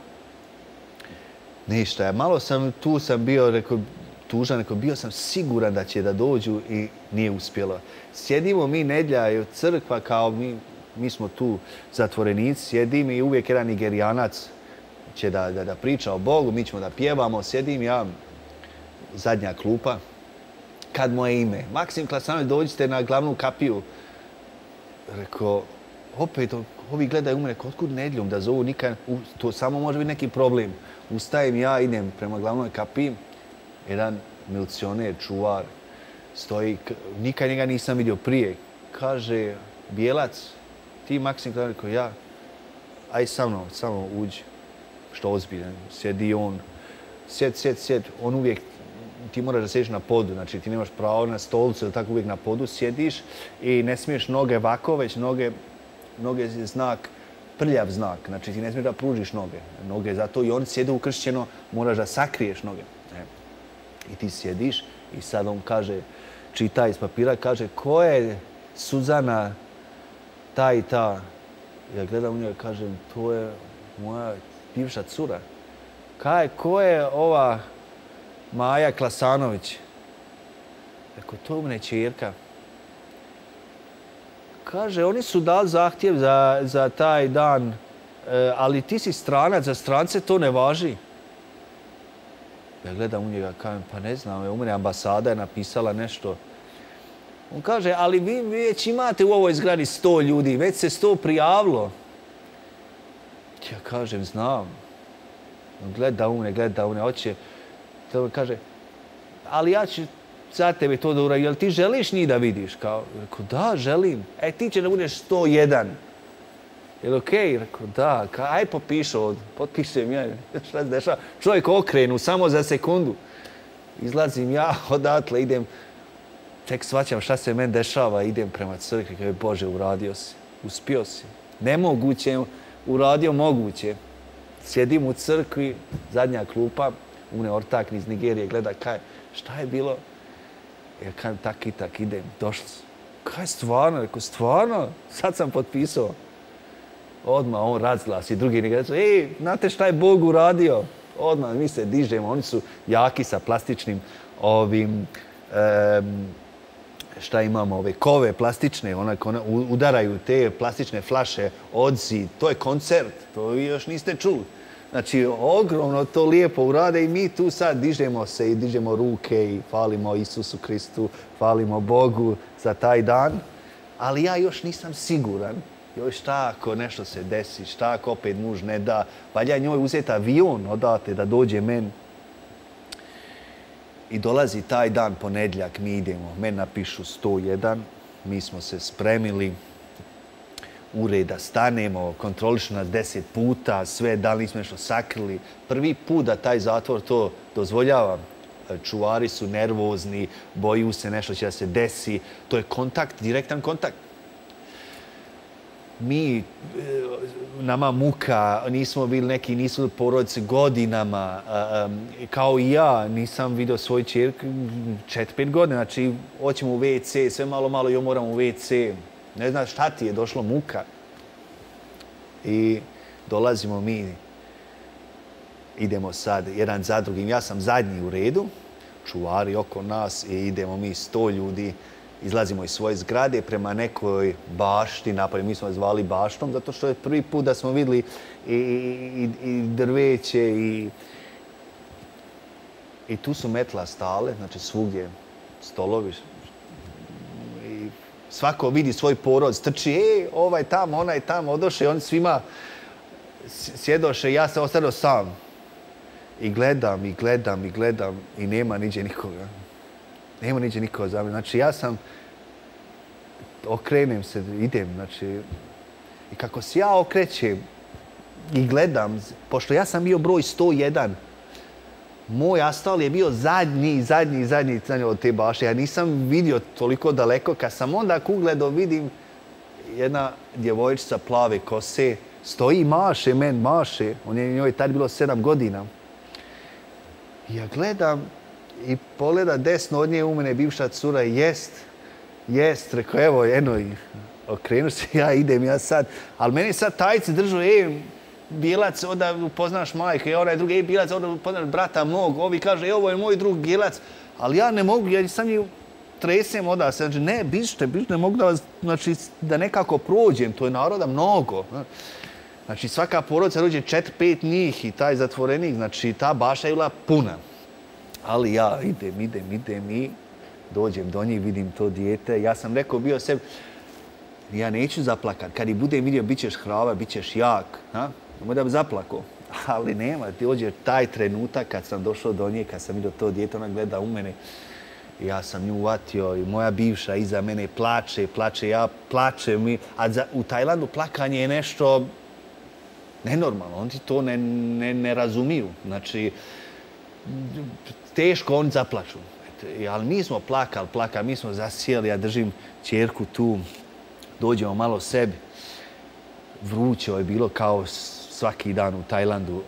Ništa. Malo sam tu sam bio, rekao, tužan, neko bio sam siguran da će da dođu i nije uspjelo. Sjedimo mi nedlja i od crkva, kao mi, mi smo tu zatvorenici, sjedim i uvijek jedan Nigerijanac će da, da, da priča o Bogu, mi ćemo da pjevamo, sjedim ja, zadnja klupa, kad moje ime? Maksim Klasanović, dođite na glavnu kapiju. Rekao, opet, ovi gledaju u mene, otkud nedljom da zovu nikad, to samo može biti neki problem. Ustajem ja, idem prema glavnoj kapiji, jedan milicioner, čuvar, stoji, nikad njega nisam vidio prije. Kaže, Bijelac, ti Maksim Klasanović, rekao, ja, aj sa mnom, samo uđi, što ozbiljan, sjedi on, sjed, sjed, sjed, on uvijek, ti moraš da sjediš na podu, znači ti nemaš pravo na stolicu ili tako, uvijek na podu sjediš i ne smiješ noge vako, već noge, noge je znak, prljav znak, znači ti ne smiješ da pružiš noge. Noge zato i on sjede ukršćeno, moraš da sakriješ noge. E. I ti sjediš i sad on kaže, čita iz papira, kaže, ko je Suzana ta i ta? Ja gledam u njega i kažem, to je moja bivša cura. Kaj, ko je ova Maja Klasanović? Rekao, to je mene čirka. Kaže, oni su dali zahtjev za, za taj dan, e, ali ti si stranac, za strance to ne važi. Ja gledam u njega, kažem, pa ne znam, u mene ambasada je napisala nešto. On kaže, ali vi već imate u ovoj zgradi sto ljudi, već se sto prijavilo. Ja kažem, znam. On gleda u mene, gleda u mene, hoće. On kaže, ali ja ću za tebe to da uradim, jel ti želiš njih da vidiš? Kao, rekao, da, želim. E, ti će da budeš sto jedan. Jel okej? Rekao, da. Aj, popišu ovdje. Potpišem ja. Šta se dešava? Čovjek okrenu samo za sekundu. Izlazim ja odatle, idem, tek shvaćam šta se meni dešava, idem prema crkvi. Rekao, Bože, uradio si. Uspio si. Nemoguće, uradio moguće. Sjedim u crkvi, zadnja klupa, umne ortak iz Nigerije, gleda, kaj, šta je bilo? Ja kajem, tak i tak, idem, došli su. Kaj, stvarno? Rekao, stvarno? Sad sam potpisao. Odmah on razglasi, drugi Nigerije su, ej, znate šta je Bog uradio? Odmah mi se dižemo, oni su jaki sa plastičnim ovim, um, šta imamo, ove kove plastične, onako ona, udaraju te plastične flaše, odzid, to je koncert, to vi još niste čuli. Znači, ogromno to lijepo urade i mi tu sad dižemo se i dižemo ruke i hvalimo Isusu Kristu, hvalimo Bogu za taj dan. Ali ja još nisam siguran. Joj, šta ako nešto se desi, šta ako opet muž ne da, valja njoj uzeti avion odate da dođe meni. I dolazi taj dan, ponedjeljak, mi idemo, meni napišu sto jedan, mi smo se spremili. Ureda, stanemo, kontrolišu nas deset puta, sve, da li smo nešto sakrili. Prvi put da taj zatvor to dozvoljava. Čuvari su nervozni, boju se nešto će da se desi. To je kontakt, direktan kontakt. Mi, nama muka, nismo bili neki, nisu bili porodice godinama. Kao i ja, nisam vidio svoj čerku četiri pet godina. Znači, hoćemo u ve ce, sve malo, malo joj moram u ve ce. Ne znaš šta ti je došlo muka. I dolazimo mi, idemo sad jedan za drugim. Ja sam zadnji u redu, čuvari oko nas i idemo mi sto ljudi. Izlazimo iz svoje zgrade prema nekoj bašti napolje. Mi smo je zvali baštom zato što je prvi put da smo vidjeli i, i, i drveće i... I tu su metla stale, znači svugdje stolovi. Svako vidi svoj porod, strči, e, ovaj tam, onaj tam, odoše i oni svima sjedoše. Ja se ostalo sam i gledam, i gledam, i gledam i nema niđe nikoga. Nema niđe nikoga za mene. Znači ja sam, okrenem se, idem, znači, i kako se ja okrećem i gledam, pošto ja sam bio broj sto jedan, moj astal je bio zadnji, zadnji, zadnji od te bašte. Ja nisam vidio toliko daleko. Kad sam onda ugledao, vidim jedna djevojčica plave kose. Stoji i maše, men maše. On je, njoj je tad bilo sedam godina. Ja gledam i pogleda desno od nje u mene bivša cura. Jest, jest. Rekao, evo, eno, okrenu se, ja idem, ja sad. Ali meni sad tajci držu, ej, Bijelac, onda upoznaš majke, onaj drugi, bijelac, onda upoznaš brata mog, ovi kaže, ovo je moj drug bijelac, ali ja ne mogu, ja sam njih tresem oda se, znači ne, bište, bište, ne mogu da vas, znači, da nekako prođem, to je naroda mnogo. Znači, svaka porodica rođe četiri, pet njih i taj zatvorenik, znači, ta baša je bila puna. Ali ja idem, idem, idem i dođem do njih, vidim to dijete, ja sam rekao, bio sebi, ja neću zaplakat, kad i budem vidio, bit ćeš hrava, bit ćeš jak, ha? Nemoj da bi zaplako, ali nema. Ti ođe taj trenutak kad sam došao do nje, kad sam vidio to djete, ona gleda u mene. Ja sam nju uvatio i moja bivša iza mene plače, plače, ja plačem. A u Tajlandu plakanje je nešto nenormalno. Oni to ne razumiju. Znači, teško oni zaplaču. Ali mi smo plakali, plakali, mi smo zasijeli, ja držim čerku tu, dođemo malo sebi. Vruće je bilo kao svaki dan u Tajlandu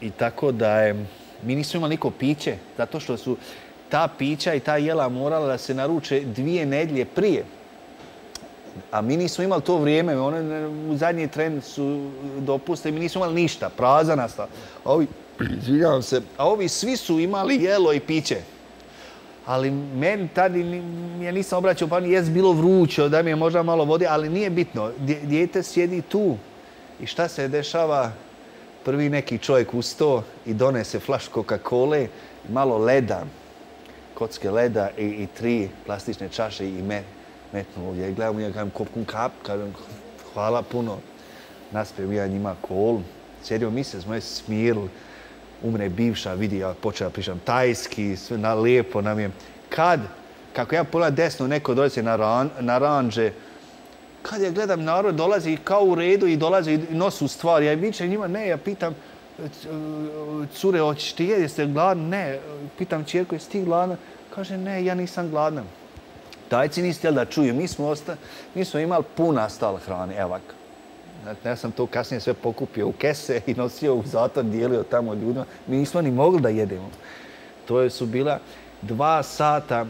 i tako da je, mi nismo imali niko piće, zato što su ta pića i ta jela morala da se naruče dvije nedjelje prije. A mi nismo imali to vrijeme, one u zadnji tren su dopuste, mi nismo imali ništa, praza nastala. Ovi, izvinjavam se, a ovi svi su imali jelo i piće. Ali meni tada, ja nisam obraćao pažnju, jes bilo vruće, da mi je možda malo vode, ali nije bitno. Dijete sjedi tu i šta se dešava? Prvi neki čovjek ustao i donese flašku Coca-Cole, malo leda, kocke leda i tri plastične čaše i metnu ovdje. Gledam ja, kažem kopkun kap, kažem hvala puno. Naspijem ja njima kolu. Sjedio mi se, smo je smirili. Umre bivša, vidi, ja počela pričam tajski, sve na lijepo nam je. Kad, kako ja pogledam desno, neko dolazi na naranđe, kad ja gledam narod, dolazi kao u redu i dolazi i nosu stvar. Ja vičem njima, ne, ja pitam, cure, hoćeš ti jedi, jeste gladni? Ne. Pitam čerku, jesi ti gladna? Kaže, ne, ja nisam gladna. Tajci niste htjeli da čuju, mi smo, osta, mi smo imali puna stala hrane, evak. Ja sam to kasnije sve pokupio u kese i nosio u zatvor, dijelio tamo ljudima. Mi nismo ni mogli da jedemo. To su bila dva sata,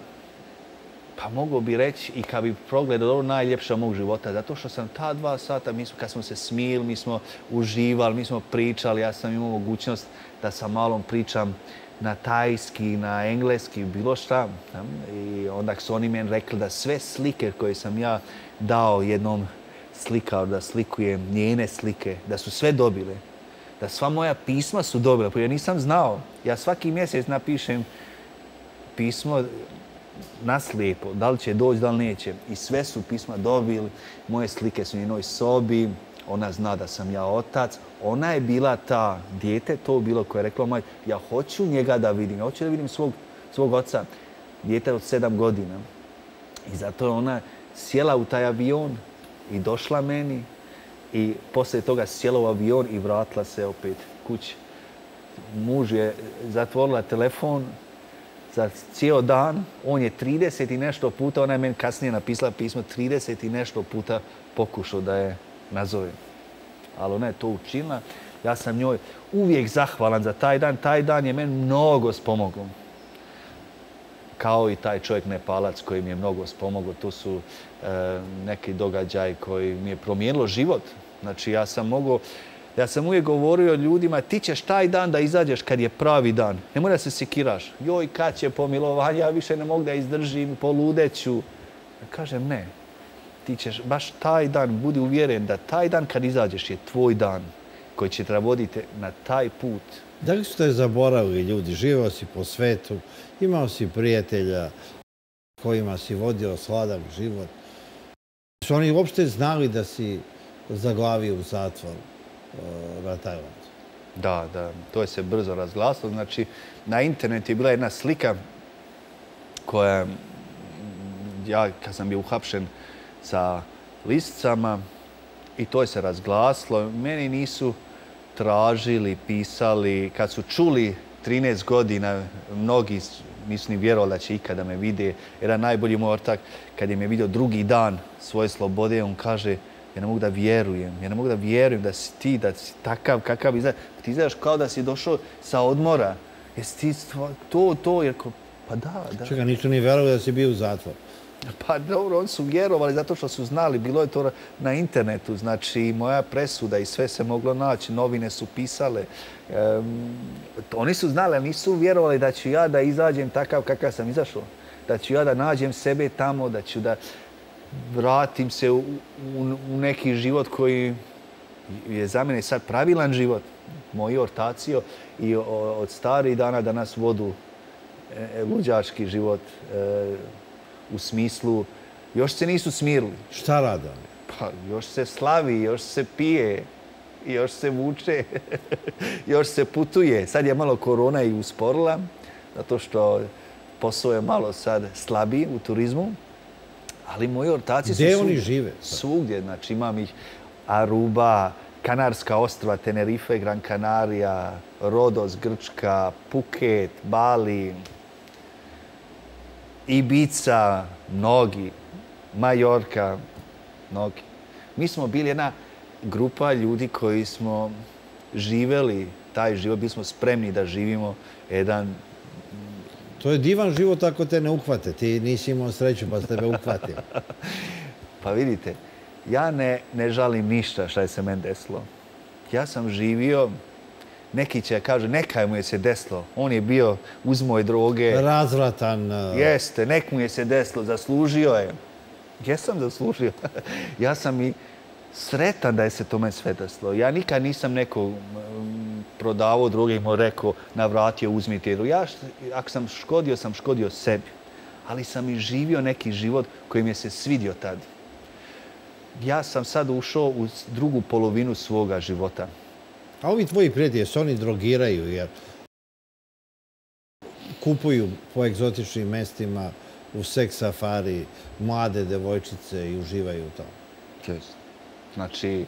pa mogu bi reći, i kad bi progledao, ovo najljepša mog života. Zato što sam ta dva sata, kad smo se smijeli, mi smo uživali, mi smo pričali, ja sam imao mogućnost da sa malom pričam na tajski, na engleski, bilo šta. I onda su oni meni rekli da sve slike koje sam ja dao jednom slikao, da slikujem njene slike, da su sve dobile, da sva moja pisma su dobile, jer nisam znao. Ja svaki mjesec napišem pismo naslijepo, da li će doći, da li neće. I sve su pisma dobili, moje slike su u njenoj sobi, ona zna da sam ja otac. Ona je bila ta dijete, to bilo koje je rekla moj, ja hoću njega da vidim, ja hoću da vidim svog, svog oca. Dijete od sedam godina. I zato je ona sjela u taj avion, i došla meni i poslije toga sjela u avion i vratila se opet kući. Muž je zatvorila telefon za cijel dan. On je trideset i nešto puta, ona je meni kasnije napisala pismo, trideset i nešto puta pokušao da je nazove. Ali ona je to učinila. Ja sam njoj uvijek zahvalan za taj dan. Taj dan je meni mnogo spomogao. Kao i taj čovjek Nepalac koji mi je mnogo spomogao. To su neki događaj koji mi je promijenilo život. Znači, ja sam mogao, ja sam uvijek govorio ljudima, ti ćeš taj dan da izađeš kad je pravi dan. Ne mora da se sikiraš. Joj, kad će pomilovanje, ja više ne mogu da izdržim, poludeću. Kažem, ne. Ti ćeš baš taj dan, budi uvjeren da taj dan kad izađeš je tvoj dan koji će te voditi na taj put. Da li su te zaboravili ljudi? Živao si po svetu, imao si prijatelja kojima si vodio sladak život. Su oni uopšte znali da si zaglavio u zatvor na Tajlandu? Da, da, to je se brzo razglasilo. Znači, na internetu je bila jedna slika koja, ja kad sam bio uhapšen sa listicama, i to je se razglasilo. Meni nisu tražili, pisali, kad su čuli trinaest godina, mnogi nisu ni vjerovali da će ikada me vide. Jedan najbolji moj ortak, kad je me vidio drugi dan svoje slobode, on kaže, ja ne mogu da vjerujem, ja ne mogu da vjerujem da si ti, da si takav, kakav izgledaš. Ti izgledaš kao da si došao sa odmora. Jesi ti to, to, jer ko, pa da, da. Čekaj, nisu ni vjerovali da si bio u zatvoru. Pa dobro, oni su vjerovali zato što su znali. Bilo je to na internetu, znači moja presuda i sve se moglo naći, novine su pisale. Oni su znali, ali nisu vjerovali da ću ja da izađem takav kakav sam izašao. Da ću ja da nađem sebe tamo, da ću da vratim se u neki život koji je za mene sad pravilan život. Moji ortaci i od starih dana danas vodu vođački život u smislu, još se nisu smirili. Šta rade? Pa još se slavi, još se pije, još se vuče, još se putuje. Sad je malo korona i usporila, zato što posao je malo sad slabiji u turizmu, ali moji ortaci su svugdje. Gde oni žive? Svugdje, znači imam ih Aruba, Kanarska ostrva, Tenerife, Gran Kanarija, Rodos, Grčka, Phuket, Bali, Ibica, Nogi, Majorka, Nogi. Mi smo bili jedna grupa ljudi koji smo živeli taj život, bili smo spremni da živimo jedan... To je divan život ako te ne uhvate. Ti nisi imao sreću pa se tebe uhvatio. Pa vidite, ja ne žalim ništa šta je se meni desilo. Ja sam živio... Neki će kažu, nekaj mu je se desilo. On je bio uz moje droge. Razvratan. Jeste, nek mu je se desilo, zaslužio je. Jesam zaslužio. Ja sam i sretan da je se tome sve desilo. Ja nikad nisam neko prodavao droge i mu rekao, navratio, uzmi te droge. Ja, ako sam škodio, sam škodio sebi. Ali sam i živio neki život koji mi je se svidio tad. Ja sam sad ušao u drugu polovinu svoga života. A ovi tvoji prijatelji, se oni drogiraju jer kupuju po egzotičnim mestima u seks safari mlade devojčice i uživaju u tom. Znači,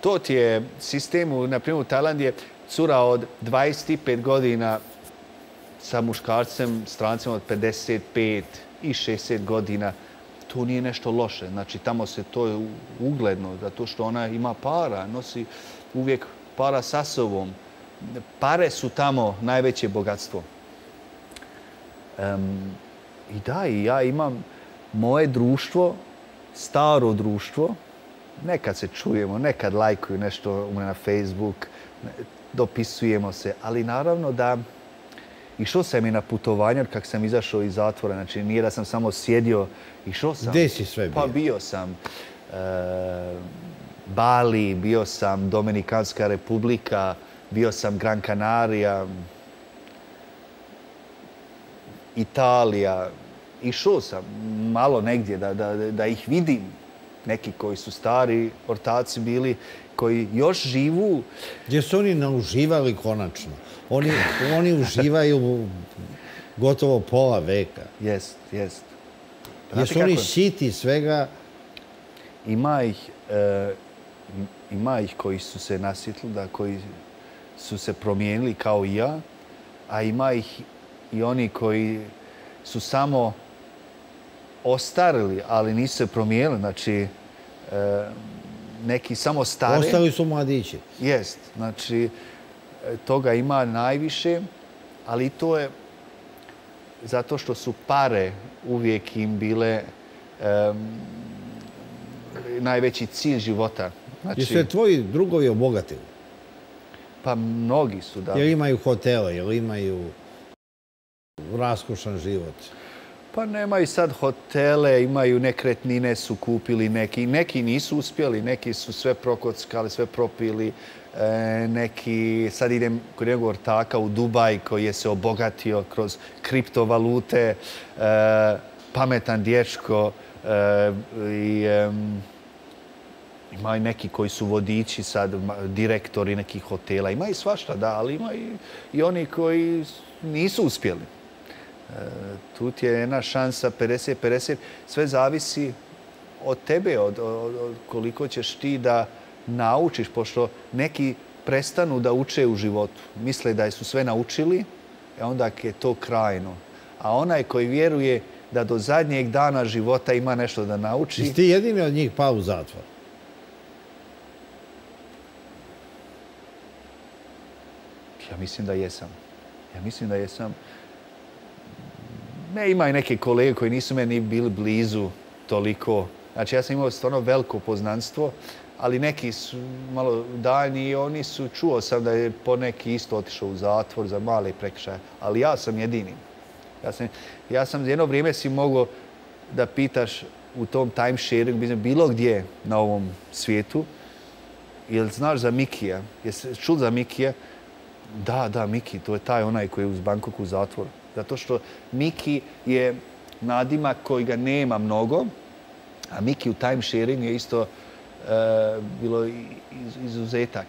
to ti je sistem, na primjer u Tajlandu je cura od dvadeset pet godina sa muškarcem, strancem od pedeset pet i šezdeset godina. To nije nešto loše. Znači, tamo se to je ugledno, zato što ona ima para, nosi uvijek para sa sobom. Pare su tamo najveće bogatstvo. I da, i ja imam moje društvo, staro društvo. Nekad se čujemo, nekad lajkuju nešto na Facebook, dopisujemo se. Ali naravno da išao sam i na putovanje kako sam izašao iz zatvora. Znači nije da sam samo sjedio, išao sam. Gde si sve bio? Pa bio sam... Bali, bio sam Dominikanska republika, bio sam Gran Kanarija, Italija. Išao sam malo negdje da ih vidim. Neki koji su stari ortaci bili, koji još živu. Gdje su oni nauživali konačno. Oni uživaju gotovo pola veka. Jest, jest. Gdje su oni siti svega. Ima ih... Ima ih koji su se nasjetili, koji su se promijenili kao i ja, a ima ih i oni koji su samo ostarili, ali nisu se promijenili. Znači, neki samo stare... Ostali su mladići. Jest. Znači, toga ima najviše, ali to je zato što su pare uvijek im bile... najveći cilj života. Jesu se tvoji drugovi obogatili? Pa mnogi su, da. Jel imaju hotele, jel imaju raskošan život? Pa nemaju sad hotele, imaju nekretnine su kupili neki. Neki nisu uspjeli, neki su sve prokockali, sve propili. Neki, sad idem kod jednog ortaka u Dubaj koji je se obogatio kroz kriptovalute, pametan dječko. Ima i neki koji su vodiči sad, direktori nekih hotela. Ima i svašta, da, ali ima i oni koji nisu uspjeli. Tu ti je jedna šansa pedeset pedeset. Sve zavisi od tebe, od koliko ćeš ti da naučiš, pošto neki prestanu da uče u životu. Misle da su sve naučili, onda je to krajno. A onaj koji vjeruje da do zadnjeg dana života ima nešto da nauči. Jesi ti jedini od njih pao u zatvor? Ja mislim da jesam. Ja mislim da jesam. Ne, ima i neke kolege koji nisu meni bili blizu toliko. Znači, ja sam imao stvarno veliko poznanstvo, ali neki su malo daljni i oni su, čuo sam da je poneki isto otišao u zatvor za male prekršaje, ali ja sam jedini. Ja sam, ja sam jedno vrijeme si mogao da pitaš u tom timesharingu, bilo gdje na ovom svijetu, jel znaš za Mikija? Jesi čul za Mikija? Da, da, Miki, to je taj onaj koji je uz Bangkoku u zatvoru. Zato što Miki je nadimak koji ga nema mnogo, a Miki u timesharingu je isto uh, bilo iz, izuzetak.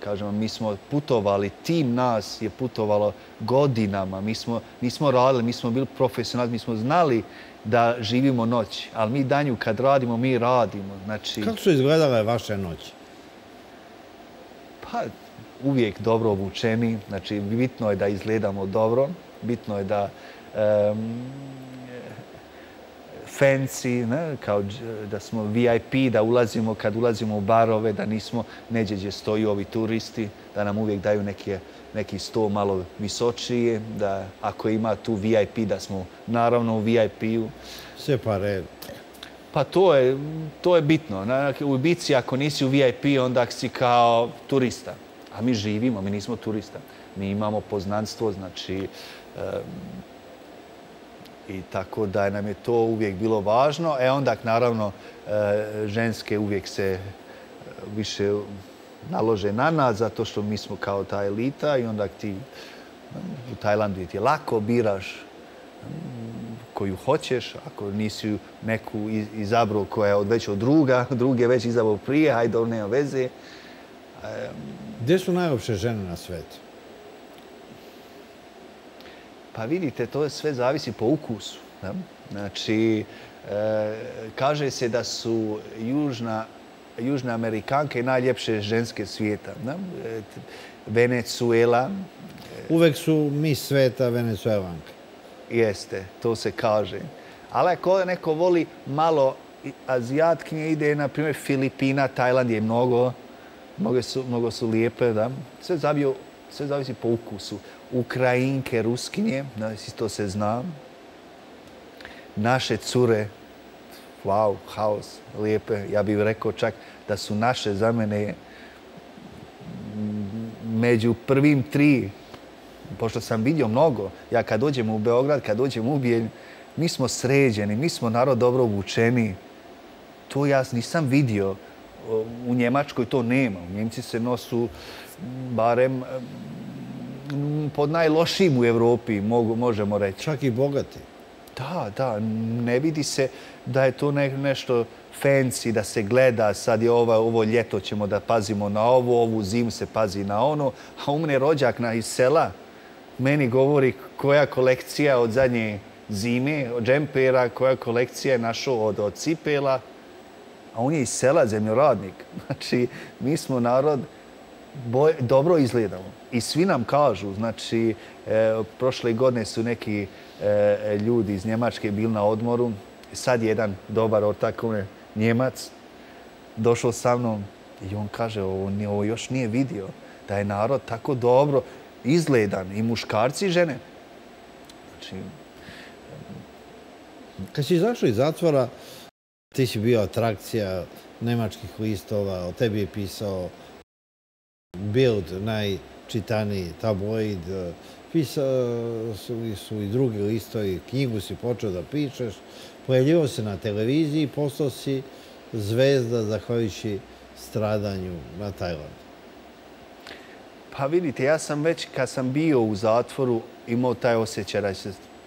Kažemo, mi smo putovali, tim nas je putovalo godinama. Mi smo, nismo radili, mi smo bili profesionalni, mi smo znali da živimo noć, ali mi danju kad radimo, mi radimo. Znači, kako su izgledale vaše noći? Pa, uvijek dobro obučeni. Znači, bitno je da izgledamo dobro, bitno je da um, fancy, ne, kao da smo vi aj pi, da ulazimo kad ulazimo u barove, da nismo neđeđe stoji ovi turisti, da nam uvijek daju neke, neki sto malo visočije, da ako ima tu vi aj pi, da smo naravno u vi aj pi-u. Sve pa red. Pa to je, to je bitno. U Ibici ako nisi u vi aj pi, onda si kao turista. A mi živimo, mi nismo turista. Mi imamo poznanstvo, znači... Um, i tako da nam je to uvijek bilo važno. E onda, naravno, ženske uvijek se više nalože na nas, zato što mi smo kao ta elita i onda ti u Tajlandu ti lako biraš koju hoćeš. Ako nisi neku izabrao koja je već od druga, druge već izabrao prije, hajde, on nema veze. Gdje su najljepše žene na svijetu? Pa vidite, to sve zavisi po ukusu. Da? Znači, e, kaže se da su južna, južne Amerikanke najljepše ženske svijeta. Da? E, Venezuela. Uvek su mi sveta Venezuelanke. Jeste, to se kaže. Ali ako neko voli malo azijatkinje, ide, na primjer, Filipina, Tajland je mnogo. Mnogo su, mnogo su lijepe. Da? Sve, zavio, sve zavisi po ukusu. Ukrajinke, Ruskinje, to se zna. Naše cure, wow, haos, lijepe. Ja bih rekao čak da su naše za mene među prvim tri, pošto sam vidio mnogo. Ja kad dođem u Beograd, kad dođem u Bijelj, mi smo sređeni, mi smo narod dobro obučeni. To ja nisam vidio. U Njemačkoj to nema. Njemci se nosu barem... pod najlošijim u Evropi, možemo reći. Čak i bogati. Da, da. Ne vidi se da je to nešto fancy, da se gleda. Sad je ovo ljeto, ćemo da pazimo na ovo, ovu zimu se pazi na ono. A u mene rođak iz sela meni govori koja kolekcija od zadnje zime, od džempera, koja kolekcija je našao od cipela. A on je iz sela, zemljoradnik. Znači, mi smo narod... Boj, dobro izgledamo. I svi nam kažu, znači, e, prošle godine su neki e, ljudi iz Njemačke bili na odmoru. Sad jedan dobar ortak, Njemac, došao sa mnom i on kaže, ovo, ovo još nije vidio, da je narod tako dobro izgledan, i muškarci i žene. Znači... Kad si izašao iz zatvora, ti si bio atrakcija nemačkih listova, o tebi je pisao Bild, najčitaniji tabloid, pisali su i drugi listovi, knjigu si počeo da pišeš, pojavljivao se na televiziji i postao si zvezda zahvaljujući stradanju na Tajlandu. Pa vidite, ja sam već kad sam bio u zatvoru imao taj osjećaj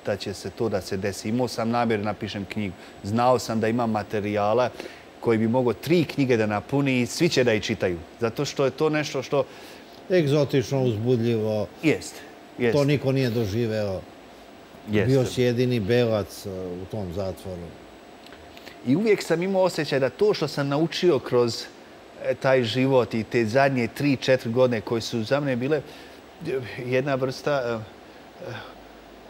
da će se to da se desi. Imao sam namjeru da napišem knjigu. Znao sam da imam materijala koji bi mogao tri knjige da napuni i svi će da ih čitaju. Zato što je to nešto što... egzotično, uzbudljivo. Jest. To niko nije doživeo. Bio si jedini belac u tom zatvoru. I uvijek sam imao osjećaj da to što sam naučio kroz taj život i te zadnje tri, četiri godine koje su za mene bile jedna vrsta...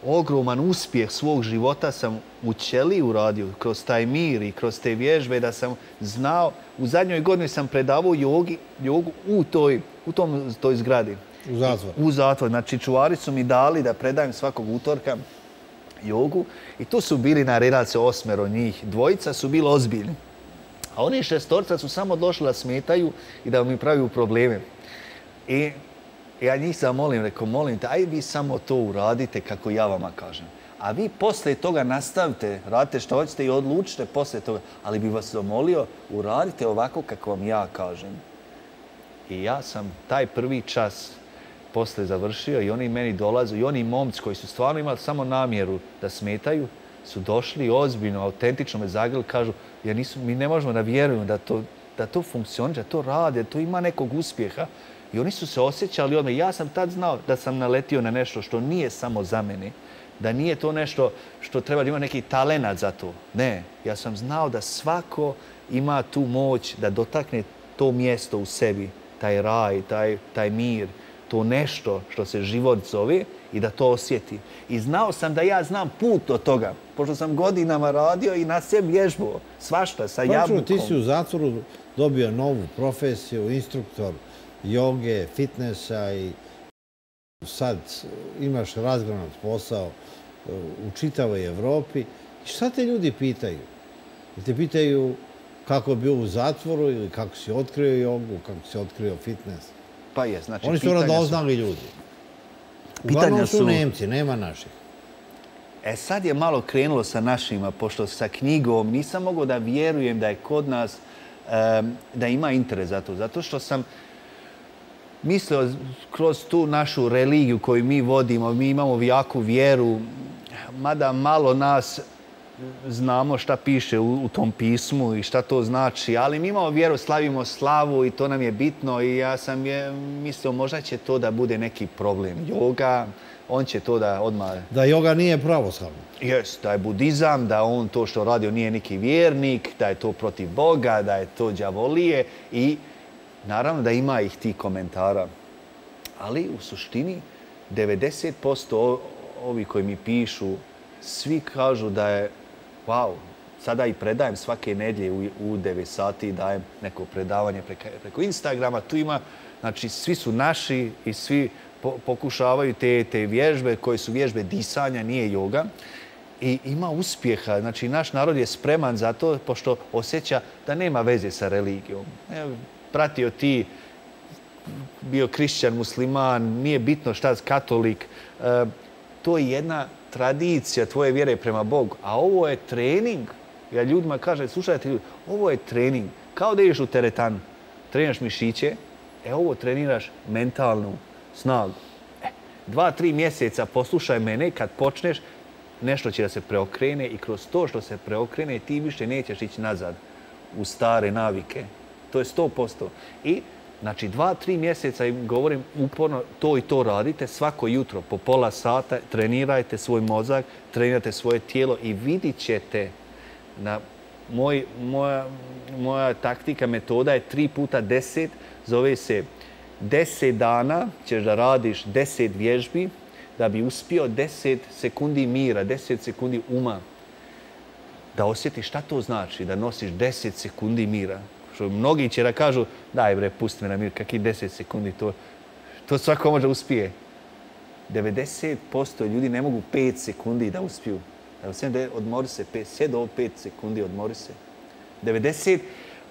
ogroman uspjeh svog života sam u ćeliji uradio, kroz taj mir i kroz te vježbe, da sam znao. U zadnjoj godini sam predavao jogi, jogu u toj, u tom, toj zgradi. U zatvor. U zatvor. Znači, čuvari su mi dali da predajem svakog utorka. jogu i tu su bili na redalce osmero njih. Dvojica su bili ozbiljni. A oni šestorca su samo došli da smetaju i da mi praviju probleme. I ja njih zamolim, reko, molim te, aj vi samo to uradite kako ja vama kažem. A vi posle toga nastavite, radite što hoćete i odlučite posle toga. Ali bi vas zamolio, uradite ovako kako vam ja kažem. I ja sam taj prvi čas posle završio i oni meni dolazu i oni momci koji su stvarno imali samo namjeru da smetaju, su došli ozbiljno, autentično me zagrili, kažu, jer nisu, mi ne možemo da vjerujemo da to, da to funkcioniše, da to rade, da to ima nekog uspjeha. I oni su se osjećali odmah. Ja sam tad znao da sam naletio na nešto što nije samo za mene, da nije to nešto što treba da ima neki talenat za to. Ne, ja sam znao da svako ima tu moć da dotakne to mjesto u sebi, taj raj, taj, taj mir, to nešto što se život zove i da to osjeti. I znao sam da ja znam put od toga, pošto sam godinama radio i na sebi vježbao, svašta, sa jabukom. Ti si u zatvoru dobio novu profesiju, instruktor joge, fitnessa i sad imaš razgranat posao u čitavoj Evropi. I šta te ljudi pitaju? Te pitaju kako je bio u zatvoru ili kako si otkrio jogu, kako si otkrio fitness. Pa je, znači... Oni su radoznali ljudi. Uglavnom su Nemci, nema naših. E sad je malo krenulo sa našima, pošto sa knjigom nisam mogao da vjerujem da je kod nas, da ima interes za to. Zato što sam mislio kroz tu našu religiju koju mi vodimo, mi imamo jaku vjeru, mada malo nas znamo šta piše u tom pismu i šta to znači, ali mi imamo vjeru, slavimo slavu i to nam je bitno i ja sam je mislio možda će to da bude neki problem. Joga, on će to da odmah... Da joga nije pravoslavna. Jes, da je budizam, da on to što radio nije neki vjernik, da je to protiv Boga, da je to đavolije i naravno da ima ih ti komentara. Ali u suštini devedeset posto ovi koji mi pišu, svi kažu da je wow, sada i predajem svake nedlje u devet sati, dajem neko predavanje preko Instagrama. Tu ima, znači svi su naši i svi pokušavaju te, te vježbe koje su vježbe disanja, nije joga. I ima uspjeha, znači naš narod je spreman za to pošto osjeća da nema veze sa religijom. Pratio ti, bio krišćan, musliman, nije bitno šta, katolik. To je jedna tradicija tvoje vjere prema Bogu, a ovo je trening. Ja ljudima kažem, slušajte ljudi, ovo je trening. Kao da ideš u teretanu, treniraš mišiće, e ovo treniraš mentalnu snagu. E, dva, tri mjeseca poslušaj mene, kad počneš, nešto će da se preokrene i kroz to što se preokrene ti više nećeš ići nazad u stare navike. To je sto posto. I znači dva, tri mjeseca im govorim uporno to i to radite svako jutro po pola sata, trenirajte svoj mozak, trenirajte svoje tijelo i vidit ćete na moj, moja, moja taktika, metoda je tri puta deset, zove se deset dana ćeš da radiš deset vježbi da bi uspio deset sekundi mira, deset sekundi uma. Da osjetiš šta to znači, da nosiš deset sekundi mira. Mnogi će da kažu, daj bre, pusti me na mir, kakvi deset sekundi, to, to svako može uspije. devedeset posto ljudi ne mogu pet sekundi da uspiju. Odmori se, sjed ovo pet sekundi, odmori se. devedeset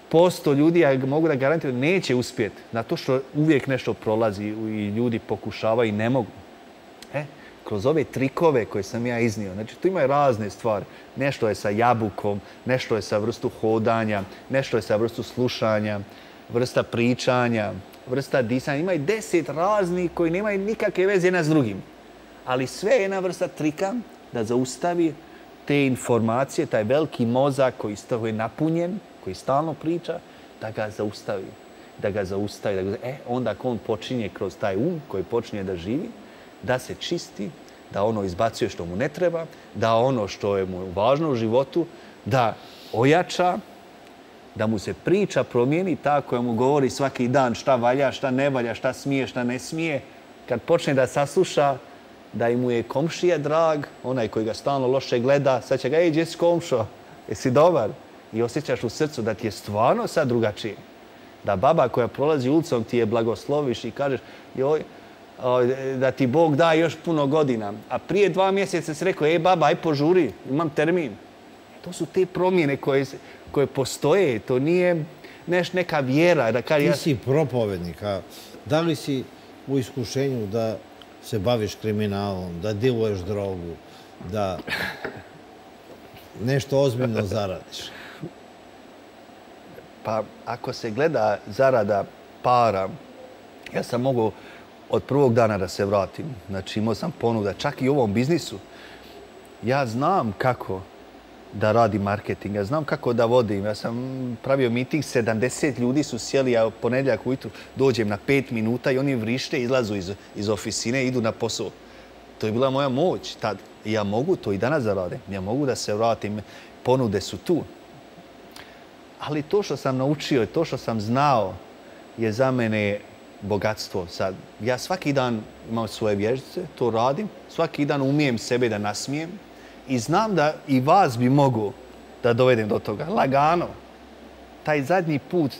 posto ljudi, ja mogu da garantiram, neće uspjeti. Zato što uvijek nešto prolazi i ljudi pokušavaju i ne mogu. E, kroz ove trikove koje sam ja iznio. Znači, tu imaju razne stvari. Nešto je sa jabukom, nešto je sa vrstom hodanja, nešto je sa vrstom slušanja, vrsta pričanja, vrsta disanja. Imaju deset raznih koji nemaju nikakve veze jedna s drugim. Ali sve je jedna vrsta trika da zaustavi te informacije, taj veliki mozak koji je napunjen, koji stalno priča, da ga zaustavi. Da ga zaustavi. Da ga... E, onda ako on počinje kroz taj um koji počinje da živi, da se čisti, da ono izbacuje što mu ne treba, da ono što je mu važno u životu, da ojača, da mu se priča promijeni ta koja mu govori svaki dan šta valja, šta ne valja, šta smije, šta ne smije. Kad počne da sasluša da mu je komšija drag, onaj koji ga stalno loše gleda, sad će ga, ej, gdje si komšo, jesi dobar? I osjećaš u srcu da ti je stvarno sad drugačije. Da baba koja prolazi ulicom ti je blagosloviš i kažeš, joj, da ti Bog da još puno godina. A prije dva mjeseca si rekao, ej baba, aj požuri, imam termin. To su te promjene koje, koje postoje, to nije neš neka vjera. Da kad ti ja... si propovednik, a da li si u iskušenju da se baviš kriminalom, da diluješ drogu, da nešto ozbiljno zaradiš? Pa ako se gleda zarada para, ja sam mogao od prvog dana da se vratim. Znači imao sam ponuda, čak i u ovom biznisu. Ja znam kako da radim marketing, ja znam kako da vodim. Ja sam pravio miting, sedamdeset ljudi su sjeli, ja ponedjeljak ujutru dođem na pet minuta i oni vrište, izlazu iz, iz ofisine i idu na posao. To je bila moja moć tad. Ja mogu to i danas da radim, ja mogu da se vratim, ponude su tu. Ali to što sam naučio i to što sam znao je za mene bogatstvo. Sad, ja svaki dan imam svoje vježbice, to radim, svaki dan umijem sebe da nasmijem i znam da i vas bi mogu da dovedem do toga. Lagano. Taj zadnji put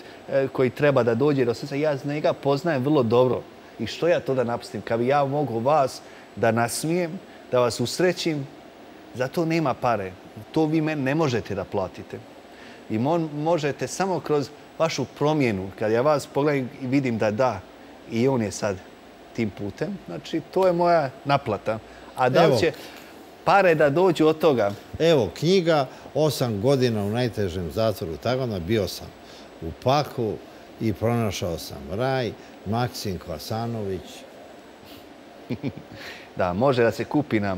koji treba da dođe do srca, ja njega poznajem vrlo dobro. I što ja to da napustim? Kad bi ja mogu vas da nasmijem, da vas usrećim, za to nema pare. To vi meni ne možete da platite. I možete samo kroz vašu promjenu. Kad ja vas pogledam i vidim da da, i on je sad tim putem, znači to je moja naplata. A da li će pare da dođu od toga? Evo, knjiga, osam godina u najtežem zatvoru Tajlanda, bio sam u paklu i pronašao sam raj, Maksim Klasanović. Da, može da se kupi na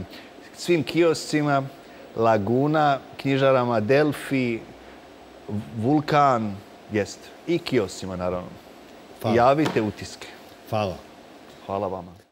svim kioscima, Laguna, knjižarama, Delfi, Vulkan, jest. I kioscima, naravno. Hvala. Javite utiske. Hvala. Hvala vama.